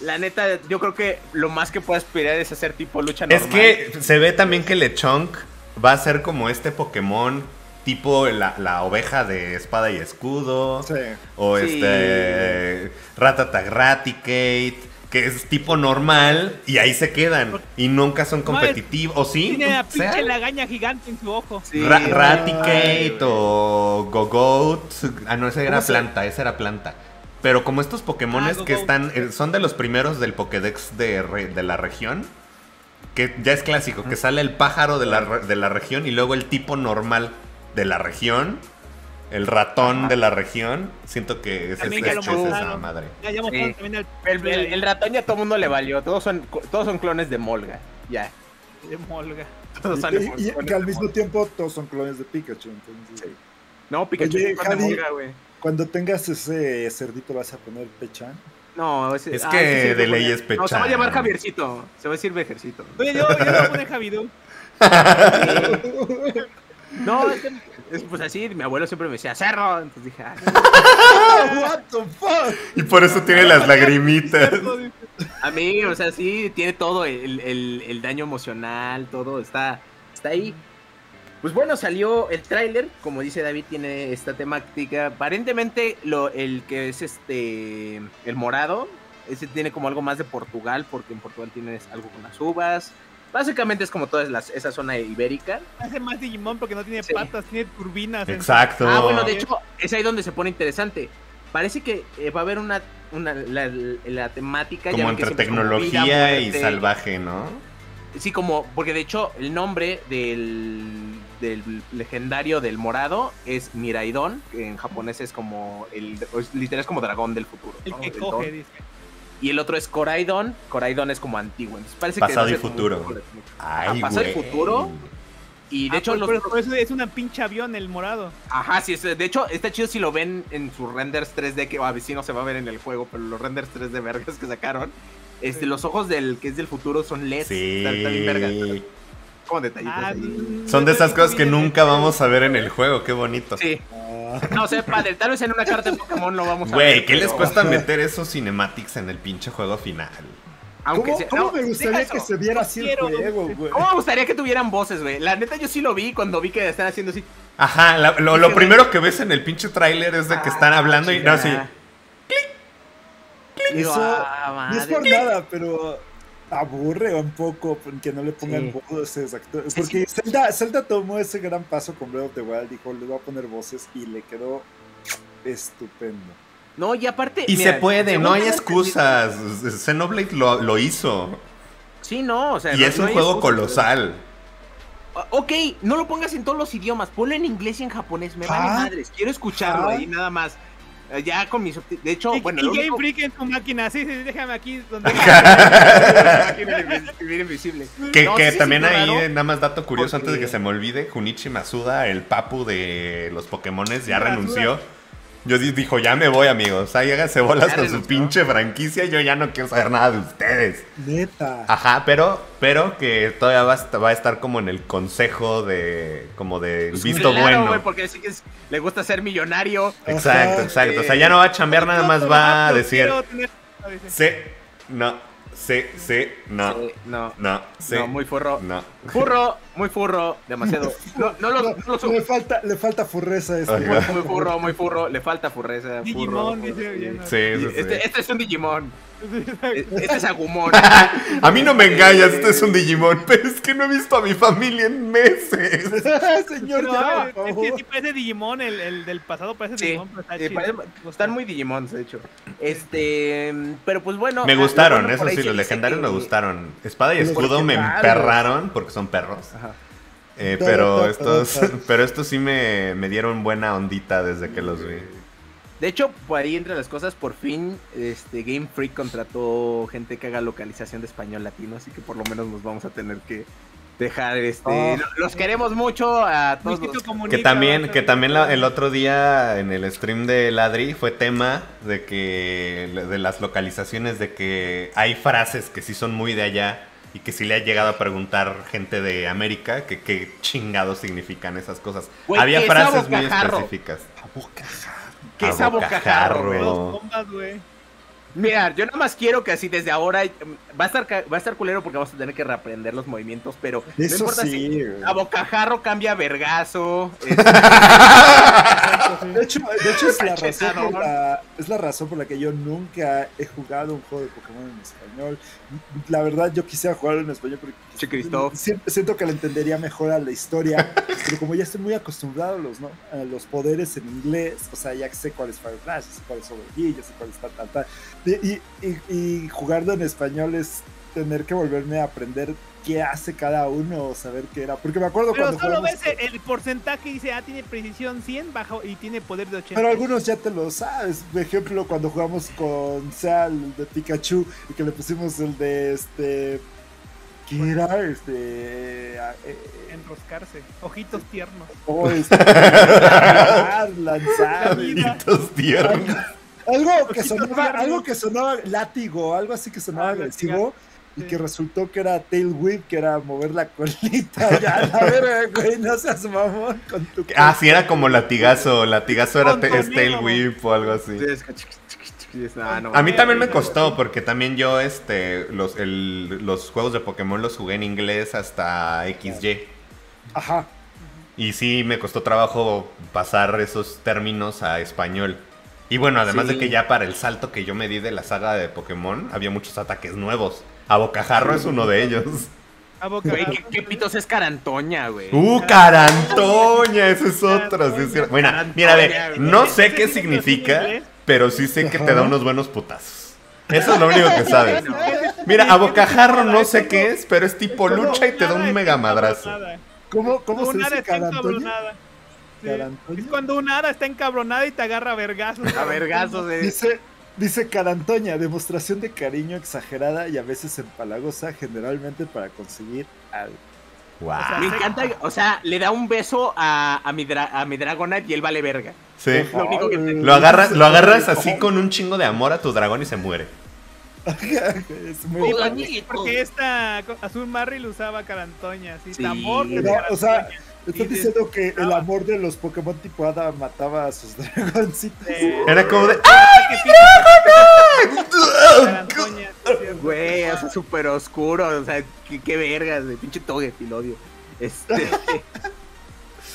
La neta, yo creo que lo más que puedo aspirar es hacer tipo lucha normal. Es que se ve también que Lechonk va a ser como este Pokémon tipo la, la oveja de espada y escudo. Sí. O sí. este... Ratatagratticate, que es tipo normal y ahí se quedan. Y nunca son competitivos. ¿O sí? Tiene la pinche ¿sea? lagaña gigante en su ojo. Sí. Ra Raticate o Gogoat. Ah, no, esa era planta, esa era planta. Pero como estos Pokémones ah, go, que están... Son de los primeros del Pokédex de, re, de la región. Que ya es clásico. Que sale el pájaro de la, de la región. Y luego el tipo normal de la región. El ratón ah, de la región. Siento que es, es, que es, es esa madre. Ya, ya sí. el, el, el, el ratón ya a todo el mundo le valió. Todos son, todos son clones de Molga. Ya. De Molga. Todos son y, y, y que al mismo Molga. tiempo todos son clones de Pikachu. Entonces... Sí. No, Pikachu Oye, es clon de Molga, güey. Cuando tengas ese cerdito, ¿vas a poner Pechan? No, ese, es ah, que sí, de ley es Pechan. No, se va a llamar Javiercito. Se va a decir Vejercito. Oye, yo, yo le voy a poner Javidú. No, es que, es, pues así, mi abuelo siempre me decía, cerro. Entonces dije, ah, no. What the fuck. Y por eso tiene las lagrimitas. A mí, o sea, sí, tiene todo el, el, el daño emocional, todo, está, está ahí. Pues bueno, salió el tráiler, como dice David, tiene esta temática. Aparentemente lo, el que es este el morado, ese tiene como algo más de Portugal, porque en Portugal tienes algo con las uvas. Básicamente es como toda las, esa zona ibérica. Hace más Digimon porque no tiene sí. patas, tiene turbinas. Exacto. Ah, bueno, de hecho, es ahí donde se pone interesante. Parece que eh, va a haber una, una la, la, la temática. Como ya entre que tecnología vida, y salvaje, ¿no? Sí, como, porque de hecho el nombre del... del legendario del morado es Miraidon, que en japonés es como el, literal es como dragón del futuro, ¿no? El que el coge, dice. Y el otro es Koraidon, Koraidon es como antiguo, entonces parece pasado que... Pasado y futuro. Muy... Ay, pasado y futuro. Y de ah, hecho... Por, los... por eso es una pinche avión el morado. Ajá, sí, es, de hecho está chido si lo ven en sus renders tres D, que a sí no se va a ver en el juego, pero los renders tres D vergas que sacaron, este, sí. los ojos del que es del futuro son L E Ds. Sí. Tal, tal y verga, tal. Detallitos ah, ahí. Son de esas cosas que nunca vamos a ver en el juego, qué bonito. Sí. No sé, padre, tal vez en una carta de Pokémon lo vamos a Wey, ver. Güey, ¿qué les cuesta meter esos cinematics en el pinche juego final? Aunque ¿Cómo, sea, ¿cómo no, me gustaría que se viera no así quiero, el juego, güey? ¿Cómo me gustaría que tuvieran voces, güey? La neta yo sí lo vi cuando vi que están haciendo así. Ajá, la, lo, lo primero que ves en el pinche tráiler es de que ah, están hablando chica. y no así. ¡Clic! ¡Clic! Eso, ah, no es por ¡clic! nada, pero... aburre un poco que no le pongan sí. voces actores, porque sí. Zelda, Zelda tomó ese gran paso con Breath of the Wild, dijo, le voy a poner voces y le quedó estupendo. No, y aparte... Y mira, se puede, no hay excusas, Xenoblade lo, lo hizo. Sí, no, o sea... Y es no un juego excusa, colosal. Pero... Ok, no lo pongas en todos los idiomas, ponlo en inglés y en japonés, me ¿Ah? vale madres, quiero escucharlo ¿Ah? ahí nada más. Ya con mis... De hecho, y, bueno... Y Game Freak en tu máquina. Sí, sí, déjame aquí. Donde invisible. Que, no, que sí, también ahí, raro. nada más dato curioso, porque... antes de que se me olvide, Junichi Masuda, el papu de los Pokémones, ya Masuda. renunció. Yo dijo, ya me voy, amigos. Ahí háganse bolas ya con renunció. su pinche franquicia. Yo ya no quiero saber nada de ustedes. Neta. Ajá, pero, pero que todavía va a, va a estar como en el consejo de... Como de pues visto claro, bueno. Wey, porque sí que es, le gusta ser millonario. Exacto, Ajá, exacto. Eh, o sea, ya no va a chambear, nada más va a decir... Tener... Sí, no, sí, sí, no, sí, no, no, sí, no, muy furro. No. Furro. muy furro, demasiado. No, no, lo, no, no lo le, falta, le falta furreza a este. Muy, muy furro, muy furro, le falta furreza. Digimon, furro, dice bien. Sí, sí, sí. Este, este es un Digimon. Este es Agumon. A mí no me engañas, este es un Digimon. Pero es que no he visto a mi familia en meses. Señor, no, ya, es que sí parece Digimon, el, el del pasado parece sí, Digimon. Pero está eh, parece, están muy Digimons, de hecho. Este, pero pues bueno. Me gustaron, bueno, eso sí, los legendarios que... me gustaron. Espada y escudo me emperraron porque son perros. Ajá. Eh, pero estos, pero estos sí me, me dieron buena ondita desde que los vi. De hecho, por ahí entre las cosas, por fin este Game Freak contrató gente que haga localización de español latino, así que por lo menos nos vamos a tener que dejar este oh. Los queremos mucho a todos los... comunica, que también que también la, el otro día en el stream de Ladri fue tema de que de las localizaciones, de que hay frases que sí son muy de allá y que sí le ha llegado a preguntar gente de América que qué chingados significan esas cosas. Wey, había frases muy específicas. ¿Qué es a bocajarro? Mira, yo nada más quiero que así desde ahora va a estar va a estar culero porque vamos a tener que reaprender los movimientos, pero eso no importa, sí, si a bocajarro cambia a vergazo. Es... de hecho, de hecho es, la razón la, es la razón por la que yo nunca he jugado un juego de Pokémon en español. La verdad, yo quisiera jugarlo en español porque che, siento, siento que le entendería mejor a la historia, pero como ya estoy muy acostumbrado a los, ¿no? a los poderes en inglés, o sea, ya sé cuál es Fire Flash, ya sé cuál es Overheat, ya sé cuál es tal, tal, tal. Y, y, y jugarlo en español es tener que volverme a aprender qué hace cada uno o saber qué era. Porque me acuerdo pero cuando solo ves con... el porcentaje y dice, ah, tiene precisión cien bajo y tiene poder de ochenta. Pero algunos ya te lo sabes. Por ejemplo, cuando jugamos con Sea, el de Pikachu, y que le pusimos el de este... ¿Qué era? Este... Enroscarse. Ojitos tiernos. Oh, este... lanzar, lanzar. Ojitos tiernos. Algo que, sonaba, algo que sonaba látigo, algo así que sonaba ah, agresivo, sí. Y que resultó que era tail whip, que era mover la colita. Ya, a ver, güey, no seas mamón con tu... Ah, sí, era como latigazo, latigazo era es tail whip o algo así. A mí también me costó, porque también yo este los, el, los juegos de Pokémon los jugué en inglés hasta equis ye. Ajá. Y sí, me costó trabajo pasar esos términos a español. Y bueno, además sí. de que ya para el salto que yo me di de la saga de Pokémon, había muchos ataques nuevos. A bocajarro es uno de ellos. A bocajarro. Güey, ¿qué, qué pitos es Carantoña, güey? ¡Uh, Carantoña! Esa es otra. Sí, es bueno, Carantoña, mira, a ver, no sé qué significa, pero sí sé que te da unos buenos putazos. Eso es lo único que sabes. Mira, a bocajarro no sé qué es, pero es tipo lucha y te da un mega madrazo. ¿Cómo, cómo se dice Carantoña? Sí. Es cuando un hada está encabronada y te agarra a vergazos. A vergazos, eh. Dice, dice Carantoña, demostración de cariño exagerada y a veces empalagosa, generalmente para conseguir algo. Wow. O sea, me encanta, o sea, le da un beso a, a, mi, dra a mi Dragonite y él vale verga. Sí. Es lo único que te... lo, agarras, lo agarras así con un chingo de amor a tu dragón y se muere. Es muy bonito. Porque esta Azul Marry lo usaba Carantoña, así, sí. Amor que no, Carantoña. O sea, estás diciendo que el amor de los Pokémon tipo hada mataba a sus dragoncitos. Era como de ¡ay, mi dragona! Güey, o sea, súper oscuro. O sea, qué, qué vergas, de pinche togue, el odio. Este...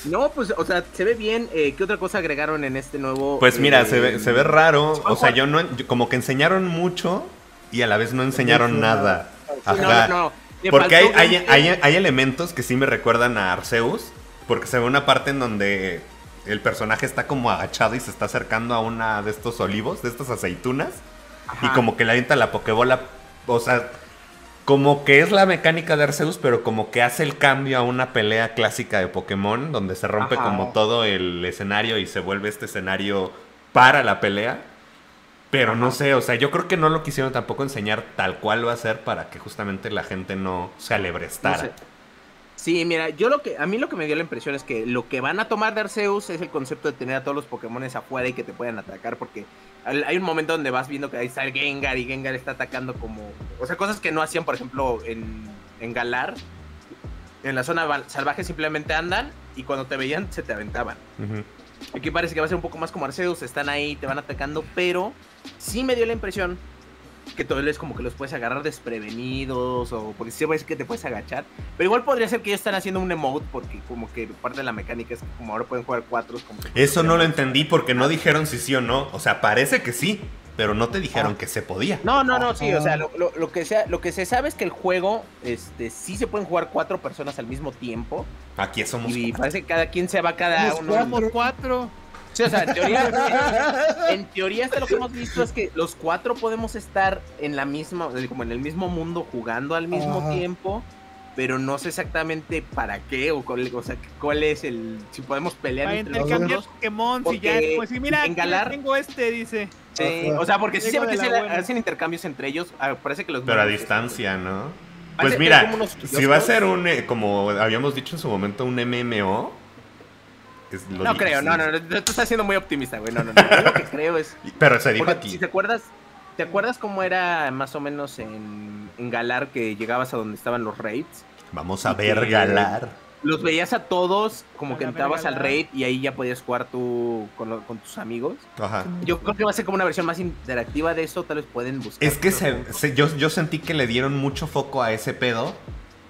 no, pues, o sea, se ve bien. Eh, ¿Qué otra cosa agregaron en este nuevo...? Pues mira, eh, se, ve, se ve raro. O sea, yo no... Como que enseñaron mucho y a la vez no enseñaron nada. Ajá. No, no, no. Porque hay, hay, hay, hay elementos que sí me recuerdan a Arceus, porque se ve una parte en donde el personaje está como agachado y se está acercando a una de estos olivos, de estas aceitunas. Ajá. Y como que le avienta la pokebola, o sea, como que es la mecánica de Arceus, pero como que hace el cambio a una pelea clásica de Pokémon, donde se rompe Ajá. como todo el escenario y se vuelve este escenario para la pelea. Pero no sé, o sea, yo creo que no lo quisieron tampoco enseñar tal cual va a ser para que justamente la gente no se alebrestara. No sé. Sí, mira, yo lo que a mí lo que me dio la impresión es que lo que van a tomar de Arceus es el concepto de tener a todos los Pokémones afuera y que te puedan atacar, porque hay un momento donde vas viendo que ahí está el Gengar y Gengar está atacando como... O sea, cosas que no hacían, por ejemplo, en, en Galar. En la zona salvaje simplemente andan y cuando te veían se te aventaban. Uh-huh. Aquí parece que va a ser un poco más como Arceus, están ahí, te van atacando, pero sí me dio la impresión que todo es como que los puedes agarrar desprevenidos, o porque si ves que te puedes agachar, pero igual podría ser que ya están haciendo un emote, porque como que parte de la mecánica es que como ahora pueden jugar cuatro. Eso no lo entendí porque no dijeron si sí o no, o sea, parece que sí, pero no te dijeron ah. que se podía. No, no, no, sí, o sea, lo, lo, lo, que sea, lo que se sabe es que el juego, este, sí se pueden jugar cuatro personas al mismo tiempo. Aquí somos Y cuatro. Parece que cada quien se va cada uno. Somos cuatro. Sí, o sea, en teoría, en teoría hasta lo que hemos visto es que los cuatro podemos estar en la misma, como en el mismo mundo, jugando al mismo Ajá. tiempo, pero no sé exactamente para qué, o, cuál, o sea, cuál es el, si podemos pelear para entre intercambiar Pokémon, si ya, pues si mira, engalar, tengo este, dice. Sí, o sea, porque sí se ve que se hacen intercambios entre ellos, ah, parece que los... Pero a distancia, es, ¿no? Pues mira, si va a ser un, eh, como habíamos dicho en su momento, un M M O... No creo, no, no, no, tú estás siendo muy optimista, güey, no, no, no, yo lo que creo es... Pero se dijo aquí. Si te acuerdas, ¿te acuerdas cómo era más o menos en, en Galar que llegabas a donde estaban los raids? Vamos a ver que, Galar. Los veías a todos, como Vamos que entrabas al raid y ahí ya podías jugar tú con, lo, con tus amigos. Ajá. Yo creo que va a ser como una versión más interactiva de eso, tal vez pueden buscar. Es que se, se, yo, yo sentí que le dieron mucho foco a ese pedo.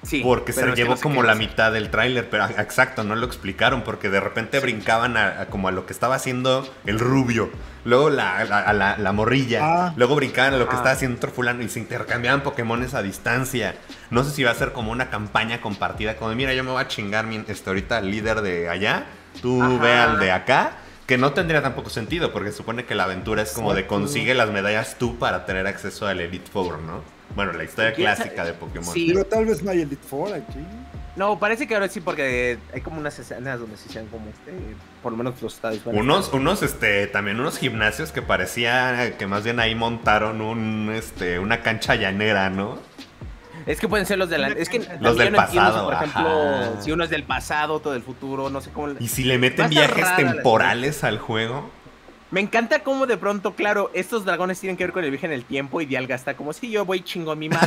Sí, porque se llevó no sé como la es. mitad del tráiler, pero exacto, no lo explicaron, porque de repente sí. brincaban a, a como a lo que estaba haciendo el rubio, luego la, la, a la, la morrilla, ah. luego brincaban a lo que ah. estaba haciendo otro fulano y se intercambiaban Pokémones a distancia. No sé si va a ser como una campaña compartida, como de, mira, yo me voy a chingar mi, este, ahorita al líder de allá, tú Ajá. ve al de acá, que no tendría tampoco sentido, porque supone que la aventura es como sí. de consigue las medallas tú para tener acceso al Elite Four, ¿no? Bueno, la historia clásica de Pokémon. Sí. Pero tal vez no hay Elite Four aquí. No, parece que ahora sí, porque hay como unas escenas donde sí sean como este, por lo menos los estadios. Unos, unos, este, también unos gimnasios que parecía que más bien ahí montaron un, este, una cancha llanera, ¿no? Es que pueden ser los de la... Es que los del no pasado, entiendo, por ajá. ejemplo, si uno es del pasado, otro del futuro, no sé cómo... Y si le meten viajes temporales al juego... Me encanta cómo de pronto, claro, estos dragones tienen que ver con el viaje en el tiempo y Dialga está como, si sí, yo voy chingo a mi madre.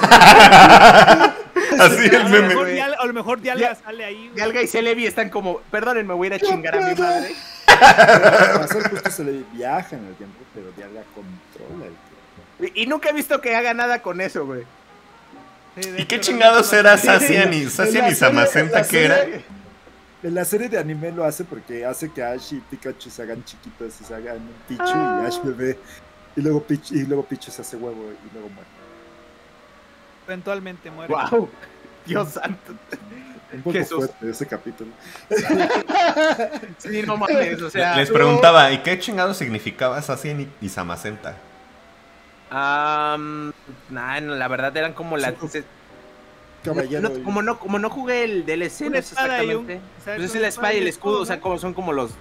Así el meme. A lo mejor Dialga Dial sale ahí. Güey. Dialga y Celebi están como, perdónenme, voy a ir a chingar a mi madre. Para ser justo, Celebi viaja en el tiempo, pero Dialga controla el tiempo. Y, y nunca he visto que haga nada con eso, güey. Sí, ¿y qué chingados era Zacian y Zamazenta que era? En la serie de anime lo hace porque hace que Ash y Pikachu se hagan chiquitos y se hagan Pichu ah. y Ash bebé. Y luego, Pichu, y luego Pichu se hace huevo y luego muere. Eventualmente muere. ¡Wow! ¡Dios santo! Un poco Jesús. Fuerte ese capítulo. Sí, no mames, o sea... Les preguntaba, ¿y qué chingado significaba Zacian y Zamazenta? Um, nah, no, la verdad eran como las... Sí. No, no, como, no, como no jugué el D L C, no es exactamente. Entonces la espada y el escudo, ¿no? O sea, como son como los...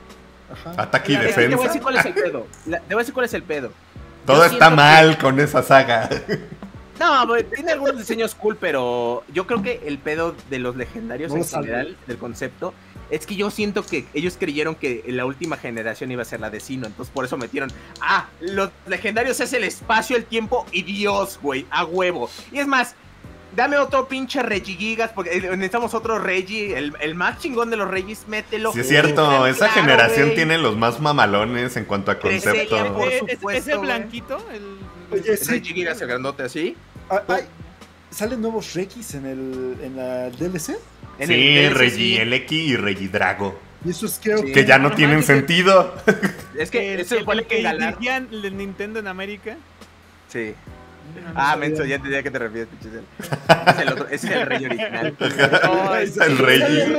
Ajá. Ataque y la, defensa. Te voy a decir cuál es el pedo. La, te voy a decir cuál es el pedo. Todo yo está mal que... con esa saga. No, pues, tiene algunos diseños cool, pero yo creo que el pedo de los legendarios no en general, del concepto, es que yo siento que ellos creyeron que la última generación iba a ser la de Sinnoh, entonces por eso metieron, ah, los legendarios es el espacio, el tiempo y Dios, güey, a huevo. Y es más, dame otro pinche Regigigas, porque necesitamos otro Regi, el, el más chingón de los Regis, mételo. Sí, es cierto, claro, esa generación wey. Tiene los más mamalones en cuanto a concepto. ¿Es, es, es el blanquito? El, Oye, sí. Regigigas, el grandote, así. Ah, ah, ¿salen nuevos Regis en el en la D L C? ¿En sí, el D L C, Regi Eleki y Regidrago. ¿Y esos qué? Sí. Que ya no, no tienen es sentido. Que, es que eso igual que dirigían el Nintendo en América. Sí. No, ah, no menso, ya entendía que te refieres, pichicel. Ese es el rey original. No, es el rey.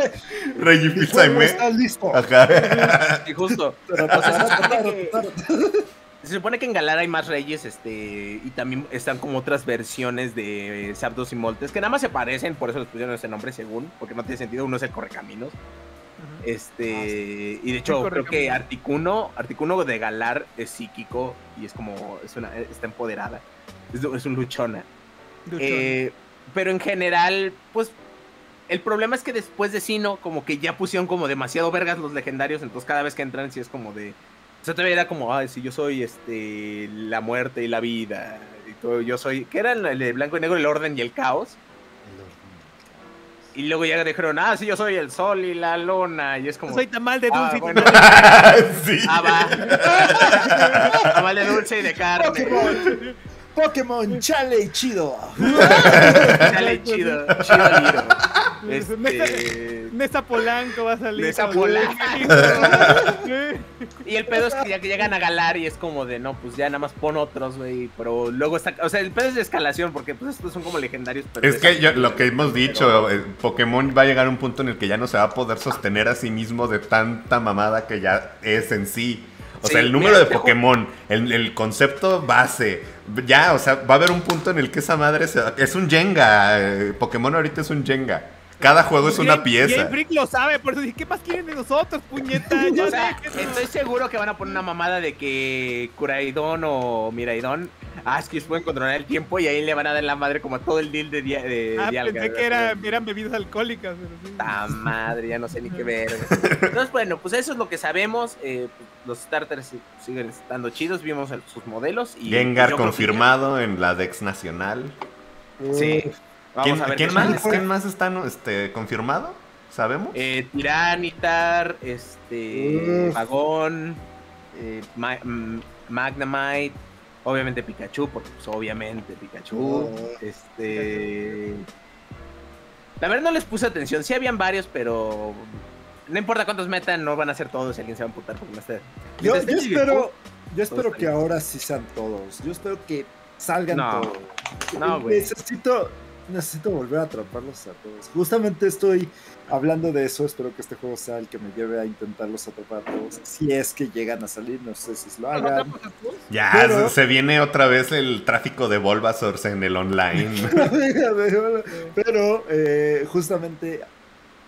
Rey Pizza y me. Está listo. Ajá. Y justo. O sea, se, supone que, se supone que en Galar hay más reyes, este. Y también están como otras versiones de Zapdos y Moltres, que nada más se parecen, por eso les pusieron ese nombre, según, porque no tiene sentido. Uno es el Correcaminos. Uh-huh. Este. Ah, sí. Y de hecho, creo que Articuno, Articuno de Galar es psíquico y es como. Es una, está empoderada. Es un luchona. luchona. Eh, pero en general, pues, el problema es que después de Sinnoh, como que ya pusieron como demasiado vergas los legendarios, entonces cada vez que entran sí es como de... O sea, todavía era como, ay, si yo soy este la muerte y la vida, y todo, yo soy... ¿Qué eran? El blanco y negro, el orden y el caos. El orden. Y luego ya dijeron, ah, sí, yo soy el sol y la luna. Y es como... Soy tamal de dulce. Ah, bueno. sí. Ah, va. Tamal de dulce y de carne. Pokémon Chale Chido. Chale Chido. Chido Liro. Este... Nesa, Nesa Polanco va a salir. Nesa Polanco. Y el pedo es que ya que llegan a Galar y es como de, no, pues ya nada más pon otros, güey. Pero luego está... O sea, el pedo es de escalación porque pues estos son como legendarios. Pero es que yo, lo que hemos dicho, pero... Pokémon va a llegar a un punto en el que ya no se va a poder sostener a sí mismo de tanta mamada que ya es en sí. O sí, sea, el número mira, de Pokémon, el, el concepto base, ya, o sea, va a haber un punto en el que esa madre se, es un Jenga. Eh, Pokémon ahorita es un Jenga. Cada juego es una pieza. Game Freak lo sabe, por eso dije, ¿qué más quieren de nosotros, puñeta? Yo o sea, sé, estoy seguro que van a poner una mamada de que Curaidon o Miraidon, ah, es que pueden controlar el tiempo y ahí le van a dar la madre como todo el deal de Dialga. De, ah, de pensé que era, eran bebidas alcohólicas. Pero sí. ¡Ta madre! Ya no sé ni qué ver. Entonces, bueno, pues eso es lo que sabemos. Eh, los starters siguen estando chidos, vimos sus modelos. Y Gengar confirmado que... en la Dex Nacional. Sí. Vamos ¿Quién, a ver ¿quién, más, ¿Quién más está este, confirmado? ¿Sabemos? Eh, Tiranitar, este, mm. Vagón, eh, Ma Magnemite, obviamente Pikachu, porque pues, obviamente Pikachu. Oh. Este, la verdad no les puse atención, sí habían varios, pero no importa cuántos metan, no van a ser todos, si alguien se va a amputar porque no está. Yo, yo espero, yo espero que ahora sí sean todos, yo espero que salgan no. todos. No, güey. Necesito... Necesito volver a atraparlos a todos. Justamente estoy hablando de eso. Espero que este juego sea el que me lleve a intentarlos atrapar a todos. Si es que llegan a salir, no sé si lo hagan. Ya, pero... se viene otra vez el tráfico de Bulbasaur en el online. Pero eh, justamente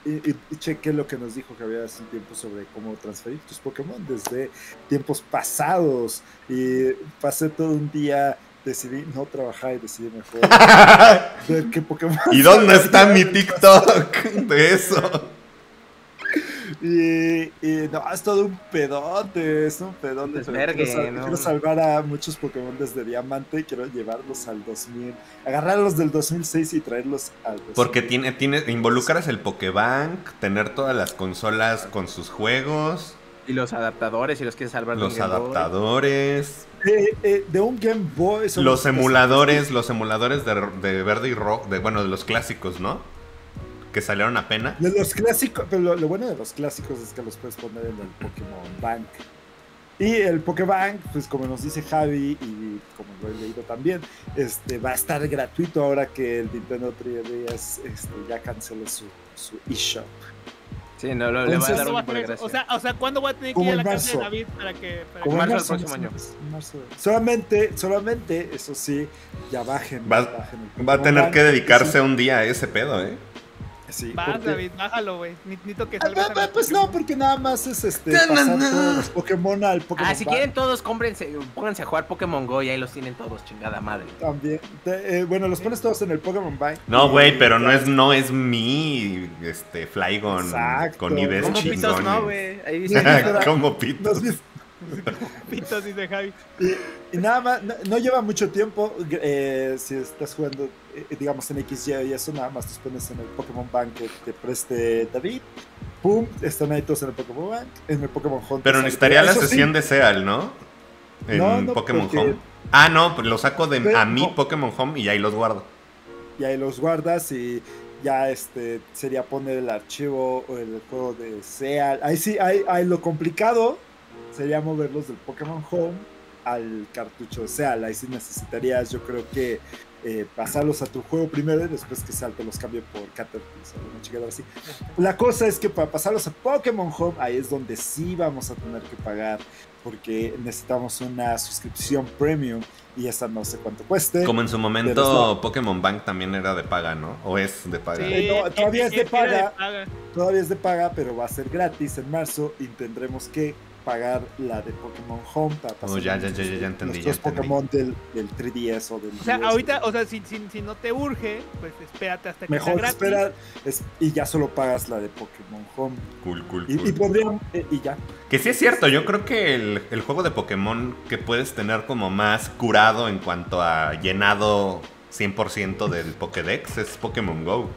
y, y, y chequé lo que nos dijo Javier hace un tiempo sobre cómo transferir tus Pokémon desde tiempos pasados. Y pasé todo un día... Decidí no trabajar y decidí mejor ver qué Pokémon. ¿Y dónde está mi TikTok de eso? Y, y no, es todo un pedote, es un pedote. Desvergue, quiero, ¿no? Quiero salvar a muchos Pokémon desde Diamante y quiero llevarlos al dos mil, agarrarlos del dos mil seis y traerlos al dos mil. Porque tiene, tiene, involucras el Pokébank, tener todas las consolas con sus juegos. Y los adaptadores, si los quieres salvar. Los adaptadores. Eh, eh, de un Game Boy. Los emuladores, los emuladores de, de Verde y Rojo, de, bueno, de los clásicos, ¿no? Que salieron apenas. De los clásicos, pero lo, lo bueno de los clásicos es que los puedes poner en el Pokémon Bank. Y el Pokébank, pues como nos dice Javi y como lo he leído también, este, va a estar gratuito ahora que el Nintendo tres D S este, ya canceló su, su eShop. Sí, no, lo, le va a dar un poco de o, sea, o sea, ¿cuándo voy a tener que ir a la casa de David para que... Para como que... marzo, marzo del próximo marzo, año. Marzo, marzo. Solamente, solamente, eso sí, ya bajen. Va, bajen va a tener que dedicarse sí. un día a ese pedo, ¿eh? Sí, vas, porque... David, bájalo, güey. Necesito que salga. Ah, pues no, porque nada más es este pasar todos los Pokémon al Pokémon. Ah, si quieren todos, cómprense, pónganse a jugar Pokémon Go y ahí los tienen todos, chingada madre. También. Te, eh, bueno, los pones todos en el Pokémon Bank. No, güey, pero no es, no es mi este Flygon con I Bs chingones. Como pitos no, güey. Ahí dice. Como pitos. Pitos dice Javi. Y, y nada más, no, no lleva mucho tiempo. Eh, si estás jugando, eh, digamos, en X Y y eso, nada más te pones en el Pokémon Bank que te preste David. Pum, están ahí todos en el Pokémon Bank, en el Pokémon Home. Pero necesitaría la sesión sí. de Seal, ¿no? En no, no, Pokémon porque... Home. Ah, no, lo saco de Pero, a mi no. Pokémon Home y ahí los guardo. Y ahí los guardas y. Ya este sería poner el archivo o el juego de Seal. Ahí sí, ahí, ahí lo complicado. Sería moverlos del Pokémon Home al cartucho. O sea, ahí sí necesitarías, yo creo que eh, pasarlos a tu juego primero y después que salte los cambie por Caterpillar o una chica así. La cosa es que para pasarlos a Pokémon Home, ahí es donde sí vamos a tener que pagar porque necesitamos una suscripción premium y esa no sé cuánto cueste. Como en su momento Pokémon Bank también era de paga, ¿no? O es de paga. Sí, no, todavía es de paga, todavía es de paga, pero va a ser gratis en marzo y tendremos que pagar la de Pokémon Home para pasar oh, ya, ya, ya, ya, ya entendí, los ya entendí. Pokémon del, del tres D S o del O sea, D S. Ahorita, o sea, si, si, si no te urge, pues espérate hasta que Mejor sea gratis. Espera es, y ya solo pagas la de Pokémon Home. Cool, cool, y, cool. Y, podrían, y ya. Que sí es cierto, yo creo que el, el juego de Pokémon que puedes tener como más curado en cuanto a llenado cien por ciento del Pokédex es Pokémon Go.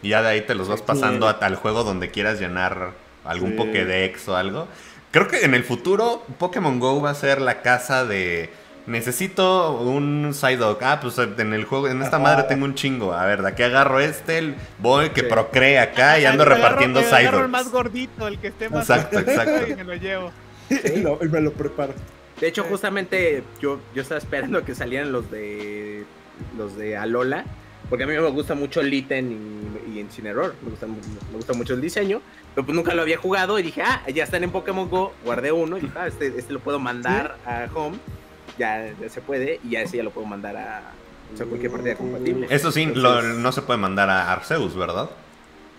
Y ya de ahí te los vas pasando sí. a tal juego donde quieras llenar algún sí. Pokédex o algo. Creo que en el futuro Pokémon Go va a ser la casa de necesito un Psyduck. Ah, pues en el juego, en esta Ajá. madre tengo un chingo. A ver, de aquí agarro este, voy que sí. procree acá y ando repartiendo Psyducks. Agarro el más gordito, el que esté más Exacto, exacto. Y me lo llevo. Y, lo, y me lo preparo. De hecho, justamente yo, yo estaba esperando que salieran los de los de Alola, porque a mí me gusta mucho Litten y, y Incineroar, me gusta, me gusta mucho el diseño, pero pues nunca lo había jugado y dije, ah, ya están en Pokémon Go, guardé uno y dije, ah, este, este lo puedo mandar a Home, ya, ya se puede, y ya ese ya lo puedo mandar a, o sea, cualquier partida compatible. Eso sí, Entonces, lo, no se puede mandar a Arceus, ¿verdad?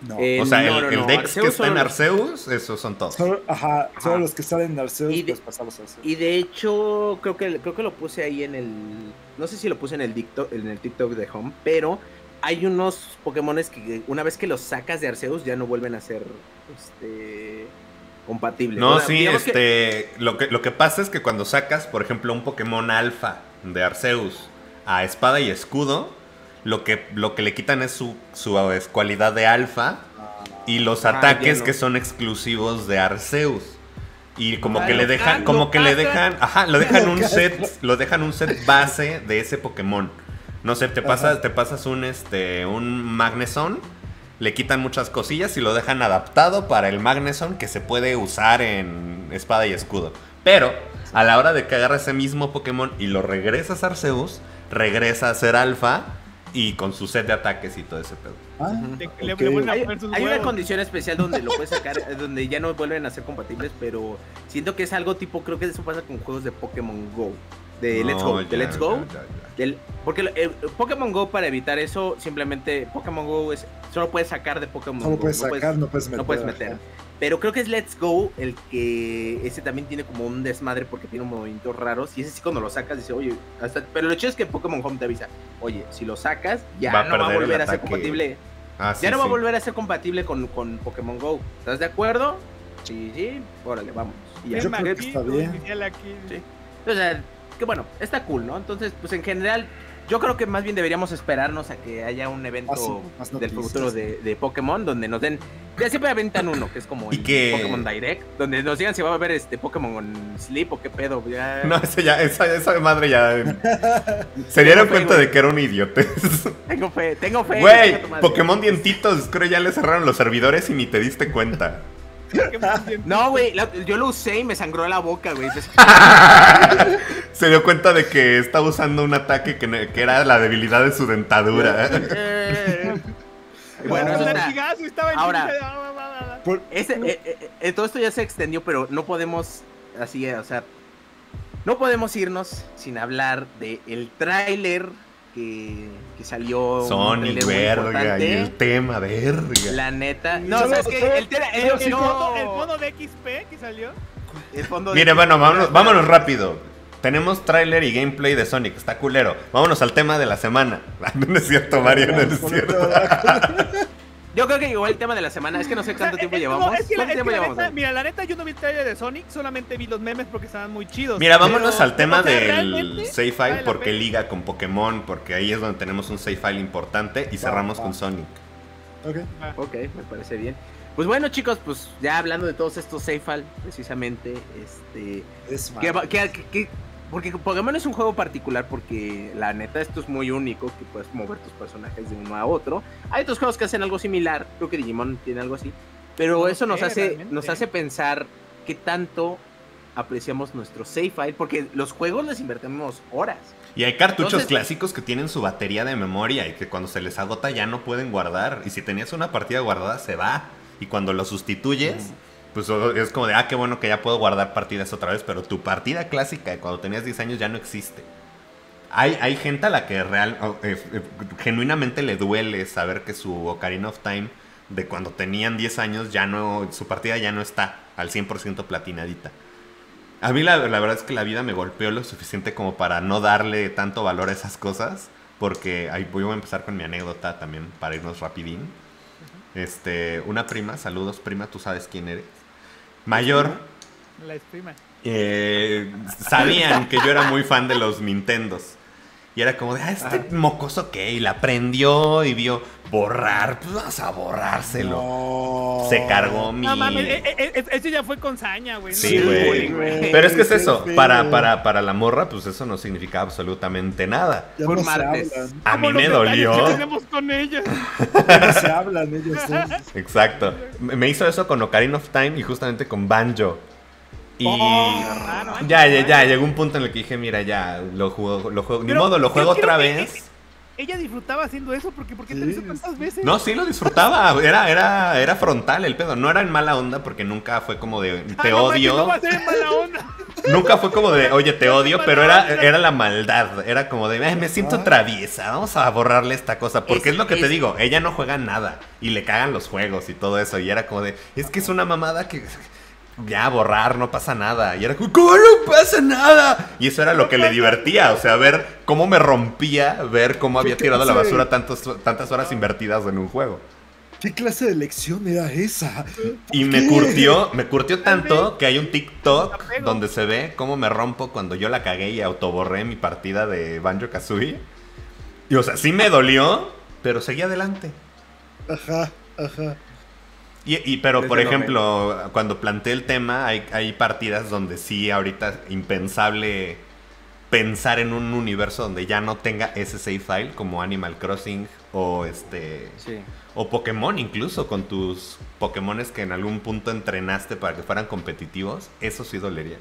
No. Eh, o sea, no, el, no, el deck que está en Arceus, los... esos son todos. Solo, ajá, ajá. solo los que salen en Arceus, y de, pues pasamos a Arceus. Y de hecho, creo que, creo que lo puse ahí en el... No sé si lo puse en el TikTok, en el TikTok de Home, pero hay unos Pokémones que una vez que los sacas de Arceus ya no vuelven a ser este, compatibles. No, o sea, sí, este que... Lo, que, lo que pasa es que cuando sacas, por ejemplo, un Pokémon alfa de Arceus a Espada y Escudo... Lo que, lo que le quitan es su, su es, cualidad de alfa y los ah, ataques no. que son exclusivos de Arceus. Y como ah, que le dejan, ah, como que pasa. le dejan, ajá, lo dejan un set, lo dejan un set base de ese Pokémon. No sé, te pasas, te pasas un este un Magneton, le quitan muchas cosillas y lo dejan adaptado para el Magneton que se puede usar en Espada y Escudo. Pero a la hora de que agarras ese mismo Pokémon y lo regresas a Arceus, regresa a ser alfa. Y con su set de ataques y todo ese pedo. Ah, le, okay. le hay, hay una condición especial donde lo puedes sacar, donde ya no vuelven a ser compatibles, pero siento que es algo tipo, creo que eso pasa con juegos de Pokémon Go. De no, Let's Go. Ya, de Let's Go. Ya, ya, ya. Del, porque el Pokémon Go, para evitar eso, simplemente Pokémon Go es solo puedes sacar de Pokémon Go. No puedes sacar, no puedes meter. No puedes meter. Pero creo que es Let's Go el que ese también tiene como un desmadre porque tiene movimientos raros. Y ese sí cuando lo sacas dice, oye, hasta... Pero lo chido es que Pokémon Home te avisa, oye, si lo sacas ya va no va a volver a ser compatible. Ah, sí, ya no sí. va a volver a ser compatible con, con Pokémon Go. ¿Estás de acuerdo? Sí, sí, órale, vamos. Y ya. Yo creo que está bien. Sí. O sea, que bueno, está cool, ¿no? Entonces, pues en general, yo creo que más bien deberíamos esperarnos a que haya un evento ah, sí, del futuro de, de Pokémon donde nos den... Ya siempre aventan uno, que es como el que... Pokémon Direct, donde nos digan si va a haber este Pokémon Sleep o qué pedo. Ya... No, esa, ya, esa, esa madre ya... Se dieron cuenta de que era un idiotez. Tengo fe, tengo fe. Güey, Pokémon Dientitos, creo ya le cerraron los servidores y ni te diste cuenta. No, güey, yo lo usé y me sangró la boca, güey. Se dio cuenta de que estaba usando un ataque que, que era la debilidad de su dentadura. Eh, bueno, eso está. Ahora, ese, eh, eh, todo esto ya se extendió, pero no podemos, así, o sea, no podemos irnos sin hablar de el tráiler que, que salió Sonic, verga, y el tema, verga. La neta. No, no sabes no, que no, el, el, el, el, fondo, el fondo de X P que salió. El fondo de Mire, X P. Bueno, vámonos, vámonos rápido. Tenemos tráiler y gameplay de Sonic, está culero. Vámonos al tema de la semana. No es cierto, Mario, no es cierto. Yo creo que llegó el tema de la semana, es que no sé cuánto o sea, tiempo llevamos. No, es que la, ¿Cuánto es tiempo que la llevamos? Neta, mira, la neta yo no vi el trailer de Sonic, solamente vi los memes porque estaban muy chidos. Mira, pero, vámonos al tema o sea, del save file porque liga con Pokémon, porque ahí es donde tenemos un save file importante y cerramos ah, ah. con Sonic. Ok. Ah. Ok, me parece bien. Pues bueno, chicos, pues ya hablando de todos estos save file, precisamente, este... Es que, que, que, que, porque Pokémon es un juego particular porque la neta esto es muy único, que puedes mover tus personajes de uno a otro. Hay otros juegos que hacen algo similar, creo que Digimon tiene algo así, pero no, eso nos hace, nos hace pensar qué tanto apreciamos nuestro save file, porque los juegos les invertimos horas. Y hay cartuchos Entonces, clásicos que tienen su batería de memoria y que cuando se les agota ya no pueden guardar, y si tenías una partida guardada se va. Y cuando lo sustituyes, pues es como de, ah, qué bueno que ya puedo guardar partidas otra vez. Pero tu partida clásica de cuando tenías diez años ya no existe. Hay, hay gente a la que real, eh, eh, genuinamente le duele saber que su Ocarina of Time de cuando tenían diez años, ya no, su partida ya no está al cien por ciento platinadita. A mí la, la verdad es que la vida me golpeó lo suficiente como para no darle tanto valor a esas cosas. Porque ahí voy a empezar con mi anécdota también para irnos rapidín. Este, una prima, saludos prima, tú sabes quién eres. Mayor. La prima. Eh, sabían que yo era muy fan de los Nintendos. Y era como de, ah, este mocoso que, y la prendió y vio borrar. Pues vas a borrárselo. No. Se cargó mi... No mames, eh, eh, eso ya fue con saña, güey. Sí, güey. Sí, pero es que es eso. Sí, para, para, para la morra, pues eso no significa absolutamente nada. Ya no martes. A mí me dolió. ¿Qué tenemos con ellos? No se hablan ellos. Sí. Exacto. Me hizo eso con Ocarina of Time y justamente con Banjo. Y oh, ya, ya, ya, llegó un punto en el que dije, mira, ya, lo juego, lo juego, ni modo, lo juego otra vez. Ella disfrutaba haciendo eso, porque ¿por qué sí. te lo hizo tantas veces? No, sí lo disfrutaba, era, era, era frontal el pedo, no era en mala onda porque nunca fue como de, te ah, odio. No, no va a ser en mala onda. Nunca fue como de, oye, te odio, pero era, era la maldad, era como de, me siento traviesa, vamos a borrarle esta cosa, porque es, es lo que es. Te digo, ella no juega nada y le cagan los juegos y todo eso, y era como de, es que es una mamada que... Ya, borrar, no pasa nada. Y era como, ¿cómo no pasa nada? Y eso era lo que le divertía, o sea, ver cómo me rompía, ver cómo había tirado a la basura tantos, tantas horas invertidas en un juego. ¿Qué clase de lección era esa? Y me curtió, me curtió tanto que hay un TikTok donde se ve cómo me rompo cuando yo la cagué y autoborré mi partida de Banjo-Kazooie. Y o sea, sí me dolió, pero seguí adelante. Ajá, ajá. Y, y, pero, desde por ejemplo, momento. Cuando planteé el tema, hay, hay partidas donde sí, ahorita es impensable pensar en un universo donde ya no tenga ese save file, como Animal Crossing o este sí. o Pokémon, incluso con tus Pokémones que en algún punto entrenaste para que fueran competitivos. Eso sí dolería.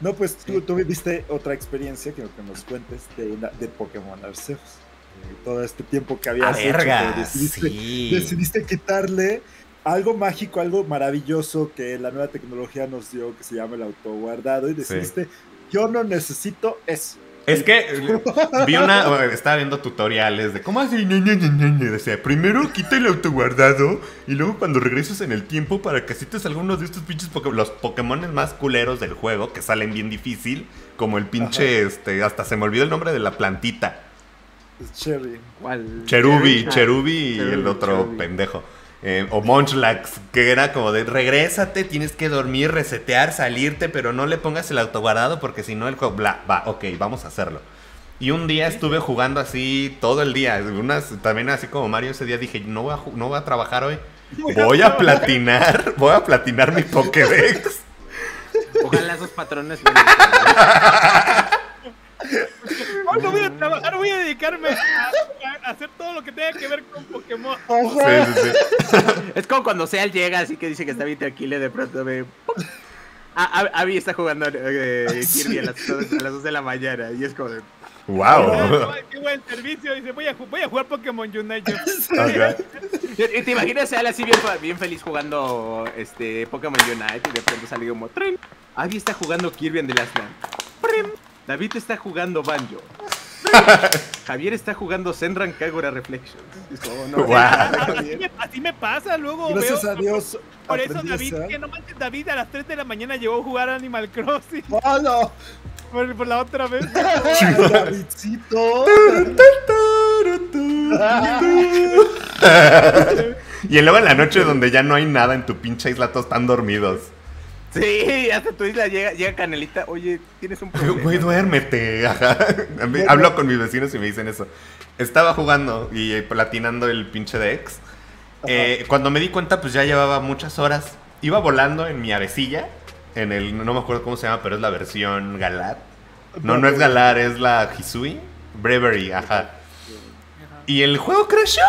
No, pues sí. tú, tú viviste otra experiencia que nos cuentes de, de Pokémon Arceus. Todo este tiempo que habías hecho, verga, decidiste, sí. decidiste quitarle... Algo mágico, algo maravilloso que la nueva tecnología nos dio, que se llama el autoguardado, y decidiste, sí. yo no necesito eso. Es que vi una, bueno, estaba viendo tutoriales de cómo hace, decía, primero quita el autoguardado y luego cuando regreses en el tiempo para que cites algunos de estos pinches Pokémon, los Pokémon más culeros del juego, que salen bien difícil, como el pinche, ajá. este, hasta se me olvidó el nombre de la plantita. Cherry. ¿Cuál? Cherubi, Cherubi y el otro Cherry. Pendejo. Eh, o Munchlax, que era como de regrésate, tienes que dormir, resetear, salirte, pero no le pongas el autoguardado porque si no el juego, bla, va, ok, vamos a hacerlo. Y un día estuve jugando así todo el día, unas, también así como Mario ese día dije, no voy a, no voy a trabajar hoy, voy a platinar, voy a platinar mi Pokédex. Ojalá esos patrones... No, no voy a trabajar, voy a dedicarme a, a hacer todo lo que tenga que ver con Pokémon. Sí, sí, sí. Es como cuando Seal llega, así que dice que está bien tranquilo y de pronto me... Ah, Abby está jugando eh, Kirby a las, a las dos de la mañana y es como de... ¡Wow! Qué buen servicio, dice, voy a, voy a jugar Pokémon Unite. Okay. ¿Y te imaginas Seal así bien, bien feliz jugando este Pokémon Unite y de pronto sale como... ¡Trim! Abby está jugando Kirby en The Last Man. ¡Prim! David está jugando Banjo. Javier está jugando Senran Kagura Reflections. Oh, no. Wow. Así, me, así me pasa luego. Gracias veo, a Dios. Por eso David, a... que no manches, David a las tres de la mañana llegó a jugar Animal Crossing. ¡Oh, no! Por, por la otra vez. ¡Davidcito! Y luego en la noche donde ya no hay nada en tu pinche isla, todos están dormidos. Sí, hasta tu isla llega, llega Canelita. Oye, tienes un problema. Güey, duérmete. Ajá. Hablo con mis vecinos y me dicen eso. Estaba jugando y platinando el pinche Dex. Eh, cuando me di cuenta, pues ya llevaba muchas horas. Iba volando en mi avecilla. En el, no me acuerdo cómo se llama, pero es la versión Galar. No, no es Galar, es la Hisui. Bravery, ajá. Y el juego crashó.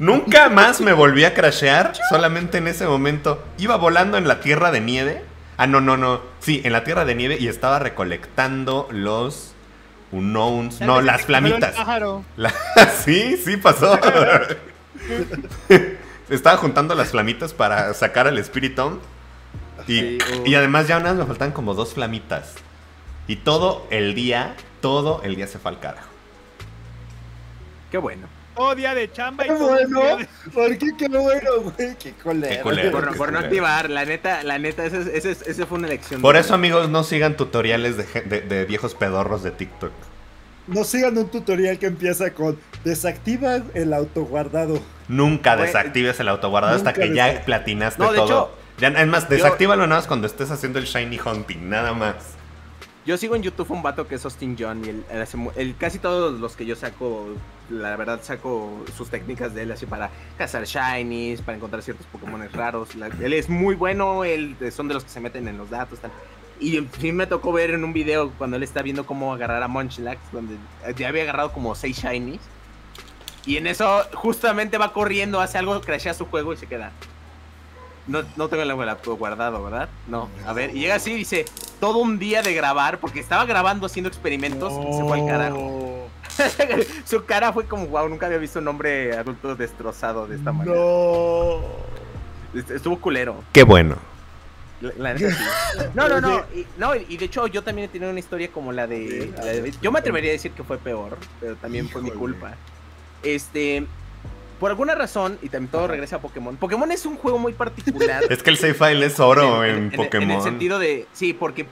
Nunca más me volví a crashear, solamente en ese momento. Iba volando en la tierra de nieve. Ah, no, no, no. Sí, en la tierra de nieve y estaba recolectando los unknowns. No, las flamitas. La... Sí, sí, pasó. Estaba juntando las flamitas para sacar al Spiritomb. Y, y además ya unas me faltan como dos flamitas. Y todo el día, todo el día se fue al carajo. Qué bueno. Todo día de chamba y todo bueno, de... ¿Por qué? Qué bueno, güey. Qué colero. Qué colero por, qué por no activar, la neta, la neta, esa fue una elección. Por eso, manera. Amigos, no sigan tutoriales de, de, de viejos pedorros de TikTok. No sigan un tutorial que empieza con desactiva el autoguardado. Nunca güey, desactives el autoguardado hasta que ya platinaste no, todo. Hecho, ya, es más, desactívalo yo... nada más cuando estés haciendo el shiny hunting, nada más. Yo sigo en YouTube un vato que es Austin John y él, él él, casi todos los que yo saco, la verdad saco sus técnicas de él así para cazar shinies, para encontrar ciertos Pokémon raros. La, él es muy bueno, él son de los que se meten en los datos. Tal. Y en fin me tocó ver en un video cuando él está viendo cómo agarrar a Munchlax, donde ya había agarrado como seis shinies. Y en eso justamente va corriendo, hace algo, crashea su juego y se queda. No, no tengo el laptop guardado, ¿verdad? No, a ver, y llega así y dice, todo un día de grabar, porque estaba grabando, haciendo experimentos, no. Y se fue al carajo. Su cara fue como, wow, nunca había visto un hombre adulto destrozado de esta manera. No. Estuvo culero. Qué bueno. La, la no, no, no, y, no, y de hecho yo también he tenido una historia como la de, la de... Yo me atrevería a decir que fue peor, pero también Híjole. fue mi culpa. Este... Por alguna razón, y también todo regresa a Pokémon. Pokémon es un juego muy particular. Es que el save file es oro en, en, en Pokémon. En el sentido de... Sí, porque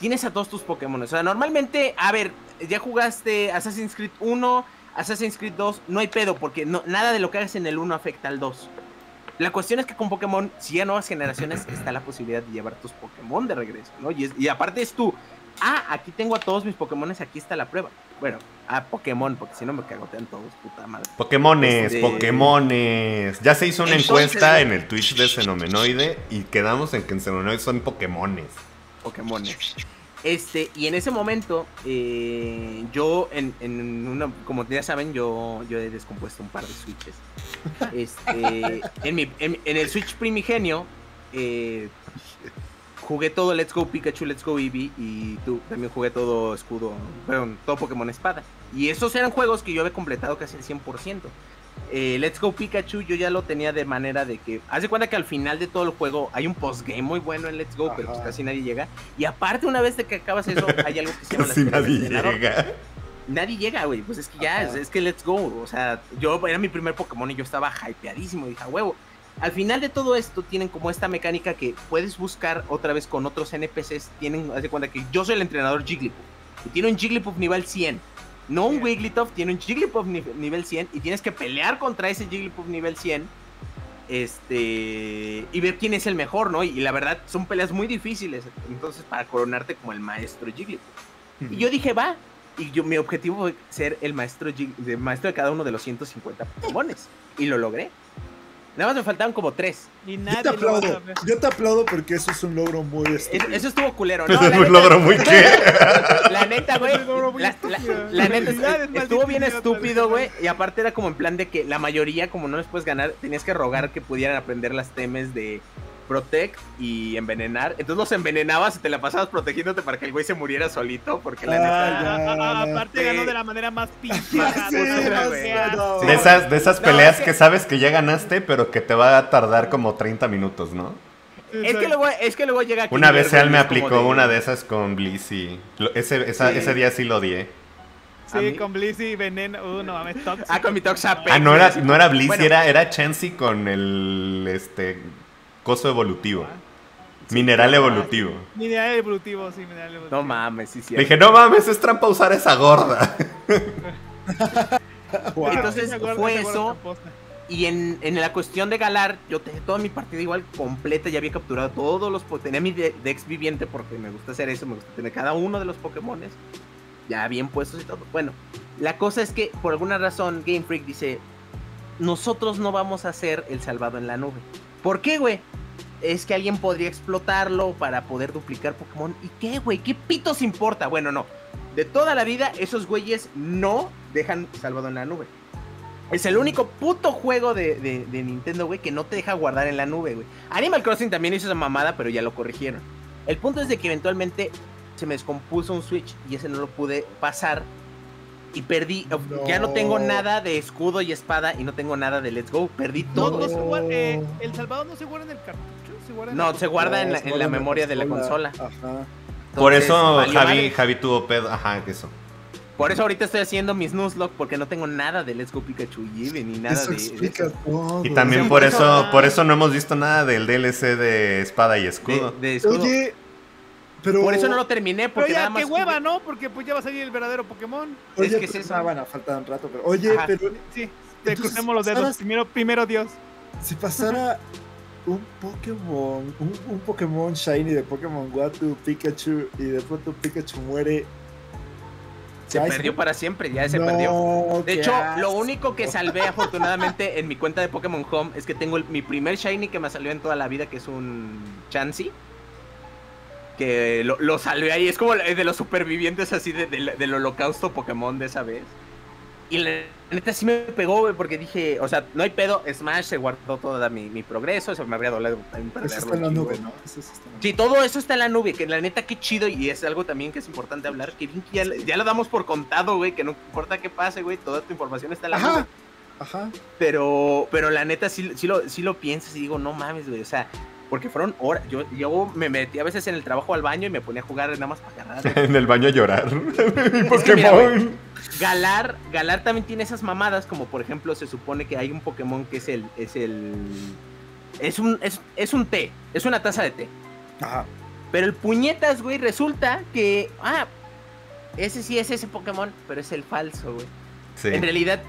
tienes a todos tus Pokémon. O sea, normalmente, a ver, ya jugaste Assassin's Creed uno, Assassin's Creed dos. No hay pedo, porque no, nada de lo que hagas en el uno afecta al dos. La cuestión es que con Pokémon, si hay nuevas generaciones, está la posibilidad de llevar tus Pokémon de regreso, ¿no? Y, es, y aparte es tú. Ah, aquí tengo a todos mis Pokémones, aquí está la prueba. Bueno, a Pokémon, porque si no me cagotean todos, puta madre. Pokémones, de... Pokémones. Ya se hizo una Entonces, encuesta en el Twitch de Xenomenoide y quedamos en que en Xenomenoide son Pokémones. Pokémones. Este, y en ese momento, eh, yo, en, en una, como ya saben, yo, yo he descompuesto un par de Switches. Este, en, mi, en, en el Switch primigenio, eh... jugué todo Let's Go Pikachu, Let's Go Eevee y tú, también jugué todo Escudo, perdón, todo Pokémon Espada. Y esos eran juegos que yo había completado casi el cien por ciento. Eh, Let's Go Pikachu yo ya lo tenía de manera de que... Haz de cuenta que al final de todo el juego hay un postgame muy bueno en Let's Go, ajá, pero pues casi nadie llega. Y aparte una vez de que acabas eso, hay algo que se llama... Casi nadie llega. Nadie llega, güey, pues es que ya, es, es que Let's Go. O sea, yo era mi primer Pokémon y yo estaba hypeadísimo, dije, a huevo. Al final de todo esto tienen como esta mecánica que puedes buscar otra vez con otros N P Cs. Tienen, haz de cuenta que yo soy el entrenador Jigglypuff y tiene un Jigglypuff nivel cien. No un Wigglytuff, tiene un Jigglypuff nivel cien y tienes que pelear contra ese Jigglypuff nivel cien. Este... Y ver quién es el mejor, ¿no? Y, y la verdad son peleas muy difíciles. Entonces para coronarte como el maestro Jigglypuff. Mm-hmm. Y yo dije, va. Y yo, mi objetivo fue ser el maestro, el maestro de cada uno de los ciento cincuenta Pokémones. Y lo logré. Nada más me faltaban como tres. Y nadie yo te aplaudo, yo te aplaudo porque eso es un logro muy estúpido. Eso estuvo culero, ¿no? Eso es un logro muy qué. La neta, güey. La, la, la neta, estuvo bien estúpido, güey. Y aparte era como en plan de que la mayoría, como no les puedes ganar, tenías que rogar que pudieran aprender las temes de Protect y envenenar. Entonces los envenenabas y te la pasabas protegiéndote para que el güey se muriera solito. Porque la neta. Ah, ah, ah, aparte, ganó de la manera más pinche. Sí, no, de esas, de esas peleas no, es que... que sabes que ya ganaste, pero que te va a tardar como treinta minutos, ¿no? Es que luego, es que luego llega. Una vez él me aplicó de... una de esas con Blissey. Ese, esa, sí. ese día sí lo odié. Sí, con Blissey y veneno. Uh, no mames, Toxic. Ah, con mi Toxape. Ah, no era, no era Blissey, bueno, era, era Chansey con el. Este. Coso evolutivo. Ah, sí, mineral sí, evolutivo. Mineral evolutivo, sí, mineral evolutivo. No mames, sí, sí. Le dije, no mames, es trampa usar esa gorda. Wow. Entonces gorda, fue eso. Y en, en la cuestión de Galar, yo tenía toda mi partida igual completa. Ya había capturado todos los Pokémon. Tenía mi de Dex viviente porque me gusta hacer eso. Me gusta tener cada uno de los Pokémones ya bien puestos y todo. Bueno, la cosa es que por alguna razón Game Freak dice, nosotros no vamos a hacer el salvado en la nube. ¿Por qué, güey? Es que alguien podría explotarlo para poder duplicar Pokémon. ¿Y qué, güey? ¿Qué pitos importa? Bueno, no. De toda la vida, esos güeyes no dejan salvado en la nube. Es el único puto juego de, de, de Nintendo, güey, que no te deja guardar en la nube, güey. Animal Crossing también hizo esa mamada, pero ya lo corrigieron. El punto es de que eventualmente se me descompuso un Switch y ese no lo pude pasar. Y perdí, no. ya no tengo nada de escudo y espada y no tengo nada de Let's Go, perdí no, todo. No se guarda, eh, el salvado no se guarda en el cartucho, se guarda en No, el... se guarda en la, en la memoria de la consola. Ajá. Entonces, por eso Javi, vale. Javi tuvo pedo, ajá, eso. Por eso ahorita estoy haciendo mis Nuzlocke porque no tengo nada de Let's Go Pikachu y ni nada eso de, explica de eso. Todo. Y también sí, por eso, nada. por eso no hemos visto nada del D L C de espada y escudo. De, de escudo. Oye, Pero... Por eso no lo terminé, porque pero ya, nada más... qué hueva, ¿no? Porque pues ya va a salir el verdadero Pokémon. Oye, es que pero... es eso. Ah, bueno, falta un rato, pero... Oye, Ajá. pero... Sí, te crucemos los dedos. Primero, primero Dios. Si pasara un Pokémon, un, un Pokémon Shiny de Pokémon Watu, Pikachu, y de pronto Pikachu muere. Se perdió para siempre, ya se no, perdió. De hecho, asco. Lo único que salvé afortunadamente en mi cuenta de Pokémon Home es que tengo el, mi primer Shiny que me salió en toda la vida, que es un Chansey. Que lo, lo salvé ahí, es como de los supervivientes así de, de, del holocausto Pokémon de esa vez. Y la neta sí me pegó, porque dije, o sea, no hay pedo, Smash se guardó todo mi, mi progreso, eso me habría dolido. Eso está en la nube, ¿no? Eso está en la nube. Sí, todo eso está en la nube, que la neta qué chido, y es algo también que es importante hablar, que bien que ya, ya lo damos por contado, güey, que no importa qué pase, güey, toda tu información está en la ajá, nube. Ajá. Pero, pero la neta sí, sí, lo, sí lo piensas y digo, no mames, güey, o sea, porque fueron horas, yo, yo me metí a veces en el trabajo al baño y me ponía a jugar nada más para agarrar. En el baño a llorar. Pokémon. Que mira, wey, Galar, Galar también tiene esas mamadas, como por ejemplo se supone que hay un Pokémon que es el, es el, es un, es, es un té, es una taza de té. Ajá. Pero el puñetas, güey, resulta que, ah, ese sí es ese Pokémon, pero es el falso, güey. Sí. En realidad,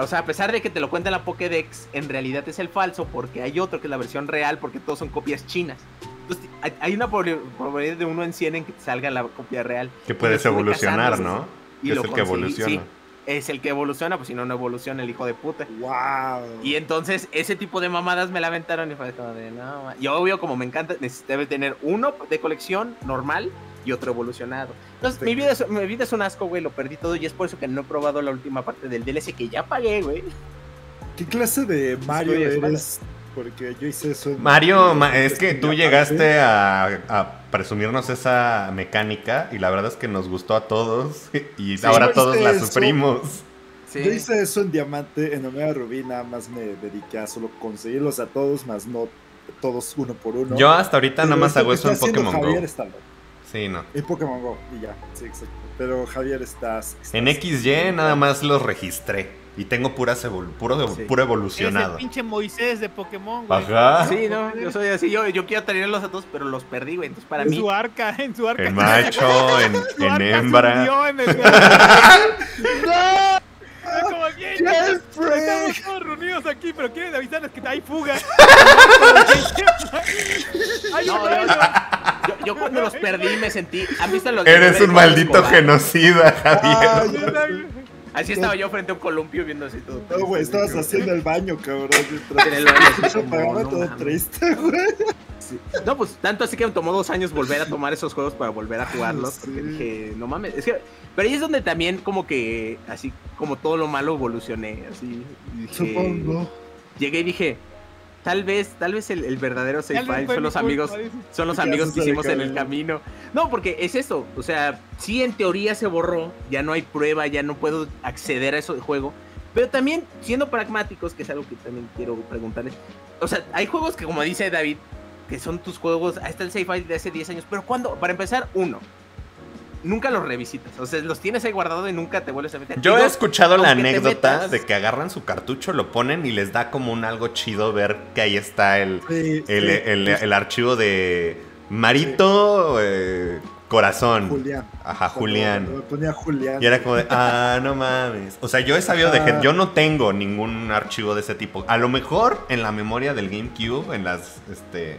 o sea, a pesar de que te lo cuenta la Pokédex, en realidad es el falso, porque hay otro que es la versión real, porque todos son copias chinas. Entonces, hay una probabilidad de uno en cien en que salga la copia real. Que puedes evolucionar, casando, ¿no? Y es lo el conseguí, que evoluciona. Sí, es el que evoluciona, pues si no, no evoluciona el hijo de puta. ¡Wow! Y entonces, ese tipo de mamadas me la aventaron y fue como de, no, yo obvio, como me encanta, debe tener uno de colección normal y otro evolucionado. Entonces, mi vida, es, mi vida es un asco, güey, lo perdí todo, y es por eso que no he probado la última parte del D L C que ya pagué, güey. ¿Qué clase de Mario eres? eres? Porque yo hice eso. Mario, ma es que tú llegaste a, a presumirnos esa mecánica, y la verdad es que nos gustó a todos, y sí, ahora todos la sufrimos. Sí. Yo hice eso en Diamante, en Omega Rubí, nada más me dediqué a solo conseguirlos a todos, más no todos uno por uno. Yo hasta ahorita nada más hago eso en Pokémon Javier Go. Está Sí, no. En Pokémon Go, y ya, sí, exacto. Pero Javier, estás... estás en X Y nada más los registré. Y tengo puras evol puro, de sí. puro evolucionado. Es el pinche Moisés de Pokémon, güey. Ajá. Sí, no, yo soy así. Yo, yo quiero tenerlos a todos, pero los perdí, güey. Entonces, para en mí... En su arca, en su arca. En macho, en, en, en hembra. En el... ¡No! Como, ¿qué? Estamos todos reunidos aquí, pero quieren avisarles que hay fuga. Hay no, yo, yo, yo cuando los perdí me sentí... ¿Han visto los Eres un maldito genocida, Javier. Ay, así estaba yo frente a un columpio viendo así todo. No, güey, estabas haciendo el baño, cabrón. Se apagaba todo triste, güey. Sí. No, pues tanto así que me tomó dos años volver a tomar esos juegos para volver a jugarlos. Ay, sí. Porque dije, no mames. Es que, pero ahí es donde también, como que, así como todo lo malo, evolucioné. Así. Dije, supongo. Llegué y dije, tal vez, tal vez el, el verdadero safe file son los amigos, son los amigos que hicimos en el camino. No, porque es eso, o sea, sí en teoría se borró, ya no hay prueba, ya no puedo acceder a eso de juego, pero también, siendo pragmáticos, que es algo que también quiero preguntarles, o sea, hay juegos que, como dice David, que son tus juegos, ahí está el safe file de hace diez años, pero ¿cuándo? Para empezar, uno, nunca los revisitas, o sea, los tienes ahí guardado y nunca te vuelves a meter. Yo he escuchado la anécdota de que agarran su cartucho, lo ponen y les da como un algo chido ver que ahí está el, sí, el, sí, el, el, el archivo de Marito, sí. eh, Corazón. Julián. Ajá, Julián. Me ponía Julián. Y era como de, ah, no mames. O sea, yo he sabido ah. de gente, yo no tengo ningún archivo de ese tipo. A lo mejor en la memoria del GameCube, en las, este,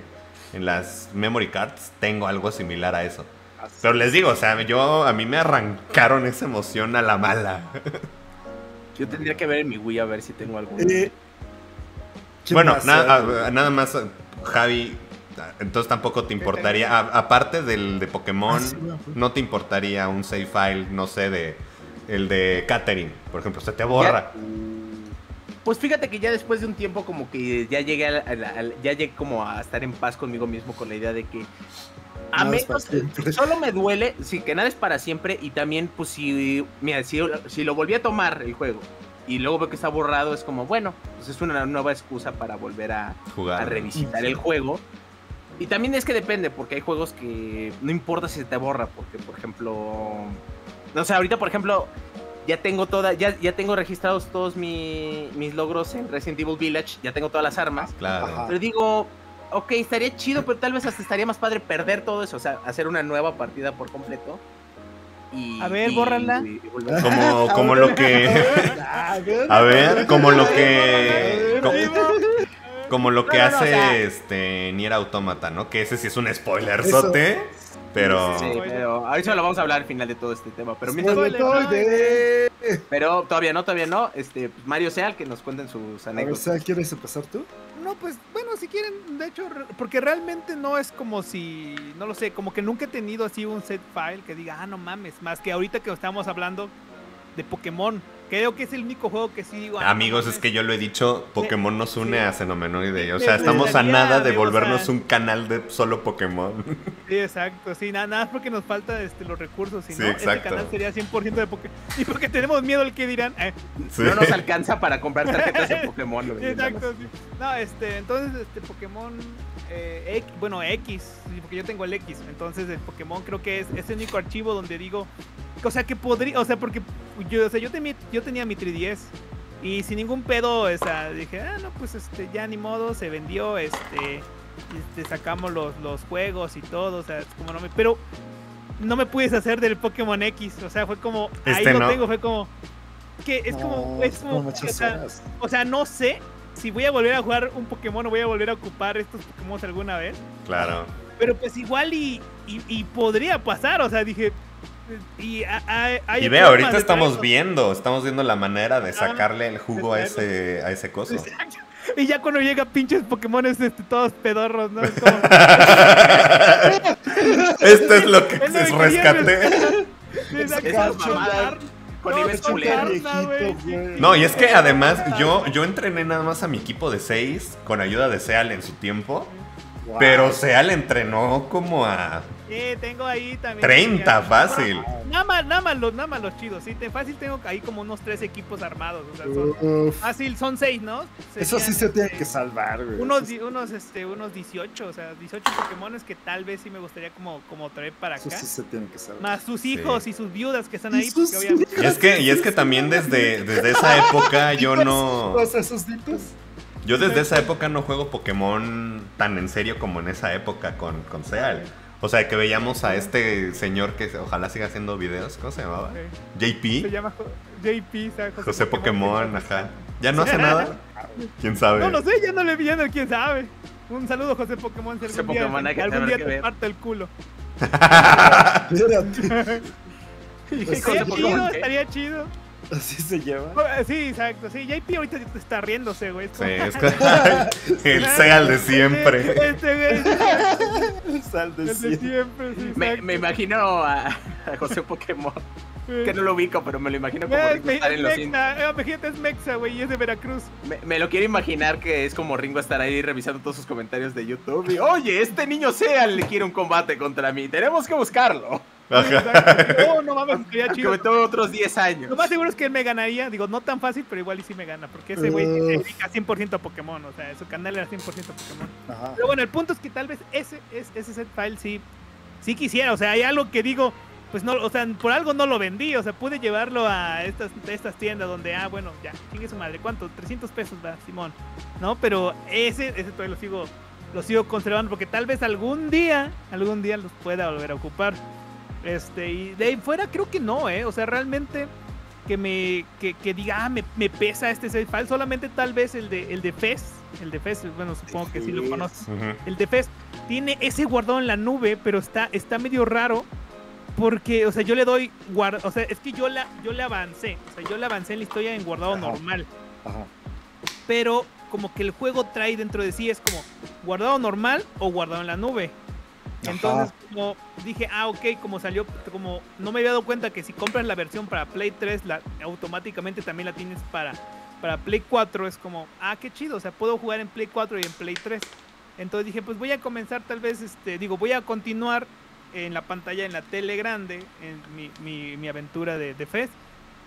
en las memory cards, tengo algo similar a eso. Pero les digo, o sea, yo a mí me arrancaron esa emoción a la mala. Yo tendría que ver en mi Wii a ver si tengo algo. Eh, bueno, na nada más, Javi, entonces tampoco te importaría, a aparte del de Pokémon, no te importaría un save file, no sé, de el de Catherine, por ejemplo, se te borra. Pues fíjate que ya después de un tiempo como que ya llegué, a la, a la, ya llegué como a estar en paz conmigo mismo con la idea de que a no menos, solo me duele, sí, que nada es para siempre. Y también, pues, si, mira, si, si lo volví a tomar el juego y luego veo que está borrado, es como, bueno, pues es una nueva excusa para volver a, jugar, a revisitar sí. el juego. Y también es que depende, porque hay juegos que no importa si se te borra, porque, por ejemplo, no sé, ahorita, por ejemplo, ya tengo toda, ya, ya tengo registrados todos mi, mis logros en Resident Evil Village, ya tengo todas las armas. Claro. Ajá. Pero digo... Ok, estaría chido, pero tal vez hasta estaría más padre perder todo eso, o sea, hacer una nueva partida por completo. Y, a ver, y, bórrala. Y, y como como lo que... A ver, como lo que... Como lo que no, no, hace no, o sea, este Nier Automata, ¿no? Que ese sí es un spoilerzote, pero... Sí, pero ahorita lo vamos a hablar al final de todo este tema. Pero mientras... de... Pero todavía no, todavía no. Este, Mario Seal, que nos cuenten sus anécdotas. A ver, ¿quieres empezar tú? No, pues, bueno, si quieren, de hecho, porque realmente no es como si... No lo sé, como que nunca he tenido así un set file que diga, ah, no mames, más que ahorita que estamos hablando de Pokémon. Creo que es el único juego que sí digo... Amigos, no, es que yo lo he dicho, Pokémon me, nos une sí, a Xenomenoide. O sea, estamos a nada de volvernos o sea, un canal de solo Pokémon. Sí, exacto. Sí, nada, nada más porque nos faltan este, los recursos. Si sí, no, exacto. Este canal sería cien por ciento de Pokémon. Y porque tenemos miedo al que dirán... Eh, sí. No nos alcanza para comprar tarjetas de Pokémon. Lo exacto, sí. No, este, entonces, este Pokémon... Eh, X, bueno, X, porque yo tengo el X. Entonces, el Pokémon creo que es, es el único archivo donde digo... O sea, que podría... O sea, porque yo, o sea, yo, tenía, yo tenía mi tres D S y sin ningún pedo, o sea, dije, ah, no, pues este, ya ni modo, se vendió, este, este sacamos los, los juegos y todo, o sea, como no me... Pero no me pude hacer del Pokémon X, o sea, fue como... Este ahí no. Lo tengo, fue como... Que es no, como... Es como no, o, sea, o sea, no sé si voy a volver a jugar un Pokémon o voy a volver a ocupar estos Pokémon alguna vez. Claro. Pero pues igual y, y, y podría pasar, o sea, dije... Y, a, a, y ve, ahorita estamos eso. viendo Estamos viendo la manera de sacarle el jugo a ese, a ese coso. Exacto. Y ya cuando llega pinches Pokémon este, todos pedorros, ¿no? Es como... Esto es lo que es se lo que rescaté. No, y es que además yo, yo entrené nada más a mi equipo de seis con ayuda de Seal en su tiempo. Wow. Pero Seal entrenó como a... Sí, tengo ahí también. treinta, fácil. Nada más, nada más los, nada más los chidos, sí. Fácil tengo ahí como unos tres equipos armados. O sea, son, fácil, son seis, ¿no? Serían, eso sí se tiene eh, que salvar, güey. Unos, unos, este, unos dieciocho, o sea, dieciocho Pokémones que tal vez sí me gustaría como, como traer para acá. Eso sí se tiene que salvar. Más sus hijos sí. y sus viudas que están ahí. Porque obviamente... Y es que, y es que también desde, desde esa época yo no... esos ditos? Yo desde esa época no juego Pokémon tan en serio como en esa época con, con Seal. O sea, que veíamos a este señor que ojalá siga haciendo videos. ¿Cómo se llamaba? Okay. J P. Se llama J P, ¿sabes? José, José Pokémon, Pokémon, ajá. ¿Ya no hace nada? ¿Quién sabe? No lo sé, ya no le vi, quién sabe. Un saludo, José Pokémon. Si algún José día, Pokémon, hay que algún día que te ver. Parto el culo. Pues estaría chido, estaría chido. Así se lleva. Sí, exacto. Sí, J P ahorita está riéndose, güey. Sí, es que el Seal de siempre. Este, güey. Sal de siempre. Me, me imagino a, a José Pokémon. Que no lo ubico, pero me lo imagino como Ringo estar en los indios. Imagínate, es mexa, güey, y es de Veracruz. Me, me lo quiero imaginar que es como Ringo estar ahí revisando todos sus comentarios de YouTube. Y, oye, este niño Seal le quiere un combate contra mí. Tenemos que buscarlo. No, no mames, sería chido. Sobre todo otros diez años. Lo más seguro es que él me ganaría. Digo, no tan fácil, pero igual y sí me gana. Porque ese güey uh. se dedica cien por ciento a Pokémon. O sea, su canal era cien por ciento Pokémon. Ajá. Pero bueno, el punto es que tal vez ese, ese, ese set file sí, sí quisiera. O sea, hay algo que digo, pues no, o sea, por algo no lo vendí. O sea, pude llevarlo a estas, estas tiendas donde, ah, bueno, ya, chingue su madre. ¿Cuánto? trescientos pesos va, Simón. No, pero ese, ese todavía lo sigo, lo sigo conservando. Porque tal vez algún día, algún día los pueda volver a ocupar. Este, y de ahí fuera creo que no, ¿eh? O sea, realmente que me que, que diga, ah, me, me pesa este set file. Solamente tal vez el de el de Fez, el de Fez, bueno, supongo que sí lo conoces. Uh-huh. El de Fez tiene ese guardado en la nube, pero está, está medio raro porque, o sea, yo le doy, guard, o sea, es que yo la yo le avancé, o sea, yo le avancé en la historia en guardado ajá, normal. Ajá. Pero como que el juego trae dentro de sí es como guardado normal o guardado en la nube. Entonces, ajá, como dije, ah, ok, como salió, como no me había dado cuenta que si compras la versión para Play tres, la, automáticamente también la tienes para, para Play cuatro, es como, ah, qué chido, o sea, puedo jugar en Play cuatro y en Play tres. Entonces dije, pues voy a comenzar tal vez, este, digo, voy a continuar en la pantalla, en la tele grande, en mi, mi, mi aventura de, de Fez.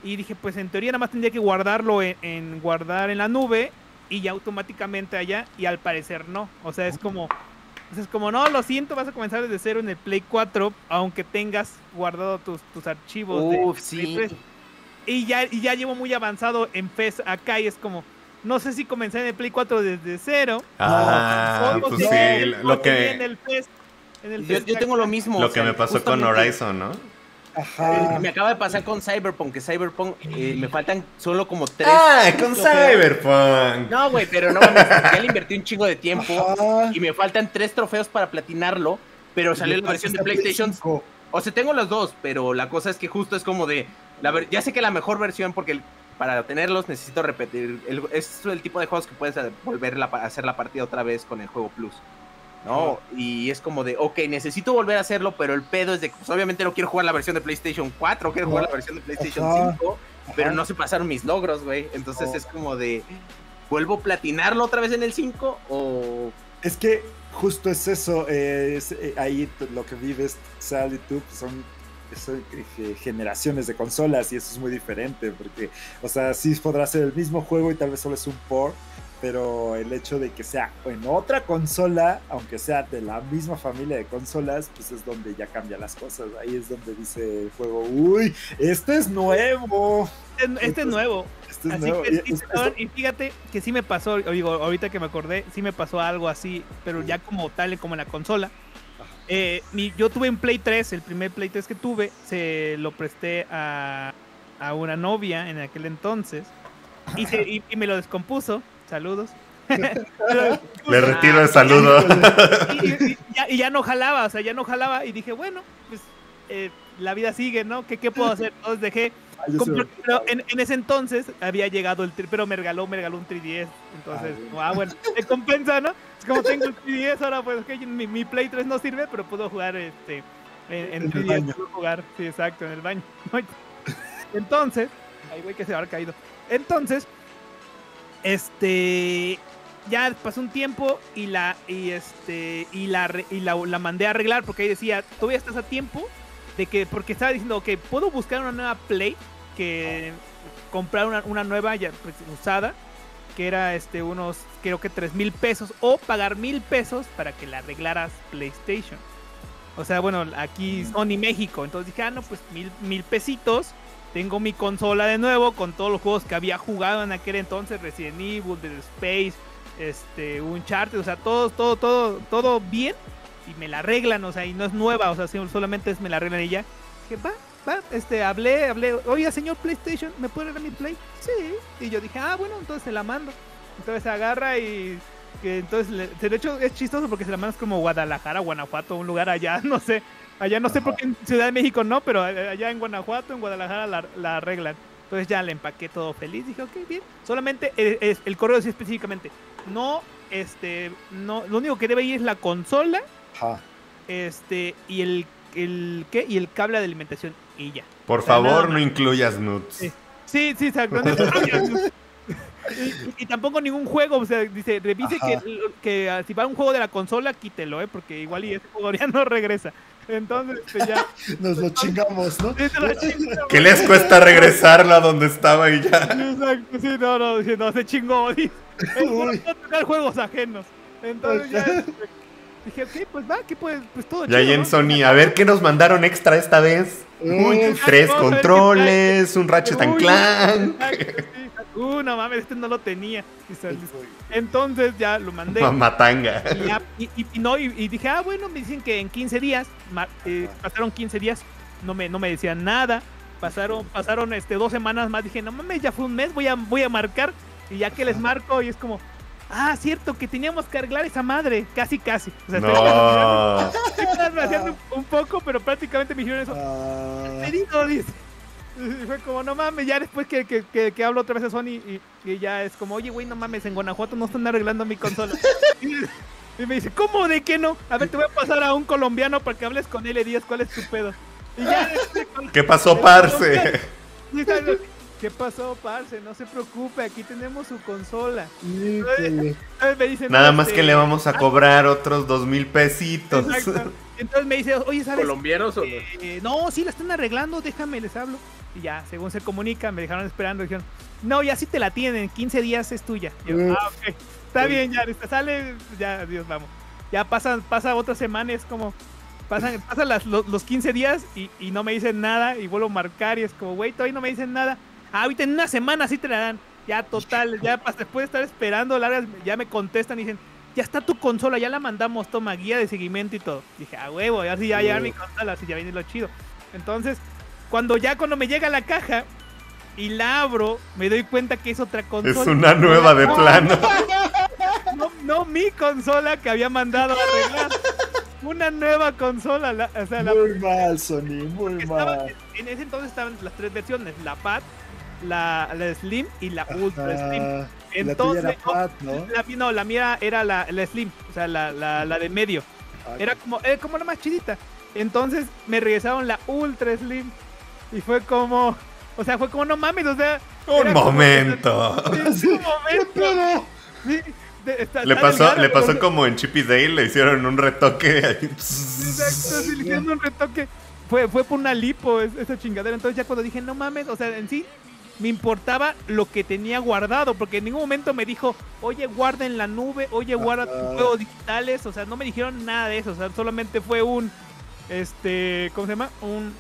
Y dije, pues en teoría nada más tendría que guardarlo en, en guardar en la nube y ya automáticamente allá, y al parecer no, o sea, es como... Entonces, como no, lo siento, vas a comenzar desde cero en el Play cuatro, aunque tengas guardado tus, tus archivos. Uf, de sí. Play tres. Y ya, y ya llevo muy avanzado en P E S acá y es como, no sé si comencé en el Play cuatro desde cero. Ah, o, pues sí, lo que... En el P E S, en el P E S yo, yo tengo lo mismo. Lo o sea, que me pasó con Horizon, ¿no? Ajá. Me acaba de pasar con Cyberpunk, que Cyberpunk eh, me faltan solo como tres. Ah, con Cyberpunk. No, güey, pero no, ya le invertí un chingo de tiempo. Ajá. Y me faltan tres trofeos para platinarlo, pero salió la versión de PlayStation. Play o sea, tengo los dos, pero la cosa es que justo es como de... La ver ya sé que la mejor versión, porque el, para tenerlos necesito repetir. El, es el tipo de juegos que puedes volver a hacer la partida otra vez con el juego Plus. No, y es como de, ok, necesito volver a hacerlo, pero el pedo es de que pues, obviamente no quiero jugar la versión de PlayStation cuatro, quiero jugar la versión de PlayStation cinco, pero no se pasaron mis logros, güey. Entonces es como de, ¿vuelvo a platinarlo otra vez en el cinco? O... Es que justo es eso, eh, es, eh, ahí lo que vives, Sal y tú, son... Son generaciones de consolas y eso es muy diferente porque, o sea, sí podrá ser el mismo juego y tal vez solo es un port, pero el hecho de que sea en otra consola, aunque sea de la misma familia de consolas, pues es donde ya cambian las cosas. Ahí es donde dice el juego, uy, este es nuevo. Este, este es nuevo. Este es así nuevo. Que, y, es, y fíjate que sí me pasó, digo, ahorita que me acordé, sí me pasó algo así, pero ya como tal, como en la consola. Eh, mi, yo tuve un Play tres, el primer Play tres que tuve, se lo presté a, a una novia en aquel entonces y, se, y, y me lo descompuso. Saludos. Descompuso. Le retiro el saludo. Y, y, y, ya, y ya no jalaba, o sea, ya no jalaba y dije, bueno, pues eh, la vida sigue, ¿no? ¿Qué, qué puedo hacer? Entonces dejé. Compré, pero en, en ese entonces había llegado el... Pero me regaló, me regaló un tres D S. Entonces, como, ah, bueno, me compensa, ¿no? Es como tengo el tres D S ahora, pues, okay, mi, mi Play tres no sirve, pero puedo jugar este en, en tres D S. Puedo jugar, sí, exacto, en el baño. Entonces, ahí güey que se va a haber caído. Entonces, este... Ya pasó un tiempo y la y este y la, y la, la mandé a arreglar porque ahí decía, todavía estás a tiempo... De que, porque estaba diciendo, ok, puedo buscar una nueva Play, que oh. comprar una, una nueva ya pues, usada, que era este unos, creo que tres mil pesos, o pagar mil pesos para que la arreglaras PlayStation. O sea, bueno, aquí mm. Sony México. Entonces dije, ah, no, pues mil, mil pesitos, tengo mi consola de nuevo, con todos los juegos que había jugado en aquel entonces, Resident Evil, Dead Space, este, Uncharted, o sea, todo, todo, todo, todo bien. Y me la arreglan, o sea, y no es nueva, o sea, solamente es me la arreglan y ya. Que va, va, este, hablé, hablé, oiga, señor PlayStation, ¿me puede arreglar mi Play? Sí. Y yo dije, ah, bueno, entonces se la mando. Entonces agarra y... Que entonces, de hecho, es chistoso porque se la mandas como Guadalajara, Guanajuato, un lugar allá, no sé. Allá no sé por qué en Ciudad de México no, pero allá en Guanajuato, en Guadalajara la, la arreglan. Entonces ya la empaqué todo feliz, dije, ok, bien. Solamente el, el, el correo decía específicamente, no, este, no, lo único que debe ir es la consola... Este, y el, el ¿qué? Y el cable de alimentación y ya. Por o sea, favor, no incluyas nuts. Sí, sí, sí exacto. y, y tampoco ningún juego, o sea, dice, revise que, que si va un juego de la consola, quítelo, eh, porque igual y ese juego ya no regresa. Entonces, pues ya. Nos lo chingamos, ¿no? ¿Qué les cuesta regresarlo a donde estaba y ya? Exacto, sí, no, no, sí, no, se chingó. Sí. No tocar juegos ajenos. Entonces ya. Dije, ok, pues va, que pues, pues todo chido. Y ahí en Sony, a ver qué nos mandaron extra esta vez. Uy, tres controles, un Ratchet and Clank. Uh, no mames, este no lo tenía. Entonces ya lo mandé. Mamatanga. Y, y, y, no, y, y dije, ah, bueno, me dicen que en quince días, eh, pasaron quince días, no me, no me decían nada. Pasaron, pasaron este, dos semanas más. Dije, no mames, ya fue un mes, voy a, voy a marcar. Y ya que les marco, y es como... Ah, cierto, que teníamos que arreglar esa madre. Casi, casi. O sea, no. Estoy haciendo un poco, pero prácticamente me dijeron eso. Uh... Pedido, dice. Y fue como, no mames, ya después que, que, que, que hablo otra vez a Sony y, y ya es como, oye, güey, no mames, en Guanajuato no están arreglando mi consola. y, y me dice, ¿cómo de qué no? A ver, te voy a pasar a un colombiano para que hables con él y digas cuál es tu pedo. Y ya de... ¿Qué pasó, parce? ¿Qué pasó, parce? No se preocupe, aquí tenemos su consola. Sí, entonces, entonces me dicen, nada más que le vamos a cobrar otros dos mil pesitos. Exacto. Entonces me dice, oye, ¿sabes? ¿Colombianos o no? Eh, no, sí, la están arreglando, déjame, les hablo. Y ya, según se comunica, me dejaron esperando. Dijeron, no, ya sí te la tienen, quince días es tuya. Yo, ah, ok, está bien, ya, sale, ya, adiós, vamos. Ya pasa, pasa otra semana, es como... Pasan, pasan las, los, los quince días y, y no me dicen nada, y vuelvo a marcar, y es como, güey, todavía no me dicen nada. Ah, ahorita en una semana sí te la dan. Ya, total, ya después de estar esperando largas, ya me contestan y dicen, ya está tu consola, ya la mandamos, toma guía de seguimiento y todo. Dije, ah, huevo, ya sí, ya, ya mi consola, así ya viene lo chido. Entonces, Cuando ya cuando me llega la caja y la abro, me doy cuenta que es otra consola. Es una nueva de plano. No, no mi consola que había mandado a arreglar. Una nueva consola. La, o sea, muy la, mal, Sony, muy mal. Estaba, en ese entonces estaban las tres versiones, la Pad, la, la Slim y la Ultra Ajá. Slim. Entonces, la, no, Pad, ¿no? La, no, la mía era la, la Slim, o sea, la, la, la de medio. Okay. Era como, era como la más chidita. Entonces me regresaron la Ultra Slim y fue como, o sea, fue como, no mames, o sea... Un momento. Como, es un momento. Sí. De, está, le pasó, delgado, le pasó pero... como en Chip y Dale, le hicieron un retoque. Exacto, le hicieron un retoque. Fue, fue por una lipo esa chingadera. Entonces ya cuando dije, no mames, o sea, en sí me importaba lo que tenía guardado, porque en ningún momento me dijo, oye, guarda en la nube, oye, guarda uh-huh. tus juegos digitales. O sea, no me dijeron nada de eso. O sea, solamente fue un, este, ¿cómo se llama? Un...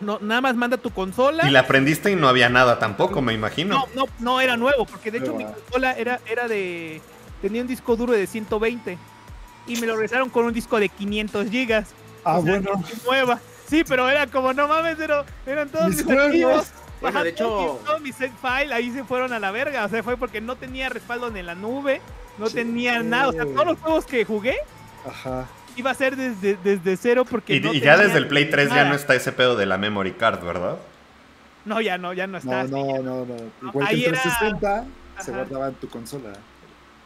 No, nada más manda tu consola. Y la aprendiste y no había nada tampoco, me imagino. No, no, no era nuevo, porque de hecho mi consola era, era de... Tenía un disco duro de ciento veinte y me lo regresaron con un disco de quinientos gigas. Ah, o sea, bueno. Nueva. Sí, pero era como, no mames, pero eran todos mis, mis archivos. Bueno, de hecho... Todo mi set file, ahí se fueron a la verga. O sea, fue porque no tenía respaldo en la nube, no sí. tenía nada. O sea, todos los juegos que jugué Ajá. iba a ser desde, desde cero porque Y, no y ya desde el Play tres nada. Ya no está ese pedo de la memory card, ¿verdad? No, ya no, ya no está. No, no, no, no. Igual ahí que en trescientos sesenta era... se guardaba en tu consola.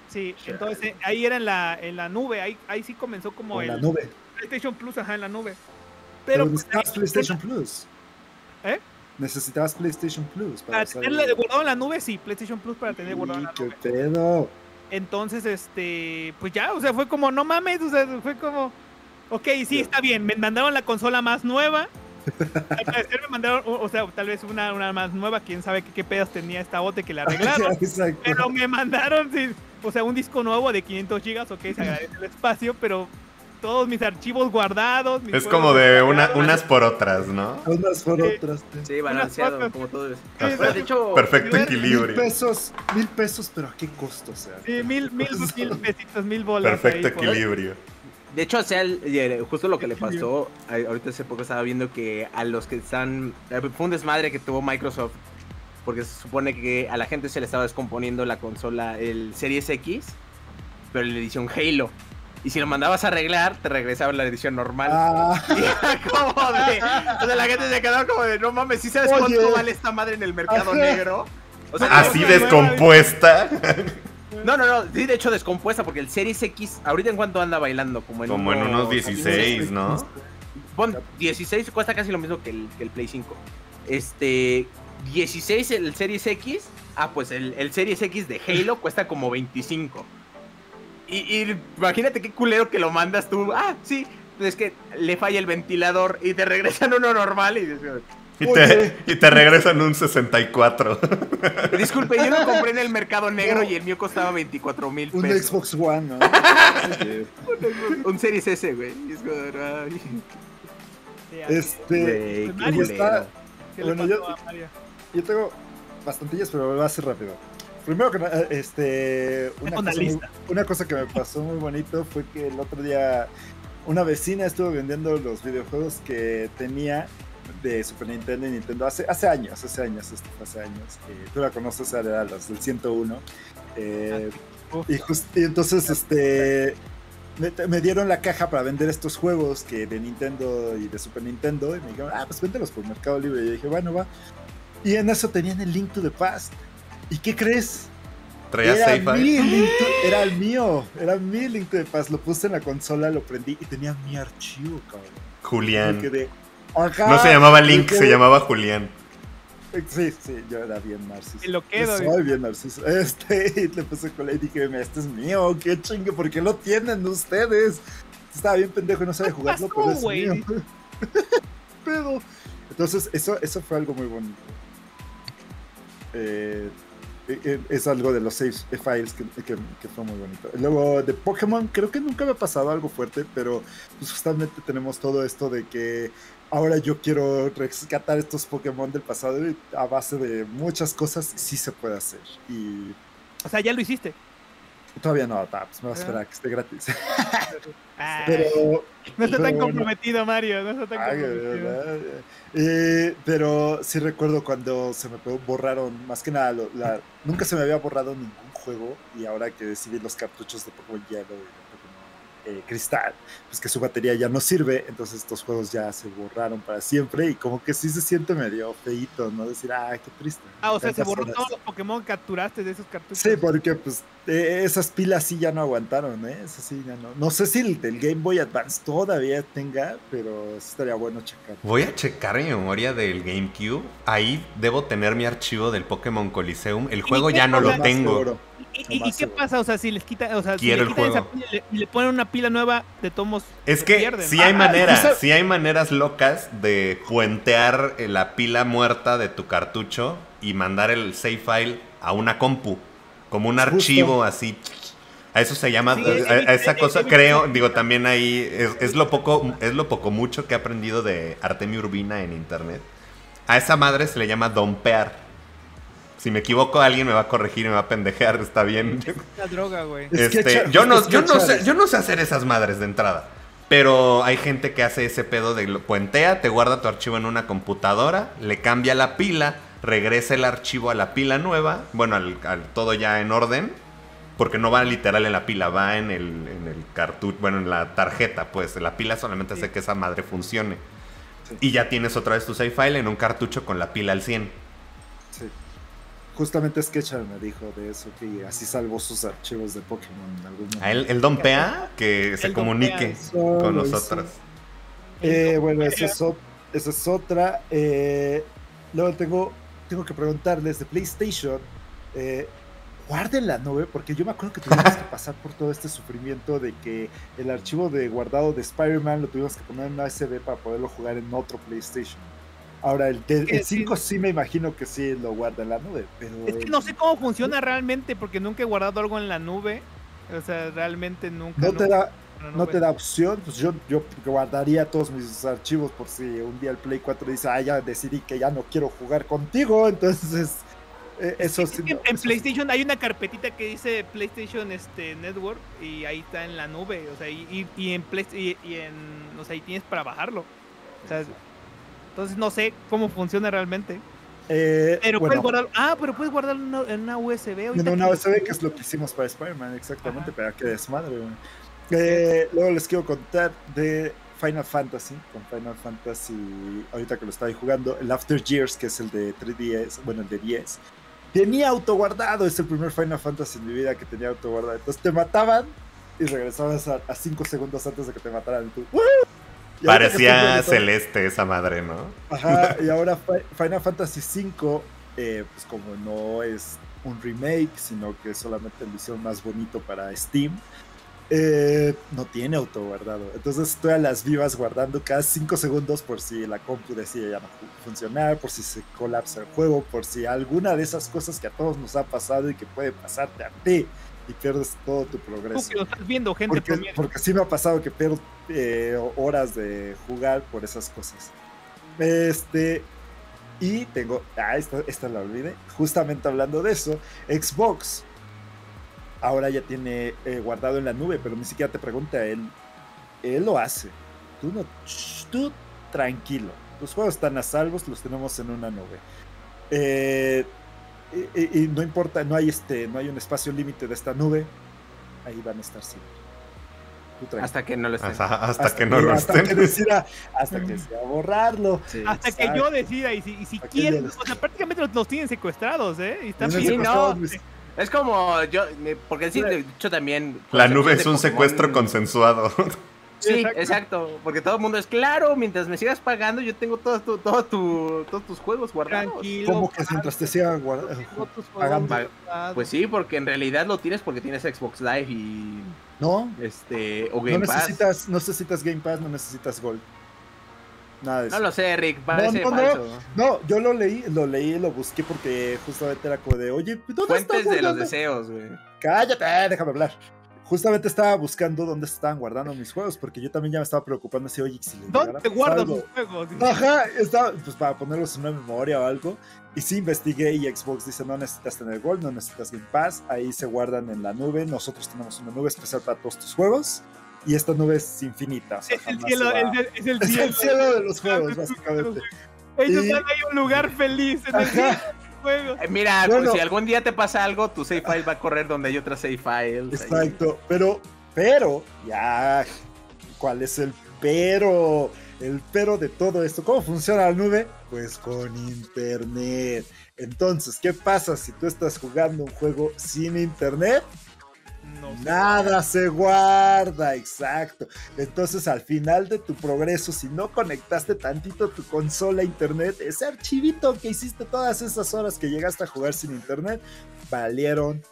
Sí, entonces eh, ahí era en la, en la nube, ahí, ahí sí comenzó como en el la nube. PlayStation Plus, ajá, en la nube. Pero, Pero necesitabas pues, PlayStation era... Plus. ¿Eh? Necesitabas PlayStation Plus para, para tenerla de guardado en la nube, sí, PlayStation Plus para tener guardado en la nube. ¡Qué pedo! Entonces, este, pues ya, o sea, fue como, no mames, o sea, fue como, ok, sí, está bien, me mandaron la consola más nueva. Al parecer me mandaron, o, o sea, tal vez una, una más nueva, quién sabe qué, qué pedos tenía esta bote que la arreglaron. Pero me mandaron, sí, o sea, un disco nuevo de quinientos gigas, ok, se agradece el espacio, pero todos mis archivos guardados. Mis es como de una, unas por otras, ¿no? Unas por sí. otras. Sí, balanceado, como todo. Sí, de hecho, perfecto equilibrio. Mil pesos, mil pesos, pero ¿a qué costo? O sea, sí, mil, mil, mil pesitos, mil bolas. Perfecto ahí, equilibrio. Por... De hecho, o sea, el, justo lo que le pasó, ahorita hace poco estaba viendo que a los que están... Fue un desmadre que tuvo Microsoft, porque se supone que a la gente se le estaba descomponiendo la consola, el Series X, pero la edición Halo. Y si lo mandabas a arreglar, te regresaba la edición normal. Ah. Y era como de... O sea, la gente se quedaba como de, no mames, ¿sí sabes Oye. cuánto vale esta madre en el mercado negro? O sea, ¿así descompuesta? No, no, no, sí, de hecho descompuesta, porque el Series X, ahorita en cuánto anda bailando, como en, como uno, en unos dieciséis, ¿no? Pon dieciséis, cuesta casi lo mismo que el, que el Play cinco. Este, dieciséis el Series X, ah, pues el, el Series X de Halo cuesta como veinticinco. Y, y imagínate qué culero que lo mandas tú, ah, sí, es que le falla el ventilador y te regresan uno normal y dices... Y te, y te regresan un sesenta y cuatro. Disculpe, yo lo compré en el mercado negro no. y el mío costaba veinticuatro mil pesos. Un Xbox One, ¿no? un, un Series S, güey. Este... Wey, está... Bueno, yo, yo tengo bastantillas, pero va a ser rápido. Primero que nada, este... Una cosa, muy, una cosa que me pasó muy bonito fue que el otro día una vecina estuvo vendiendo los videojuegos que tenía... de Super Nintendo y Nintendo hace, hace años, hace años, hace años. Eh, tú la conoces a la, los del ciento uno. Eh, y, just, y entonces este, me, me dieron la caja para vender estos juegos que de Nintendo y de Super Nintendo. Y me dijeron, ah, pues véndelos por Mercado Libre. Y yo dije, bueno, va. Y en eso tenían el Link to the Past. ¿Y qué crees? Traía era, mi Link to, era el mío, era mi Link to the Past. Lo puse en la consola, lo prendí y tenía mi archivo, cabrón. Julián. Ajá, no se llamaba Link, se llamaba Julián. Sí, sí, yo era bien narciso. Lo quedo, yo soy bien narciso. Este, y le puse con la y dije, este es mío, qué chingue, ¿por qué lo tienen ustedes? Estaba bien pendejo, no sabe jugarlo, pasó, pero es wey? mío. Pero, entonces, eso, eso fue algo muy bonito. Eh, es algo de los save files que, que, que fue muy bonito. Luego, de Pokémon, creo que nunca me ha pasado algo fuerte, pero pues, justamente tenemos todo esto de que ahora yo quiero rescatar estos Pokémon del pasado y a base de muchas cosas sí se puede hacer. Y... O sea, ya lo hiciste. Todavía no, Taps, me voy a esperar a que esté gratis. Pero, no está tan comprometido, Mario, no está tan ay, comprometido. Eh, pero sí recuerdo cuando se me borraron, más que nada, la, la, nunca se me había borrado ningún juego, y ahora que decidí los cartuchos de Pokémon Yellow y de Pokémon eh, Cristal, pues que su batería ya no sirve, entonces estos juegos ya se borraron para siempre, y como que sí se siente medio feíto, ¿no? Decir, ah, qué triste. Ah, o sea, se borró horas. Todos los Pokémon capturaste de esos cartuchos. Sí, porque pues Eh, esas pilas sí ya no aguantaron, ¿eh? Eso sí ya no. No sé si el del Game Boy Advance todavía tenga, pero estaría bueno checar. Voy a checar mi memoria del GameCube. Ahí debo tener mi archivo del Pokémon Coliseum. El juego ya no lo tengo. ¿Y, y, y qué pasa? O sea, si les quita, o sea, si le quitan esa pila y le, le ponen una pila nueva de tomos, es que pierden. Sí hay maneras, ah, sí hay maneras locas de puentear la pila muerta de tu cartucho y mandar el save file a una compu. Como un archivo justo. Así, a eso se llama, sí, a, a esa cosa, creo, digo, también ahí, es, es lo poco, es lo poco mucho que he aprendido de Artemio Urbina en internet. A esa madre se le llama dompear. Si me equivoco, alguien me va a corregir, me va a pendejear, está bien. Es una droga, güey. Este, yo no, yo no sé, yo no sé hacer esas madres de entrada, pero hay gente que hace ese pedo de lo puentea, te guarda tu archivo en una computadora, le cambia la pila, regresa el archivo a la pila nueva, bueno, al, al todo ya en orden, porque no va literal en la pila, va en el, en el cartucho, bueno, en la tarjeta, pues, en la pila solamente hace que esa madre funcione. Sí. Y ya tienes otra vez tu save file en un cartucho con la pila al cien. Sí. Justamente Sketcher me dijo de eso, que así salvó sus archivos de Pokémon en algún momento. A él, el dompea, que se comunique con nosotros. Eh, bueno, esa es, esa es otra. Eh, luego tengo... tengo que preguntarles de PlayStation, eh, guarden la nube, porque yo me acuerdo que tuvimos que pasar por todo este sufrimiento de que el archivo de guardado de Spider-Man lo tuvimos que poner en una U S B para poderlo jugar en otro PlayStation. Ahora, el, el cinco sí me imagino que sí lo guarda en la nube, pero es que no sé cómo funciona realmente, porque nunca he guardado algo en la nube. O sea, realmente nunca... No te da... no te da opción, pues yo, yo guardaría todos mis archivos por si un día el Play cuatro dice, ah, ya decidí que ya no quiero jugar contigo, entonces eh, eso sí. En, no, en eso PlayStation sí. Hay una carpetita que dice PlayStation este, Network, y ahí está en la nube, o sea, y, y, y en Play, y, y en, o sea, ahí tienes para bajarlo. O sea, entonces no sé cómo funciona realmente. Eh, pero bueno, puedes guardarlo, ah, pero puedes guardarlo en una U S B. En una U S B, que es lo que hicimos para Spider-Man, exactamente. Ajá. Para que desmadre, güey. Eh, luego les quiero contar de Final Fantasy, con Final Fantasy, ahorita que lo estaba jugando, el After Years, que es el de tres D S, bueno, el de diez, tenía autoguardado, es el primer Final Fantasy en mi vida que tenía autoguardado, entonces te mataban y regresabas a cinco segundos antes de que te mataran, y tú, ¡woo! Y parecía celeste esa madre, ¿no? Ajá, y ahora Final Fantasy cinco, eh, pues como no es un remake, sino que solamente lo hicieron más bonito para Steam, Eh, no tiene auto guardado, entonces estoy a las vivas guardando cada cinco segundos por si la compu decide ya no funcionar, por si se colapsa el juego, por si alguna de esas cosas que a todos nos ha pasado y que puede pasarte a ti y pierdes todo tu progreso. Porque lo estás viendo, gente. Porque, porque sí me ha pasado que pierdo eh, horas de jugar por esas cosas. Este... Y tengo... Ah, esta, esta la olvidé. Justamente hablando de eso, Xbox... ahora ya tiene eh, guardado en la nube, pero ni siquiera te pregunta él. Él lo hace. Tú no. Shh, tú tranquilo. Los juegos están a salvos, los tenemos en una nube. Eh, y, y no importa, no hay este, no hay un espacio límite de esta nube. Ahí van a estar siempre. Hasta que no lo estén. Hasta, hasta, hasta que no que, lo hasta estén. Que decida, hasta que decida borrarlo. Sí, hasta exacto. Que yo decida. Y si, y si quieren, o sea, prácticamente los, los tienen secuestrados, ¿eh? Y están bien. Es como yo, porque sí, de hecho también... La nube es un Pokémon. Secuestro consensuado. Sí, exacto. exacto, porque todo el mundo es claro, mientras me sigas pagando yo tengo todo tu, todo tu, todos tus juegos guardados. Tranquilo, ¿cómo que mientras te sigan pagando? Pues sí, porque en realidad lo tienes porque tienes Xbox Live y... No, este, o Game no necesitas, Pass. No necesitas Game Pass, no necesitas Gold. Nada de no eso. Lo sé, Rick, parece no, no, falso. No, no, yo lo leí, lo leí, lo busqué porque justamente era como de, oye, ¿dónde Fuentes de los deseos, güey. Cállate, déjame hablar. justamente estaba buscando dónde estaban guardando mis juegos, porque yo también ya me estaba preocupando así, oye, si ¿dónde guardo mis juegos? Ajá, estaba, pues para ponerlos en una memoria o algo, y sí investigué, y Xbox dice, no necesitas tener Gold, no necesitas Game Pass, ahí se guardan en la nube, nosotros tenemos una nube especial para todos tus juegos, y esta nube es infinita. O sea, es, el cielo, va... el, es el cielo, es el cielo de los juegos, básicamente. Ellos van a ir a un lugar feliz en el cielo. Juegos. Mira, bueno, pues si algún día te pasa algo, tu save file va a correr donde hay otras save files. Exacto, ahí. pero, pero, ya, ¿cuál es el pero? El pero de todo esto, ¿cómo funciona la nube? Pues con internet. Entonces, ¿qué pasa si tú estás jugando un juego sin internet? No Nada se guarda. se guarda, exacto. Entonces, al final de tu progreso, si no conectaste tantito tu consola a internet, ese archivito que hiciste todas esas horas que llegaste a jugar sin internet, valieron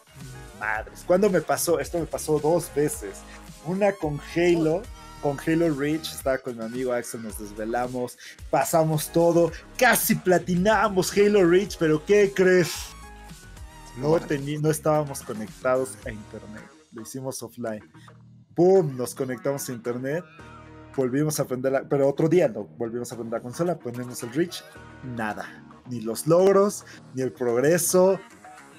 madres. ¿Cuándo me pasó? Esto me pasó dos veces. Una con Halo, con Halo Reach, estaba con mi amigo Axel, nos desvelamos, pasamos todo, casi platinamos Halo Reach, pero ¿qué crees? No, no estábamos conectados a internet, lo hicimos offline. ¡Pum! Nos conectamos a internet, volvimos a aprender, la, pero otro día no, volvimos a aprender la consola, ponemos el Reach, nada, ni los logros, ni el progreso,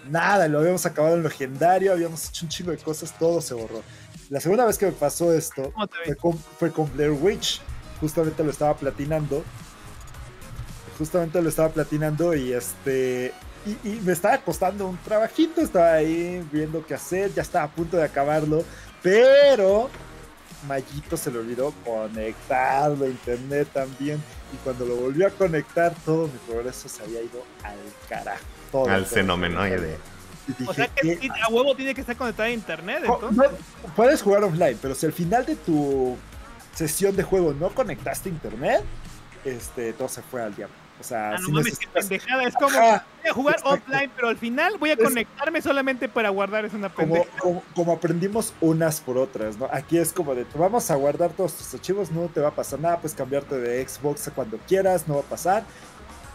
nada, lo habíamos acabado en legendario, habíamos hecho un chingo de cosas, todo se borró. La segunda vez que me pasó esto fue con, fue con Blair Witch, justamente lo estaba platinando, justamente lo estaba platinando y este... Y, y me estaba costando un trabajito, estaba ahí viendo qué hacer, ya estaba a punto de acabarlo, pero Mayito se le olvidó conectarlo a internet también, y cuando lo volvió a conectar, todo mi progreso se había ido al carajo. Todo al fenomenoide. Dije, o sea que sí, a huevo tiene que estar conectado a internet, entonces. No, no, puedes jugar offline, pero si al final de tu sesión de juego no conectaste a internet, este, todo se fue al diablo. O sea, ah, no si mames, necesitas... qué pendejada. Es como, ajá, voy a jugar exacto. offline, pero al final voy a es... conectarme solamente para guardar. Es una pendejada. Como, como, como aprendimos unas por otras, ¿no? Aquí es como de, vamos a guardar todos tus archivos, no te va a pasar nada, pues cambiarte de Xbox cuando quieras, no va a pasar.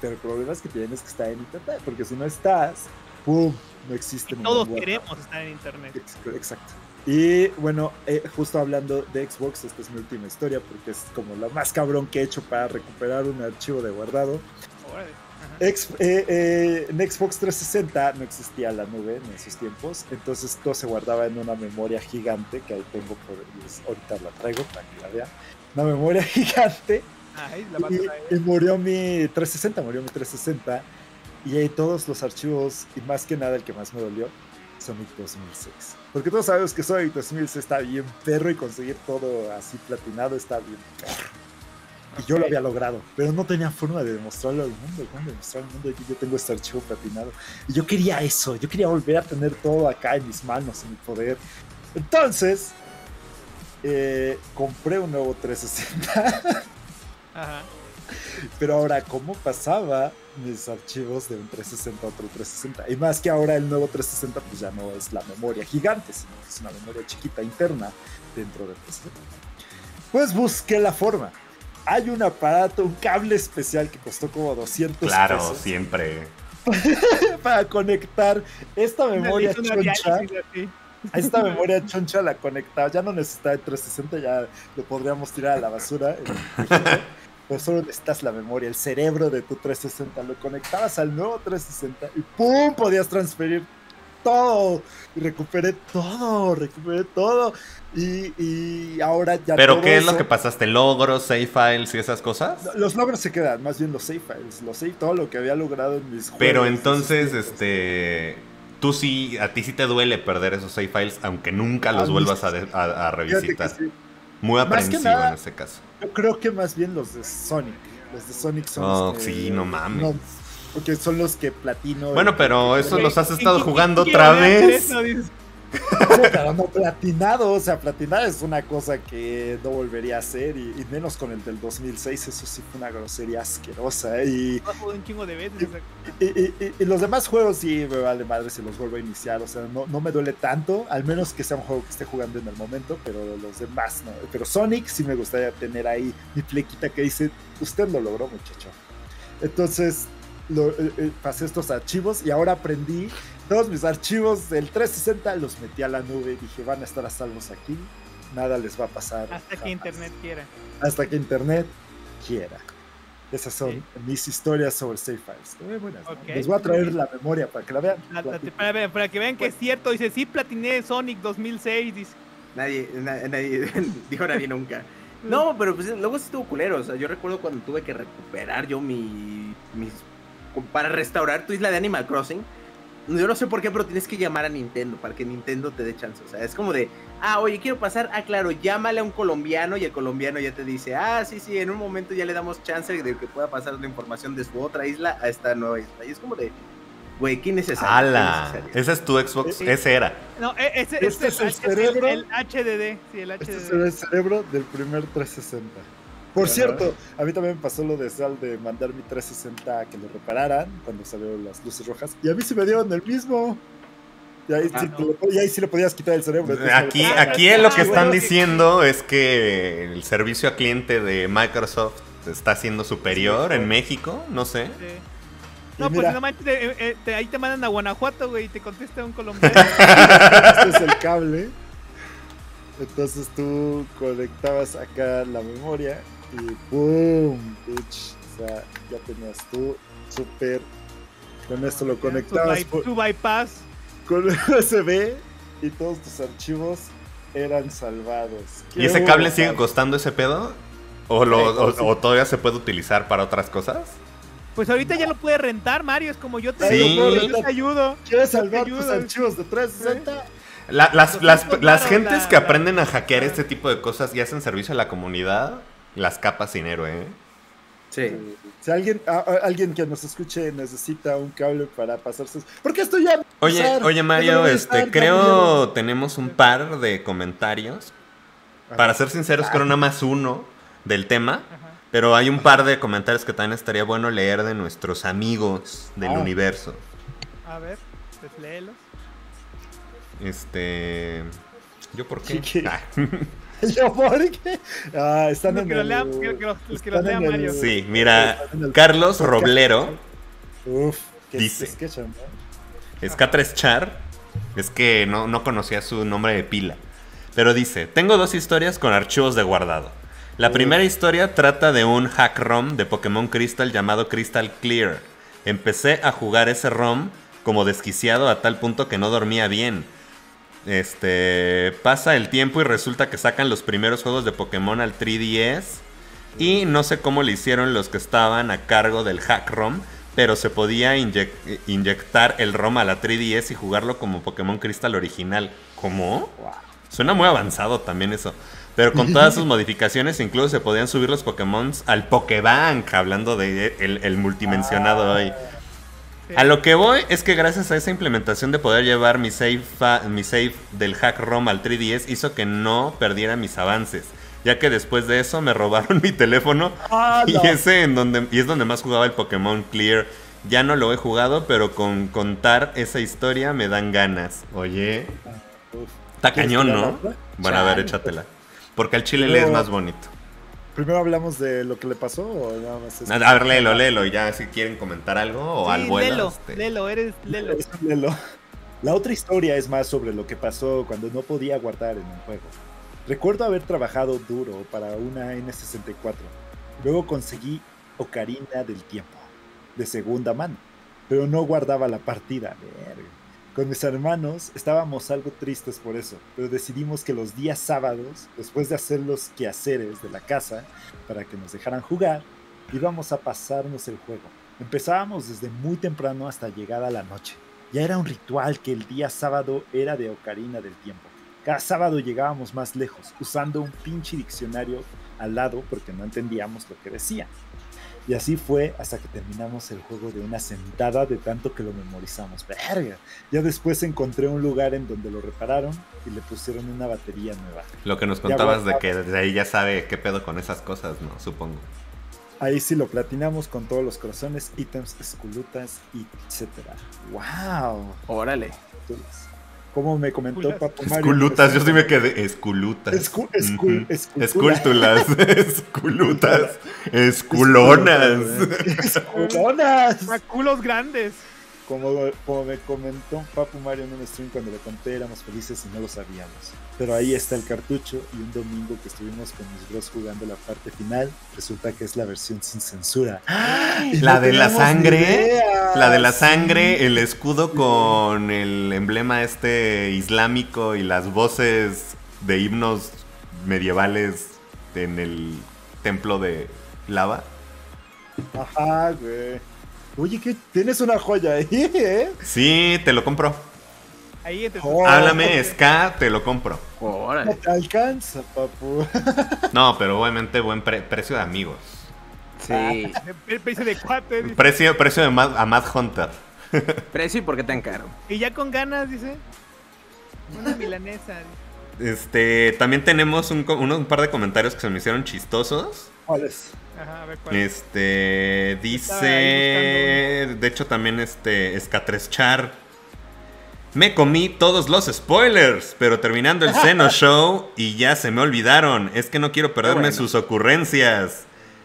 Pero el problema es que tienes que estar en internet, porque si no estás, ¡pum! No existe nada. Todos queremos guarda. estar en internet. Exacto. Y bueno, eh, justo hablando de Xbox, esta es mi última historia porque es como la más cabrón que he hecho para recuperar un archivo de guardado. Ex, eh, eh, en Xbox trescientos sesenta no existía la nube en esos tiempos, entonces todo se guardaba en una memoria gigante que ahí tengo, por, ahorita la traigo para que la vean. Una memoria gigante. Ay, la y, y murió mi trescientos sesenta, murió mi trescientos sesenta y ahí todos los archivos y más que nada el que más me dolió. Sonic dos mil seis, porque todos sabemos que Sonic dos mil seis está bien perro y conseguir todo así platinado está bien perro. Okay. Y yo lo había logrado, pero no tenía forma de demostrarlo al mundo. ¿Cómo demostrar al mundo que yo tengo este archivo platinado? Y yo quería eso, yo quería volver a tener todo acá en mis manos, en mi poder. Entonces, eh, compré un nuevo trescientos sesenta. Ajá. Pero ahora, ¿cómo pasaba mis archivos de un trescientos sesenta a otro trescientos sesenta? Y más que ahora el nuevo trescientos sesenta pues ya no es la memoria gigante, sino que es una memoria chiquita interna dentro del trescientos sesenta. Pues busqué la forma. Hay un aparato, un cable especial que costó como doscientos claro, pesos. Claro, siempre. Para conectar esta memoria me choncha. A esta memoria choncha la conectaba. Ya no necesitaba el trescientos sesenta, ya lo podríamos tirar a la basura. Pero solo necesitas la memoria, el cerebro de tu trescientos sesenta, lo conectabas al nuevo trescientos sesenta y ¡pum! Podías transferir todo, y recuperé todo, recuperé todo, y, y ahora ya... ¿Pero qué es lo que pasaste? ¿Logros, save files y esas cosas? Los logros se quedan, más bien los save files, los save, todo lo que había logrado en mis juegos. Pero entonces, este... Tú sí, a ti sí te duele perder esos save files, aunque nunca los vuelvas a, de, a, a revisitar. Muy aprensivo nada, en este caso. Yo creo que más bien los de Sonic. Los de Sonic son oh, los que... sí, no mames. No, porque son los que platino... Bueno, pero esos los has estado jugando otra vez. Eso, no, pero no platinado. O sea, platinar es una cosa que no volvería a hacer. Y, y menos con el del dos mil seis. Eso sí fue una grosería asquerosa. Y, y, y, y, y los demás juegos sí me vale madre si los vuelvo a iniciar. O sea, no, no me duele tanto. Al menos que sea un juego que esté jugando en el momento. Pero los demás no. Pero Sonic sí me gustaría tener ahí mi flequita que dice: usted lo logró, muchacho. Entonces... Lo, eh, pasé estos archivos y ahora aprendí Todos mis archivos del trescientos sesenta los metí a la nube y dije, van a estar a salvos aquí. Nada les va a pasar. Hasta jamás. Que internet quiera. Hasta que internet quiera. Esas son sí. mis historias sobre save files. Muy buenas, okay. ¿no? Les voy a traer la memoria para que la vean. Para, ver, para que vean que bueno. es cierto. Dice, sí, platiné Sonic dos mil seis. Dice. Nadie, na, nadie dijo nadie nunca. No, pero pues luego sí estuvo culero. O sea, yo recuerdo cuando tuve que recuperar yo mi, mis... para restaurar tu isla de Animal Crossing. Yo no sé por qué, pero tienes que llamar a Nintendo para que Nintendo te dé chance. O sea, es como de, ah, oye, quiero pasar. Ah, claro, llámale a un colombiano y el colombiano ya te dice, ah, sí, sí, en un momento ya le damos chance de que pueda pasar la información de su otra isla a esta nueva isla. Y es como de, güey, ¿qué necesario? ¡Hala! Ese es tu Xbox, sí. ese era. No, ese, ese este es el, el cerebro. El, el H D D, sí, el H D D. Este es el cerebro del primer trescientos sesenta. Por cierto, a mí también me pasó lo de Sal de mandar mi trescientos sesenta a que lo repararan cuando salieron las luces rojas. Y a mí se me dieron el mismo. Y ahí, ah, sí, no. lo, y ahí sí le podías quitar el cerebro. Aquí, no, aquí no, lo que están diciendo es que el servicio a cliente de Microsoft está siendo superior sí, en México, no sé. Sí. No, mira, pues no manches, te, te, ahí te mandan a Guanajuato, güey, y te contesta un colombiano. Este es el cable. Entonces tú conectabas acá la memoria. Y boom, bitch. O sea, ya tenías tú súper. Con esto lo conectabas. Tu, by, tu bypass. Con el U S B y todos tus archivos eran salvados. ¿Y ese cable sigue costando ese pedo? ¿O, lo, sí, o, sí. ¿O todavía se puede utilizar para otras cosas? Pues ahorita no. ya lo puedes rentar, Mario. Es como yo te, sí. yo, yo te ayudo. ¿Quieres salvar te ayudo. tus archivos de trescientos sesenta? ¿Sí? La, las las, las, las gentes la, que aprenden a hackear la, este tipo de cosas y hacen servicio a la comunidad. Las capas sin héroe, ¿eh? Sí. Si alguien, a, a, alguien que nos escuche necesita un cable para pasarse... Porque esto ya... Oye, usar, oye Mario, este, estar, creo ya... tenemos un par de comentarios. Ajá. Para ser sinceros, creo nada más uno del tema. Ajá. Pero hay un par de comentarios que también estaría bueno leer de nuestros amigos del ah. universo. A ver, pues léelos. Este... ¿Yo por qué? ¿Qué? Ah. ¿Yo por qué? Ah, están los en que el... Lean, que, que los, los que los lean, Mario. El, sí, mira, el... Carlos Roblero Uf, que, dice... Es que chan, ¿no? Skatreshar, es que no, no conocía su nombre de pila, pero dice, tengo dos historias con archivos de guardado. La primera Uf. historia trata de un hack ROM de Pokémon Crystal llamado Crystal Clear. Empecé a jugar ese ROM como desquiciado a tal punto que no dormía bien. Este, pasa el tiempo y resulta que sacan los primeros juegos de Pokémon al tres D S. Y no sé cómo le hicieron los que estaban a cargo del hack ROM, pero se podía inyec inyectar el ROM a la tres D S y jugarlo como Pokémon Crystal original. ¿Cómo? Wow. Suena muy avanzado también eso. Pero con todas sus modificaciones, incluso se podían subir los Pokémon al Pokébank, hablando de el, el multimencionado ah. hoy. A lo que voy es que gracias a esa implementación de poder llevar mi save, mi save del hack ROM al tres D S hizo que no perdiera mis avances, ya que después de eso me robaron mi teléfono ah, no. y, ese en donde, y es donde más jugaba el Pokémon Clear. Ya no lo he jugado, pero con contar esa historia me dan ganas. Oye, está cañón, ¿no? Bueno, a ver, échatela, porque al chile le es más bonito. ¿Primero hablamos de lo que le pasó o nada más? Es... A ver, léelo, léelo, y ya si quieren comentar algo o sí, algo. Léelo, este... léelo, eres léelo. léelo. La otra historia es más sobre lo que pasó cuando no podía guardar en un juego. Recuerdo haber trabajado duro para una N sesenta y cuatro. Luego conseguí Ocarina del Tiempo, de segunda mano, pero no guardaba la partida. Verga. Con mis hermanos estábamos algo tristes por eso, pero decidimos que los días sábados, después de hacer los quehaceres de la casa para que nos dejaran jugar, íbamos a pasarnos el juego. Empezábamos desde muy temprano hasta llegada la noche. Ya era un ritual que el día sábado era de Ocarina del Tiempo. Cada sábado llegábamos más lejos, usando un pinche diccionario al lado porque no entendíamos lo que decía. Y así fue hasta que terminamos el juego de una sentada de tanto que lo memorizamos. ¡Verga! Ya después encontré un lugar en donde lo repararon y le pusieron una batería nueva. Lo que nos contabas de que desde ahí ya sabe qué pedo con esas cosas, ¿no? Supongo. Ahí sí lo platinamos con todos los corazones, ítems, esculutas, etcétera. ¡Wow! ¡Órale! Entonces, como me comentó Papo Mario... Esculutas, yo sí me quedé... Esculutas. Escu, escu, mm-hmm. Esculturas. Esculutas. Esculonas. Esculonas. A culos grandes. Como, como me comentó Papu Mario en un stream cuando le conté, éramos felices y no lo sabíamos. Pero ahí está el cartucho, y un domingo que estuvimos con mis bros jugando la parte final, resulta que es la versión sin censura. La no de la sangre, idea. La de la sangre, el escudo con el emblema este islámico y las voces de himnos medievales en el templo de lava. Ajá, güey. Oye, ¿qué? Tienes una joya ahí, ¿eh? Sí, te lo compro. Ahí te... Oh, háblame, Ska, te lo compro. Oh, no te alcanza, papu. No, pero obviamente buen pre precio de amigos. Sí. El precio de cuate. Precio, precio de Mad, a Mad Hunter. Precio y porque tan caro. Y ya con ganas, dice. Una milanesa. Dice. Este, también tenemos un, un, un par de comentarios que se me hicieron chistosos. ¿Cuáles? Ajá, a ver, ¿cuál es? Este, dice, de hecho también este, Escatreschar, me comí todos los spoilers, pero terminando el Xeno Show y ya se me olvidaron, es que no quiero perderme bueno. sus ocurrencias,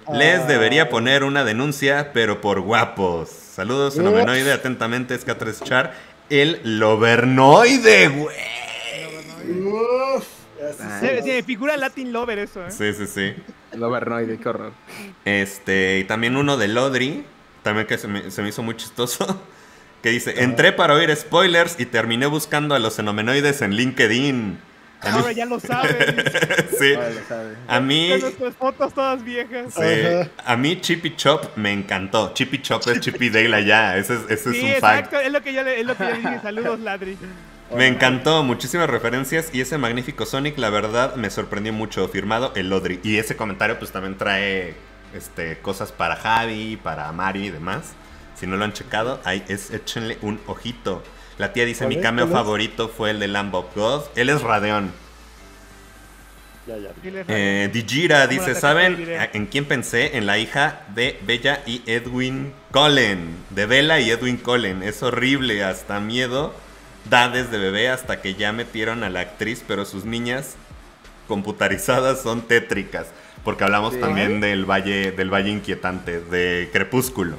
ah. les debería poner una denuncia, pero por guapos, saludos fenomenoide, atentamente Escatreschar, el Lovernoide, güey. Se, se figura Latin Lover eso, ¿eh? Sí, sí, sí. Lovernoide, qué horror. Este, y también uno de Lodri, también que se me, se me hizo muy chistoso, que dice, entré para oír spoilers y terminé buscando a los fenomenoides en LinkedIn. Ahora mí... ya lo sabes. Sí. Ahora lo sabes. A mí... Con nuestras fotos todas viejas. Sí. Uh-huh. A mí Chippy Chop me encantó. Chippy Chop es Chippy Dale allá. Ese es, ese sí, es un exacto. fact. Es lo que yo le, es lo que yo le dije. Saludos, Ladri. Me encantó, muchísimas referencias y ese magnífico Sonic, la verdad, me sorprendió mucho. Firmado el Lodri. Y ese comentario pues también trae este, cosas para Javi, para Mario y demás. Si no lo han checado, ahí es, échenle un ojito. La tía dice, mi cameo favorito fue el de Lamb of God. Él es Radeon. Ya, ya. Eh, Digira dice, ¿saben en quién pensé? En la hija de Bella y Edwin Cullen. De Bella y Edwin Cullen. Es horrible, hasta miedo. Da desde bebé hasta que ya metieron a la actriz, pero sus niñas computarizadas son tétricas. Porque hablamos ¿sí? también del valle, del valle inquietante, de Crepúsculo.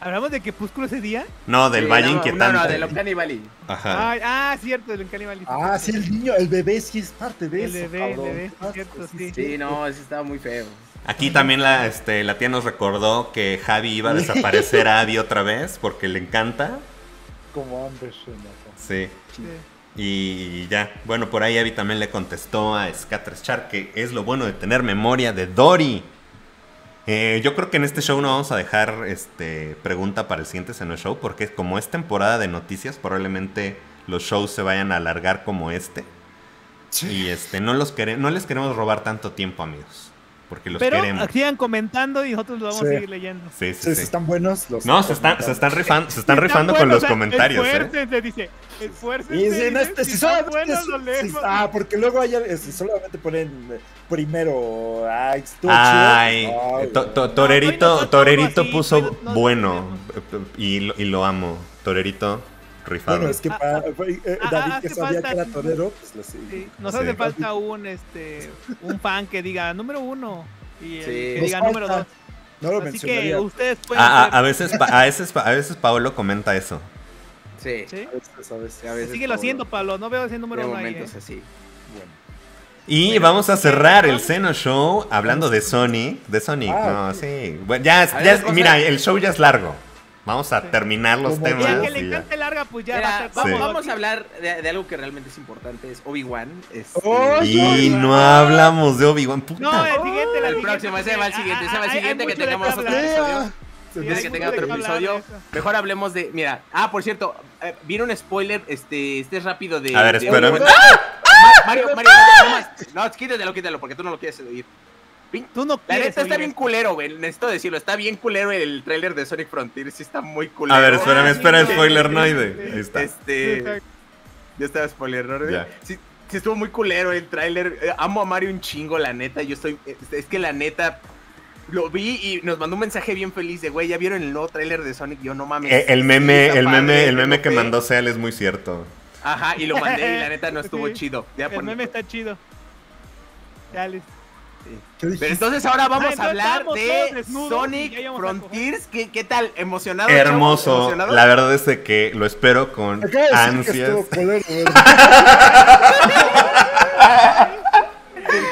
¿Hablamos de Crepúsculo ese día? No, del sí, Valle no, Inquietante. No, no, del Uncanny Valley. Ajá. Ay, ah, cierto, del Uncanny Valley. Ah, sí, el niño, el bebé sí es parte de el eso. El bebé, el bebé, es cierto, sí. Sí, no, ese estaba muy feo. Aquí también la, este, la tía nos recordó que Javi iba a desaparecer a Abby otra vez porque le encanta. Como Amber Heard. Sí. sí. Y ya. Bueno, por ahí Abby también le contestó a Escatreschar que es lo bueno de tener memoria de Dory. Eh, yo creo que en este show no vamos a dejar este, pregunta para el siguiente Xeno Show, porque como es temporada de noticias, probablemente los shows se vayan a alargar como este. Sí. Y este, no, los quere no les queremos robar tanto tiempo, amigos. Porque los pero queremos. Pero sigan comentando y nosotros los vamos sí. a seguir leyendo. Sí, sí, sí. sí. ¿Están buenos? Los no, se están, se están rifando, se están ¿Están rifando buenos, con los o sea, comentarios. Esfuércense, eh. dice. Esfuércense. Y si no este, si si son buenos, si, lo leemos. Si, ah, porque luego hay, si solamente ponen primero. Ah, estuvo Ay, chido. Ay, to, to, Torerito, no, Torerito así, puso no, no, bueno. Y lo, y lo amo. Torerito. Rifado. Bueno, es que para ah, eh, ah, David ah, que sabía que era torero, pues lo sigue. Sí, nos hace sí. falta un este un fan que diga número uno y el sí. que nos diga falta. número dos. No lo Así que ustedes pueden ah, hacer... a, veces, a, veces, a veces Paolo comenta eso. Sí. ¿Sí? A veces, a veces, a veces Síguelo haciendo, Paolo. No veo ese número de uno ahí. Eh. Así. Bueno. Y bueno, vamos a cerrar el Xeno Show hablando de Sonic. De Sonic, ah, no, sí. sí. Bueno, ya, ya ver, es, mira, el show ya es largo. Vamos a terminar los Como temas. Ya que le encante larga, pues ya. Mira, va a ser, vamos, sí. vamos a hablar de, de algo que realmente es importante, es Obi Wan. Este... Oh, y no, no hablamos de Obi Wan. Puta. No, el siguiente, el siguiente, próximo, ese va el siguiente, ese va el siguiente que tengamos otro episodio. Desde que tenga otro episodio, mejor hablemos de, mira, ah, por cierto, eh, viene un spoiler, este, este es rápido de. A ver, espérame. ¡Ah! ¡Ah! Mario, Mario, ¡Ah! no, quítatelo, quítalo, porque tú no lo quieres oír. Tú no la neta está bien culero, güey. Necesito decirlo. Está bien culero el tráiler de Sonic Frontier. Sí, está muy culero. A ver, espérame, espera, spoilernoide. Ahí está. Este, ya estaba spoilernoide. Sí, sí, estuvo muy culero el tráiler. Amo a Mario un chingo, la neta. Yo estoy. Es que la neta. Lo vi y nos mandó un mensaje bien feliz de, güey, ya vieron el nuevo tráiler de Sonic. Yo no mames. Eh, el meme, el padre, meme, el meme que mandó Seal es muy cierto. Ajá, y lo mandé y la neta no estuvo sí. chido. Ya, el ponle. meme está chido. Dale. Pero entonces ahora vamos ah, a hablar de desnudos, Sonic Frontiers. ¿Qué, ¿Qué tal? ¿Emocionado? Hermoso. ¿Emocionado? La verdad es de que lo espero con ansias.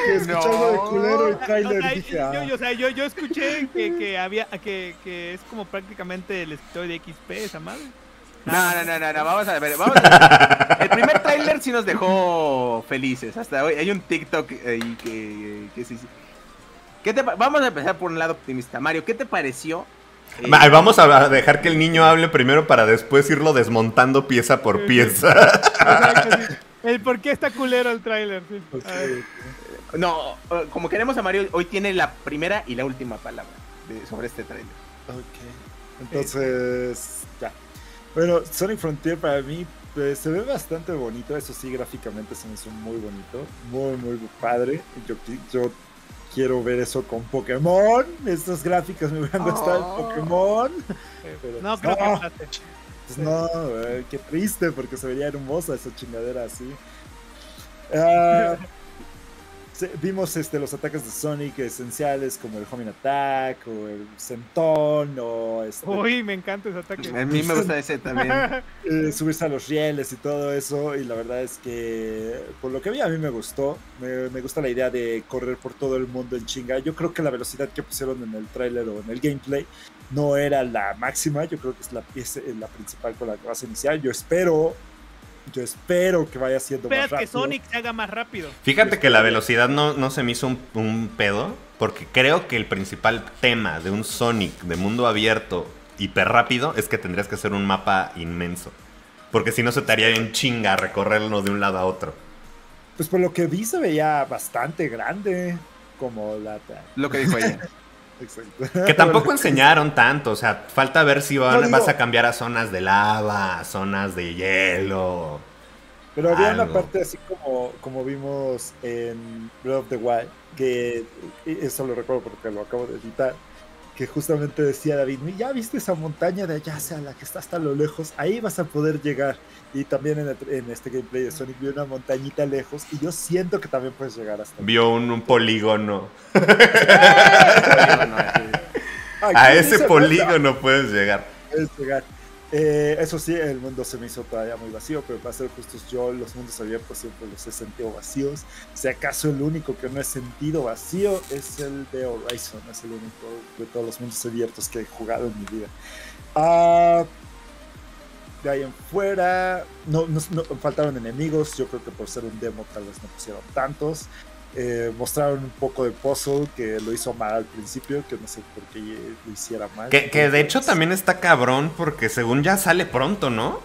Escuchando de culero y trailer, no, dije, ah. yo, yo, o sea, yo, yo escuché que, que había que, que es como prácticamente el escritorio de X P, esa madre. No, no, no, no, no, vamos a ver, vamos a ver. El primer tráiler sí nos dejó felices hasta hoy. Hay un TikTok ahí que, que sí, sí. ¿Qué te, vamos a empezar por un lado optimista, Mario? ¿Qué te pareció? Eh, vamos a dejar que el niño hable primero para después irlo desmontando pieza por pieza. Sí, sí. El por qué está culero el tráiler. Sí. Okay. No, como queremos a Mario, hoy tiene la primera y la última palabra de, sobre este tráiler. Ok, entonces, ya. Bueno, Sonic Frontier para mí pues, se ve bastante bonito, eso sí, gráficamente se me hizo muy bonito, muy, muy padre. Yo, yo quiero ver eso con Pokémon, estas gráficas me hubieran gustado oh. en Pokémon. Pero, no, creo no. que pues, no, eh, qué triste, porque se vería hermosa esa chingadera así. Ah... Uh, Vimos este, los ataques de Sonic esenciales como el homing attack o el sentón o este... Uy, me encanta ese ataque. A mí me gusta ese también. eh, subirse a los rieles y todo eso, y la verdad es que por lo que vi a mí me gustó. Me, me gusta la idea de correr por todo el mundo en chinga. Yo creo que la velocidad que pusieron en el tráiler o en el gameplay no era la máxima. Yo creo que es la pieza, la principal con la que vas a iniciar. Yo espero... Yo espero que vaya siendo Espera más rápido. Espera que Sonic se haga más rápido. Fíjate que la velocidad no, no se me hizo un, un pedo, porque creo que el principal tema de un Sonic de mundo abierto hiper rápido es que tendrías que hacer un mapa inmenso, porque si no se te haría bien chinga recorrerlo de un lado a otro. Pues por lo que vi se veía bastante grande, como la... Lo que dijo ella. Exacto. Que tampoco enseñaron tanto, o sea, falta ver si van, no, digo, vas a cambiar a zonas de lava, a zonas de hielo. Pero había algo. Una parte así como, como vimos en Breath of the Wild, que eso lo recuerdo porque lo acabo de editar, que justamente decía David, ya viste esa montaña de allá, sea la que está hasta lo lejos, ahí vas a poder llegar. Y también en, el, en este gameplay de Sonic vio una montañita lejos y yo siento que también puedes llegar hasta... Vio un, un polígono. A ese polígono puedes llegar. Puedes llegar. Eh, eso sí, el mundo se me hizo todavía muy vacío, pero para ser justos yo los mundos abiertos siempre los he sentido vacíos. Si acaso el único que no he sentido vacío es el de Horizon, es el único de todos los mundos abiertos que he jugado en mi vida. Ah, de ahí en fuera no, no, no faltaron enemigos, yo creo que por ser un demo tal vez no pusieron tantos. Eh, mostraron un poco de puzzle que lo hizo mal al principio, que no sé por qué lo hiciera mal. Que, que de hecho también está cabrón porque según ya sale pronto, ¿no?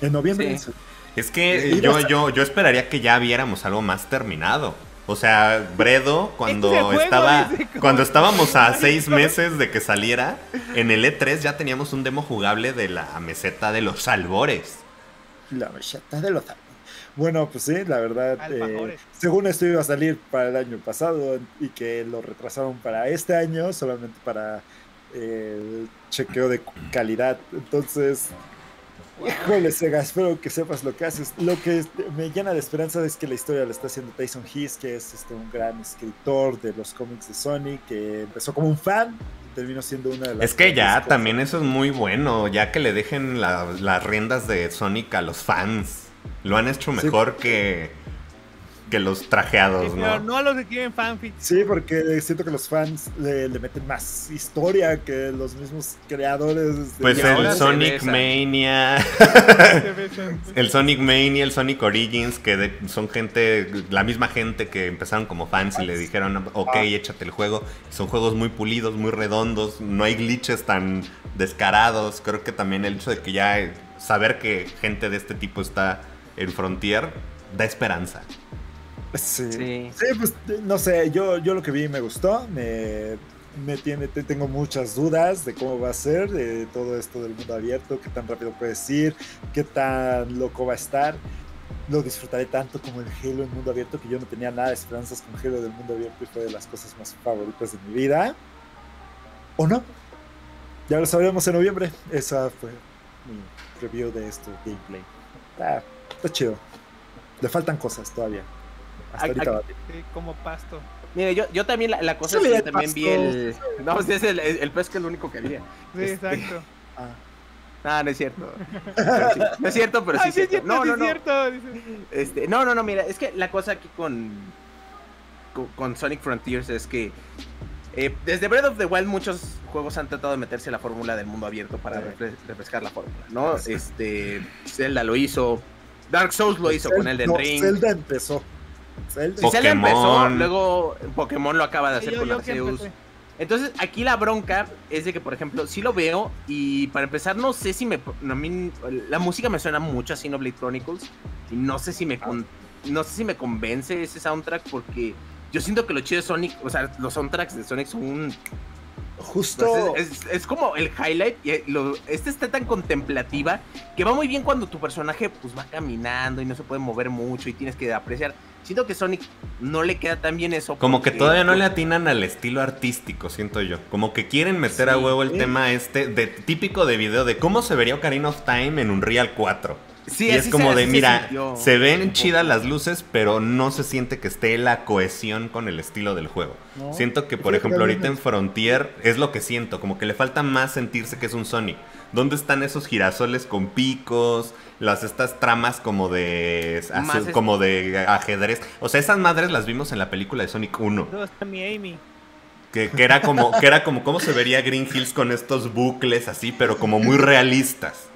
En noviembre. Sí. Es que eh, yo, yo, yo esperaría que ya viéramos algo más terminado. O sea, Bredo, cuando juego, estaba cuando estábamos a seis meses de que saliera, en el E tres ya teníamos un demo jugable de la meseta de los albores. La meseta de los albores. Bueno, pues sí, la verdad, eh, según esto iba a salir para el año pasado y que lo retrasaron para este año solamente para eh, el chequeo de calidad. Entonces, híjole, Sega, espero que sepas lo que haces. Lo que me llena de esperanza es que la historia la está haciendo Tyson Hiss, que es este, un gran escritor de los cómics de Sonic, que empezó como un fan. Terminó siendo una de las... Es que ya, cosas. También eso es muy bueno, ya que le dejen la, las riendas de Sonic a los fans. Lo han hecho mejor sí. que, que los trajeados, sí, pero ¿no? No a los que quieren fanfic. Sí, porque siento que los fans le, le meten más historia que los mismos creadores. De pues el Sonic Mania, el Sonic Mania, el Sonic Origins, que de, son gente, la misma gente que empezaron como fans y le dijeron, ok, ah. échate el juego. Son juegos muy pulidos, muy redondos, no hay glitches tan descarados. Creo que también el hecho de que ya saber que gente de este tipo está... El Frontier da esperanza. Sí, sí. sí pues no sé, yo, yo lo que vi me gustó, me, me tiene, tengo muchas dudas de cómo va a ser de todo esto del mundo abierto, qué tan rápido puedes ir, qué tan loco va a estar. Lo disfrutaré tanto como el Halo en mundo abierto, que yo no tenía nada de esperanzas con Halo del mundo abierto y fue de las cosas más favoritas de mi vida. ¿O no? Ya lo sabremos en noviembre. Esa fue mi review de este gameplay. Ah. Está chido. Le faltan cosas todavía. Hasta ay, ahorita ay, va. Como pasto. Mire, yo, yo también la, la cosa sí, es que también pastor. vi el... No, pues es el, el, el pez que es lo único que había. Sí, este... exacto. Ah. No, no es cierto. Sí. No es cierto, pero sí. Ah, sí es cierto. No, no, no. Cierto, este, no, no, no, mira, es que la cosa aquí con, con, con Sonic Frontiers es que eh, desde Breath of the Wild muchos juegos han tratado de meterse la fórmula del mundo abierto para refres refrescar la fórmula, ¿no? Este, Zelda lo hizo, Dark Souls lo hizo Zelda, con Elden Ring. No, Zelda empezó. Zelda, Pokémon. Zelda empezó, luego Pokémon lo acaba de hacer yo, con los Arceus. Entonces, aquí la bronca es de que, por ejemplo, sí lo veo y para empezar, no sé si me... A mí, la música me suena mucho a Xenoblade Chronicles y no sé si me con, no sé si me convence ese soundtrack porque yo siento que lo chido de Sonic, o sea, los soundtracks de Sonic son un... Justo... Es, es, es como el highlight y lo, este está tan contemplativa que va muy bien cuando tu personaje pues va caminando y no se puede mover mucho y tienes que apreciar. Siento que Sonic no le queda tan bien eso. Como que todavía no le atinan al estilo artístico, siento yo. Como que quieren meter sí, a huevo el eh. tema este de típico de video de cómo se vería Ocarina of Time en Unreal cuatro. Sí, y es como se, de, mira, se, sintió, se ven chidas las luces, pero no se siente que esté la cohesión con el estilo del juego. No. Siento que, por ejemplo, ahorita en Frontier es lo que siento. Como que le falta más sentirse que es un Sonic. ¿Dónde están esos girasoles con picos? Las estas tramas como de así, como de ajedrez. O sea, esas madres las vimos en la película de Sonic uno. No, está mi Amy. Que, que era como que era como cómo se vería Green Hills con estos bucles así, pero como muy realistas.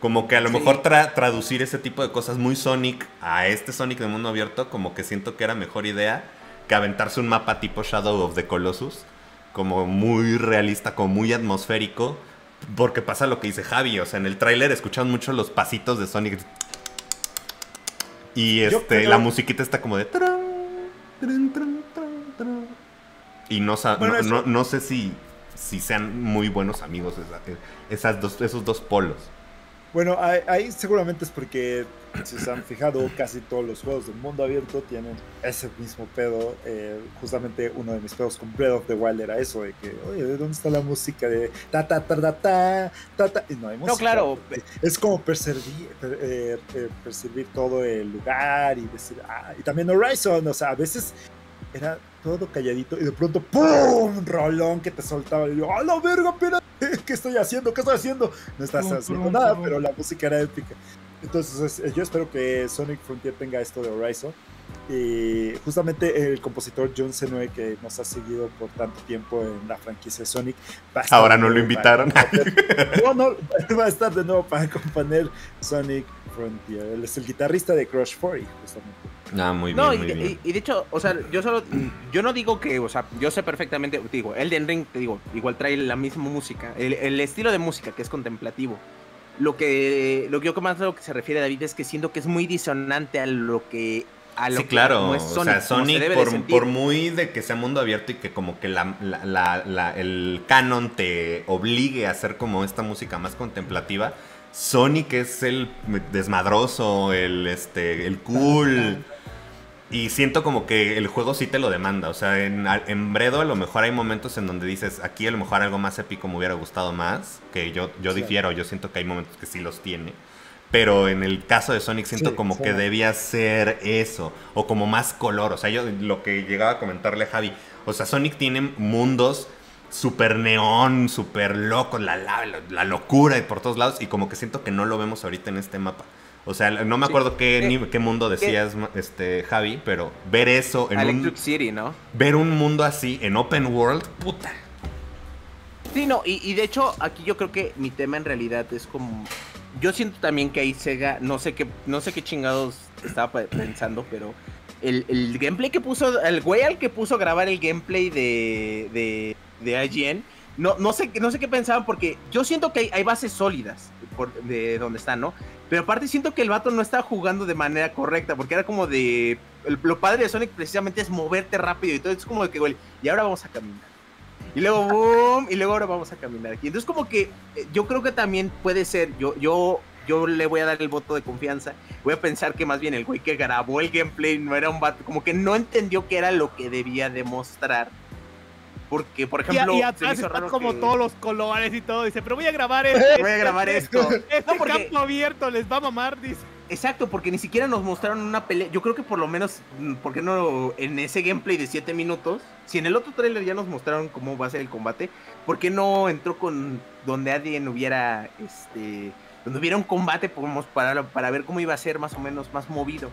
Como que a lo sí. mejor tra traducir ese tipo de cosas muy Sonic a este Sonic de mundo abierto, como que siento que era mejor idea que aventarse un mapa tipo Shadow of the Colossus, como muy realista, como muy atmosférico. Porque pasa lo que dice Javi, o sea, en el tráiler escuchan mucho los pasitos de Sonic. Y este, la musiquita está como de... Y no, bueno, no, no, no sé si, si sean muy buenos amigos esa, esas dos, esos dos polos. Bueno, ahí seguramente es porque, si se han fijado, casi todos los juegos del mundo abierto tienen ese mismo pedo. Eh, justamente uno de mis pedos con Breath of the Wild era eso, de que, oye, ¿de dónde está la música de ta ta ta ta ta ta ta? Y no hay música. No, claro. Es como percibir, per, eh, eh, percibir todo el lugar y decir, ah, y también Horizon, o sea, a veces era todo calladito y de pronto ¡pum! Rolón que te soltaba y yo, ¡a la verga, espérate! ¿Qué estoy haciendo? ¿Qué estoy haciendo? No estás no, haciendo no, nada, no. pero la música era épica. Entonces yo espero que Sonic Frontier tenga esto de Horizon. Y justamente el compositor John Senue, que nos ha seguido por tanto tiempo en la franquicia de Sonic, ahora no lo invitaron. No, no, va a estar de nuevo para acompañar Sonic Frontier. Él es el guitarrista de Crush cuarenta, justamente. Ah, muy bien, no, y, muy bien. Y, y de hecho, o sea, yo solo, yo no digo que, o sea, yo sé perfectamente, te digo, Elden Ring, te digo, igual trae la misma música, el, el estilo de música que es contemplativo. Lo que, lo que yo más a lo que se refiere David es que siento que es muy disonante a lo que... A lo sí, que claro, es Sonic, o sea, Sonic se por, por muy de que sea mundo abierto y que como que la, la, la, la, el canon te obligue a hacer como esta música más contemplativa, Sonic es el desmadroso, el, este, el cool... Y siento como que el juego sí te lo demanda. O sea, en, en Bredo a lo mejor hay momentos en donde dices, aquí a lo mejor algo más épico me hubiera gustado más. Que yo, yo sí. difiero, yo siento que hay momentos que sí los tiene. Pero en el caso de Sonic siento sí, como sí. que debía ser eso. O como más color. O sea, yo lo que llegaba a comentarle a Javi. O sea, Sonic tiene mundos súper neón, súper locos, la, la, la locura y por todos lados. Y como que siento que no lo vemos ahorita en este mapa. O sea, no me acuerdo sí. qué, ni, qué mundo decías, ¿Qué? este Javi, pero ver eso en Electric un, City, ¿no? Ver un mundo así en open world, puta. Sí, no, y, y de hecho aquí yo creo que mi tema en realidad es como, yo siento también que ahí Sega, no sé qué, no sé qué chingados estaba pensando, pero el, el gameplay que puso, el güey al que puso a grabar el gameplay de de, de I G N, no, no sé, no sé qué pensaban porque yo siento que hay, hay bases sólidas por, de donde están, ¿no? Pero aparte siento que el vato no estaba jugando de manera correcta, porque era como de... El, lo padre de Sonic precisamente es moverte rápido, y todo es como de que güey, y ahora vamos a caminar. Y luego boom, y luego ahora vamos a caminar aquí. Entonces como que yo creo que también puede ser, yo, yo, yo le voy a dar el voto de confianza, voy a pensar que más bien el güey que grabó el gameplay no era un vato, como que no entendió que era lo que debía demostrar. Porque, por ejemplo, y, y atrás están como que... todos los colores y todo. Dice, pero voy a grabar esto. Voy a grabar esto. Este, este no, porque... campo abierto les va a mamar, dice. Exacto, porque ni siquiera nos mostraron una pelea. Yo creo que por lo menos, ¿por qué no en ese gameplay de siete minutos? Si en el otro trailer ya nos mostraron cómo va a ser el combate, ¿por qué no entró con donde alguien hubiera, este, donde hubiera un combate para, para ver cómo iba a ser más o menos más movido?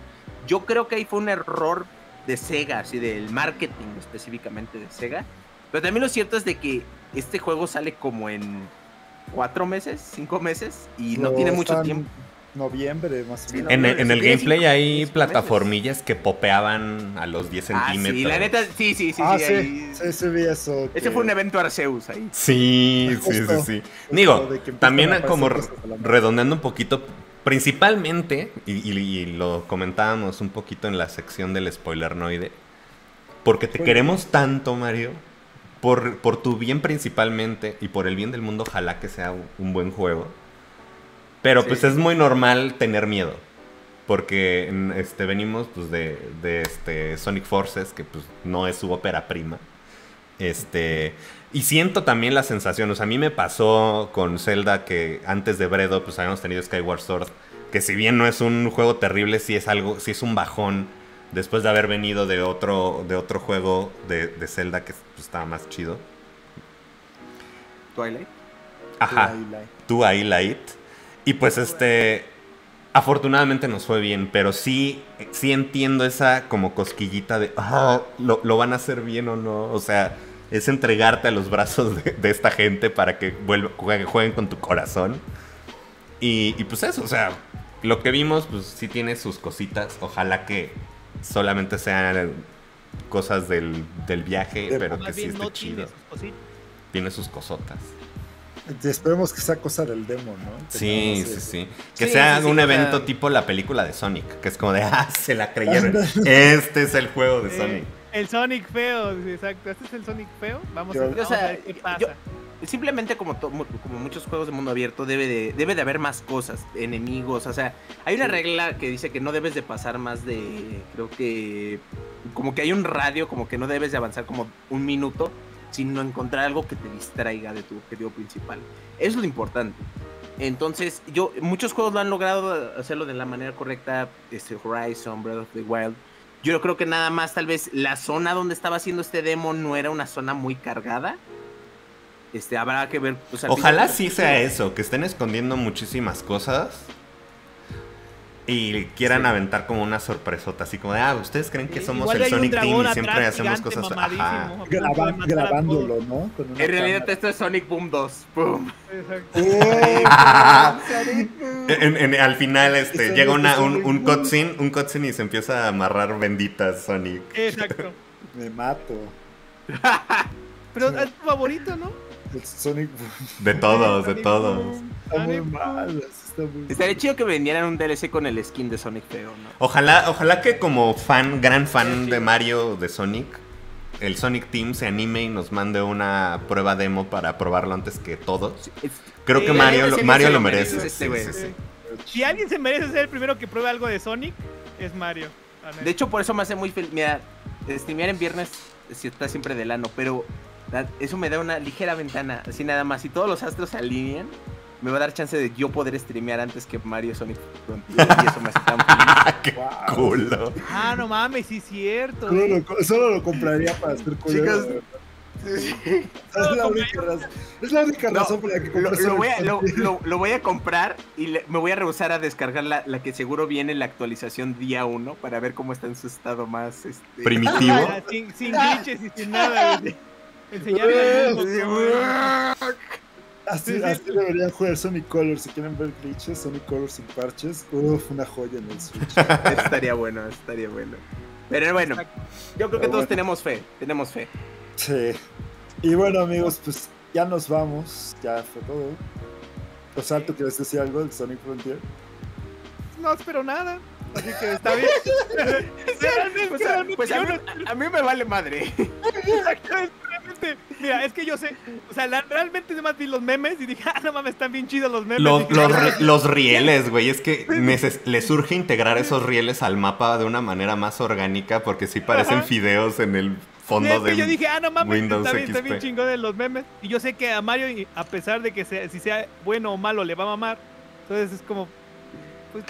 Yo creo que ahí fue un error de Sega, así del marketing específicamente de Sega. Pero también lo cierto es de que este juego sale como en cuatro meses, cinco meses, y no, no tiene mucho tiempo. Noviembre, más o menos. En el, en el gameplay hay plataformillas que popeaban a los diez centímetros. Ah, sí, la neta, sí, sí, sí. Ah, sí, ahí... sí, sí, vi eso. Ese que... fue un evento Arceus ahí. Sí, sí, sí, sí. Digo, también como redondeando un poquito, principalmente, y, y, y lo comentábamos un poquito en la sección del spoilernoide, porque te queremos tanto, Mario, por, por tu bien principalmente y por el bien del mundo, ojalá que sea un buen juego. Pero sí, pues es muy normal tener miedo, porque este, venimos pues, de, de este, Sonic Forces, que pues, no es su ópera prima. Este, y siento también la sensación, o sea, a mí me pasó con Zelda, que antes de Bredo pues, habíamos tenido Skyward Sword, que si bien no es un juego terrible, sí es, algo, sí es un bajón, después de haber venido de otro, de otro juego de, de Zelda que pues, estaba más chido. Twilight. Ajá, Twilight. Y pues este, afortunadamente nos fue bien, pero sí, sí entiendo esa como cosquillita de, oh, ¿lo, lo van a hacer bien o no? O sea, es entregarte a los brazos de, de esta gente para que vuelva, jueguen con tu corazón. Y, y pues eso, o sea, lo que vimos, pues sí tiene sus cositas. Ojalá que solamente sean cosas del, del viaje, de pero que sí esté no chido. Tiene sus, tiene sus cosotas. Esperemos que sea cosa del demo, ¿no? Sí, sí, sí. Que sí, sea sí, sí, un evento sea... tipo la película de Sonic, que es como de, ah, se la creyeron. Este es el juego de eh, Sonic. El Sonic feo, exacto. Este es el Sonic feo. Vamos, yo, a, vamos o sea, a ver qué pasa. Yo, simplemente como, to, como muchos juegos de mundo abierto, debe de, debe de haber más cosas, enemigos. O sea, hay una sí. regla que dice que no debes de pasar más de, creo que, como que hay un radio, como que no debes de avanzar como un minuto, sino encontrar algo que te distraiga de tu objetivo principal. Es lo importante. Entonces, yo muchos juegos lo han logrado hacerlo de la manera correcta, este Horizon, Breath of the Wild. Yo creo que nada más tal vez la zona donde estaba haciendo este demo no era una zona muy cargada. Este, habrá que ver, pues, ojalá sí sea eso, que estén escondiendo muchísimas cosas y quieran sí. aventar como una sorpresota, así como de, ah, ¿ustedes creen que somos el Sonic Team y siempre hacemos cosas? Ajá. Graba, grabándolo, ¿no? En realidad cámara. Esto es Sonic Boom dos. ¡Pum! en, en, al final este, llega una, un, un cutscene un cutscene y se empieza a amarrar benditas Sonic. Exacto. Me mato. Pero es tu favorito, ¿no? El Sonic Boom. De todos, de todos. Está muy mal. Estaría chido que vendieran un D L C con el skin de Sonic feo, ¿no? Ojalá, ojalá que como fan, gran fan sí. de Mario, de Sonic, el Sonic Team se anime y nos mande una prueba demo para probarlo antes que todos. Creo sí, que Mario, lo, Mario lo merece. Este, sí, sí, sí. Si alguien se merece ser el primero que pruebe algo de Sonic, es Mario. De hecho, por eso me hace muy feliz. Mira, streamear en viernes si está siempre de lano, pero eso me da una ligera ventana. Así nada más, si todos los astros se alinean, me va a dar chance de yo poder streamear antes que Mario Sonic Frontier, y eso me hace tan feliz. ¡Qué wow. culo! ¡Ah, no mames! Sí, es cierto. Solo, lo, solo lo compraría para hacer culero. Sí, sí. Es, la única razón, es la única razón no, por la que lo, lo, voy a, lo, lo, lo voy a comprar y le, me voy a rehusar a descargar la, la que seguro viene la actualización día uno para ver cómo está en su estado más este... primitivo. sin, sin glitches y sin nada. Enseñarme. Así, sí, sí. así deberían jugar Sonic Colors. Si quieren ver glitches, Sonic Colors sin parches. Uff, una joya en el Switch. Estaría bueno, estaría bueno. Pero bueno, yo creo Pero que todos bueno. tenemos fe. Tenemos fe. Sí. Y bueno, amigos, pues ya nos vamos. Ya fue todo. O sea, ¿tú quieres decir algo del Sonic Frontier? No espero nada. Así que está bien. Pues, a, pues a, mí, a mí me vale madre. Exactamente. Mira, es que yo sé, o sea, la, realmente además vi los memes y dije, ah, no mames, están bien chidos los memes. Los, los, los rieles, güey, es que le surge integrar esos rieles al mapa de una manera más orgánica, porque sí parecen fideos en el fondo sí, de Windows. Yo dije, ah, no mames, está bien, está bien chingón de los memes. Y yo sé que a Mario, a pesar de que sea, si sea bueno o malo, le va a mamar. Entonces es como, pues...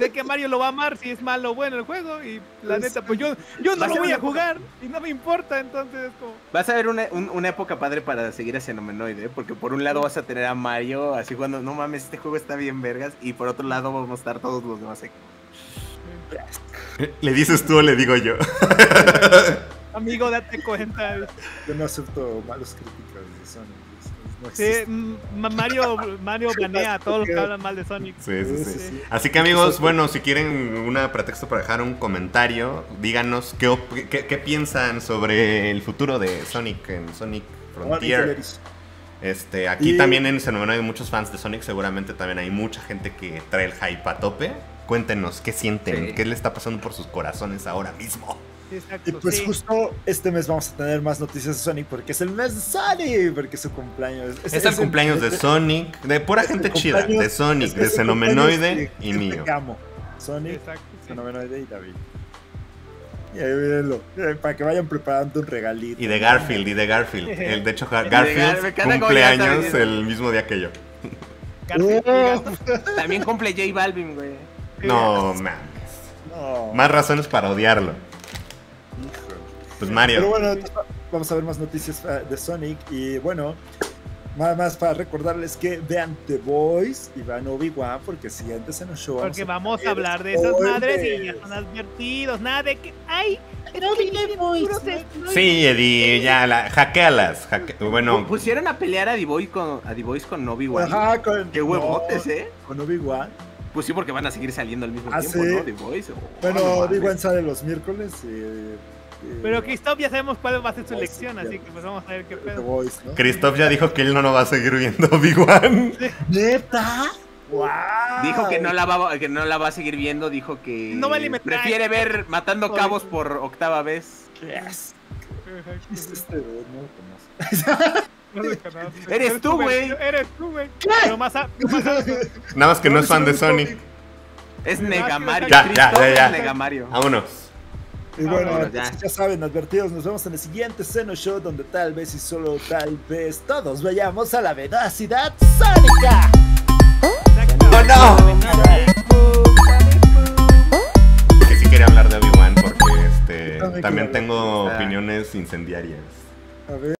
de que Mario lo va a amar si es malo o bueno el juego. Y la pues, neta, pues yo, yo no lo voy a época... jugar y no me importa, entonces es como... Vas a ver una, un, una época padre para seguir a Xenomenoide, ¿eh? Porque por un lado vas a tener a Mario así cuando, no mames, este juego está bien vergas. Y por otro lado vamos a estar todos los demás aquí. ¿Le dices tú o le digo yo? Amigo, date cuenta. Yo no acepto malas críticas de Sonic. No sí, Mario, Mario banea a todos los que hablan mal de Sonic. Sí, sí, sí, sí. Así que amigos, bueno, si quieren un pretexto para dejar un comentario, díganos qué, qué, qué piensan sobre el futuro de Sonic en Sonic Frontier. Este, aquí y... también en Xenomenoide hay muchos fans de Sonic, seguramente también hay mucha gente que trae el hype a tope. Cuéntenos, ¿qué sienten? Sí. ¿Qué le está pasando por sus corazones ahora mismo? Exacto, y pues sí. Justo este mes vamos a tener más noticias de Sonic porque es el mes de Sonic, porque su cumpleaños es, es, es el cumpleaños el, de es, Sonic, de pura gente chida, de Sonic, es, es, de Xenomenoide y, y mío. Te amo. Sonic, exacto, sí. Xenomenoide y David. Y ahí mírenlo, para que vayan preparando un regalito. Y de Garfield, y de Garfield. El, de hecho, Garfield de Gar cumpleaños el mismo día que yo. Garfield, también cumple J Balvin, güey. No, man. No. Más razones para odiarlo. Hijo. Pues Mario. Pero bueno, vamos a ver más noticias de Sonic. Y bueno, nada más para recordarles que vean The Voice y vean Obi Wan, porque siguientes en el show. Porque vamos a, vamos a hablar de esas madres y ya son advertidos. Nada de que. ¡Ay! Pero The Voice. Sí, Eddie, ya, la, hackealas. Hacke, bueno. Pusieron a pelear a The Voice con, con Obi Wan. Ajá, con. Qué huevotes, no, ¿eh? Con Obi Wan. Pues sí, porque van a seguir saliendo al mismo ah, tiempo, sí. ¿No? The Voice. Bueno, The Voice sale los miércoles. Eh, eh, Pero Christoph ya sabemos cuál va a ser su elección, así que pues vamos a ver qué pedo. The Voice, ¿no? Christoph ya dijo que él no, no va a seguir viendo Obi-Wan. ¿Neta? Wow. Dijo que no, la va, que no la va a seguir viendo, dijo que no vale prefiere ver Matando Cabos por octava vez. Yes. ¿Qué es este? No lo conozco. No Eres tú, güey. Eres tú, güey. Nada más que no es fan de Sonic. Es Negamario. Ya, ya, ya, ya. Negamario. Vámonos. Y bueno, Vámonos, ya. ya saben, advertidos, nos vemos en el siguiente Xeno Show, donde tal vez y solo tal vez todos vayamos a la velocidad sónica. ¡Oh, no! Que sí quería hablar de Obi-Wan porque este, también tengo opiniones incendiarias. A ver.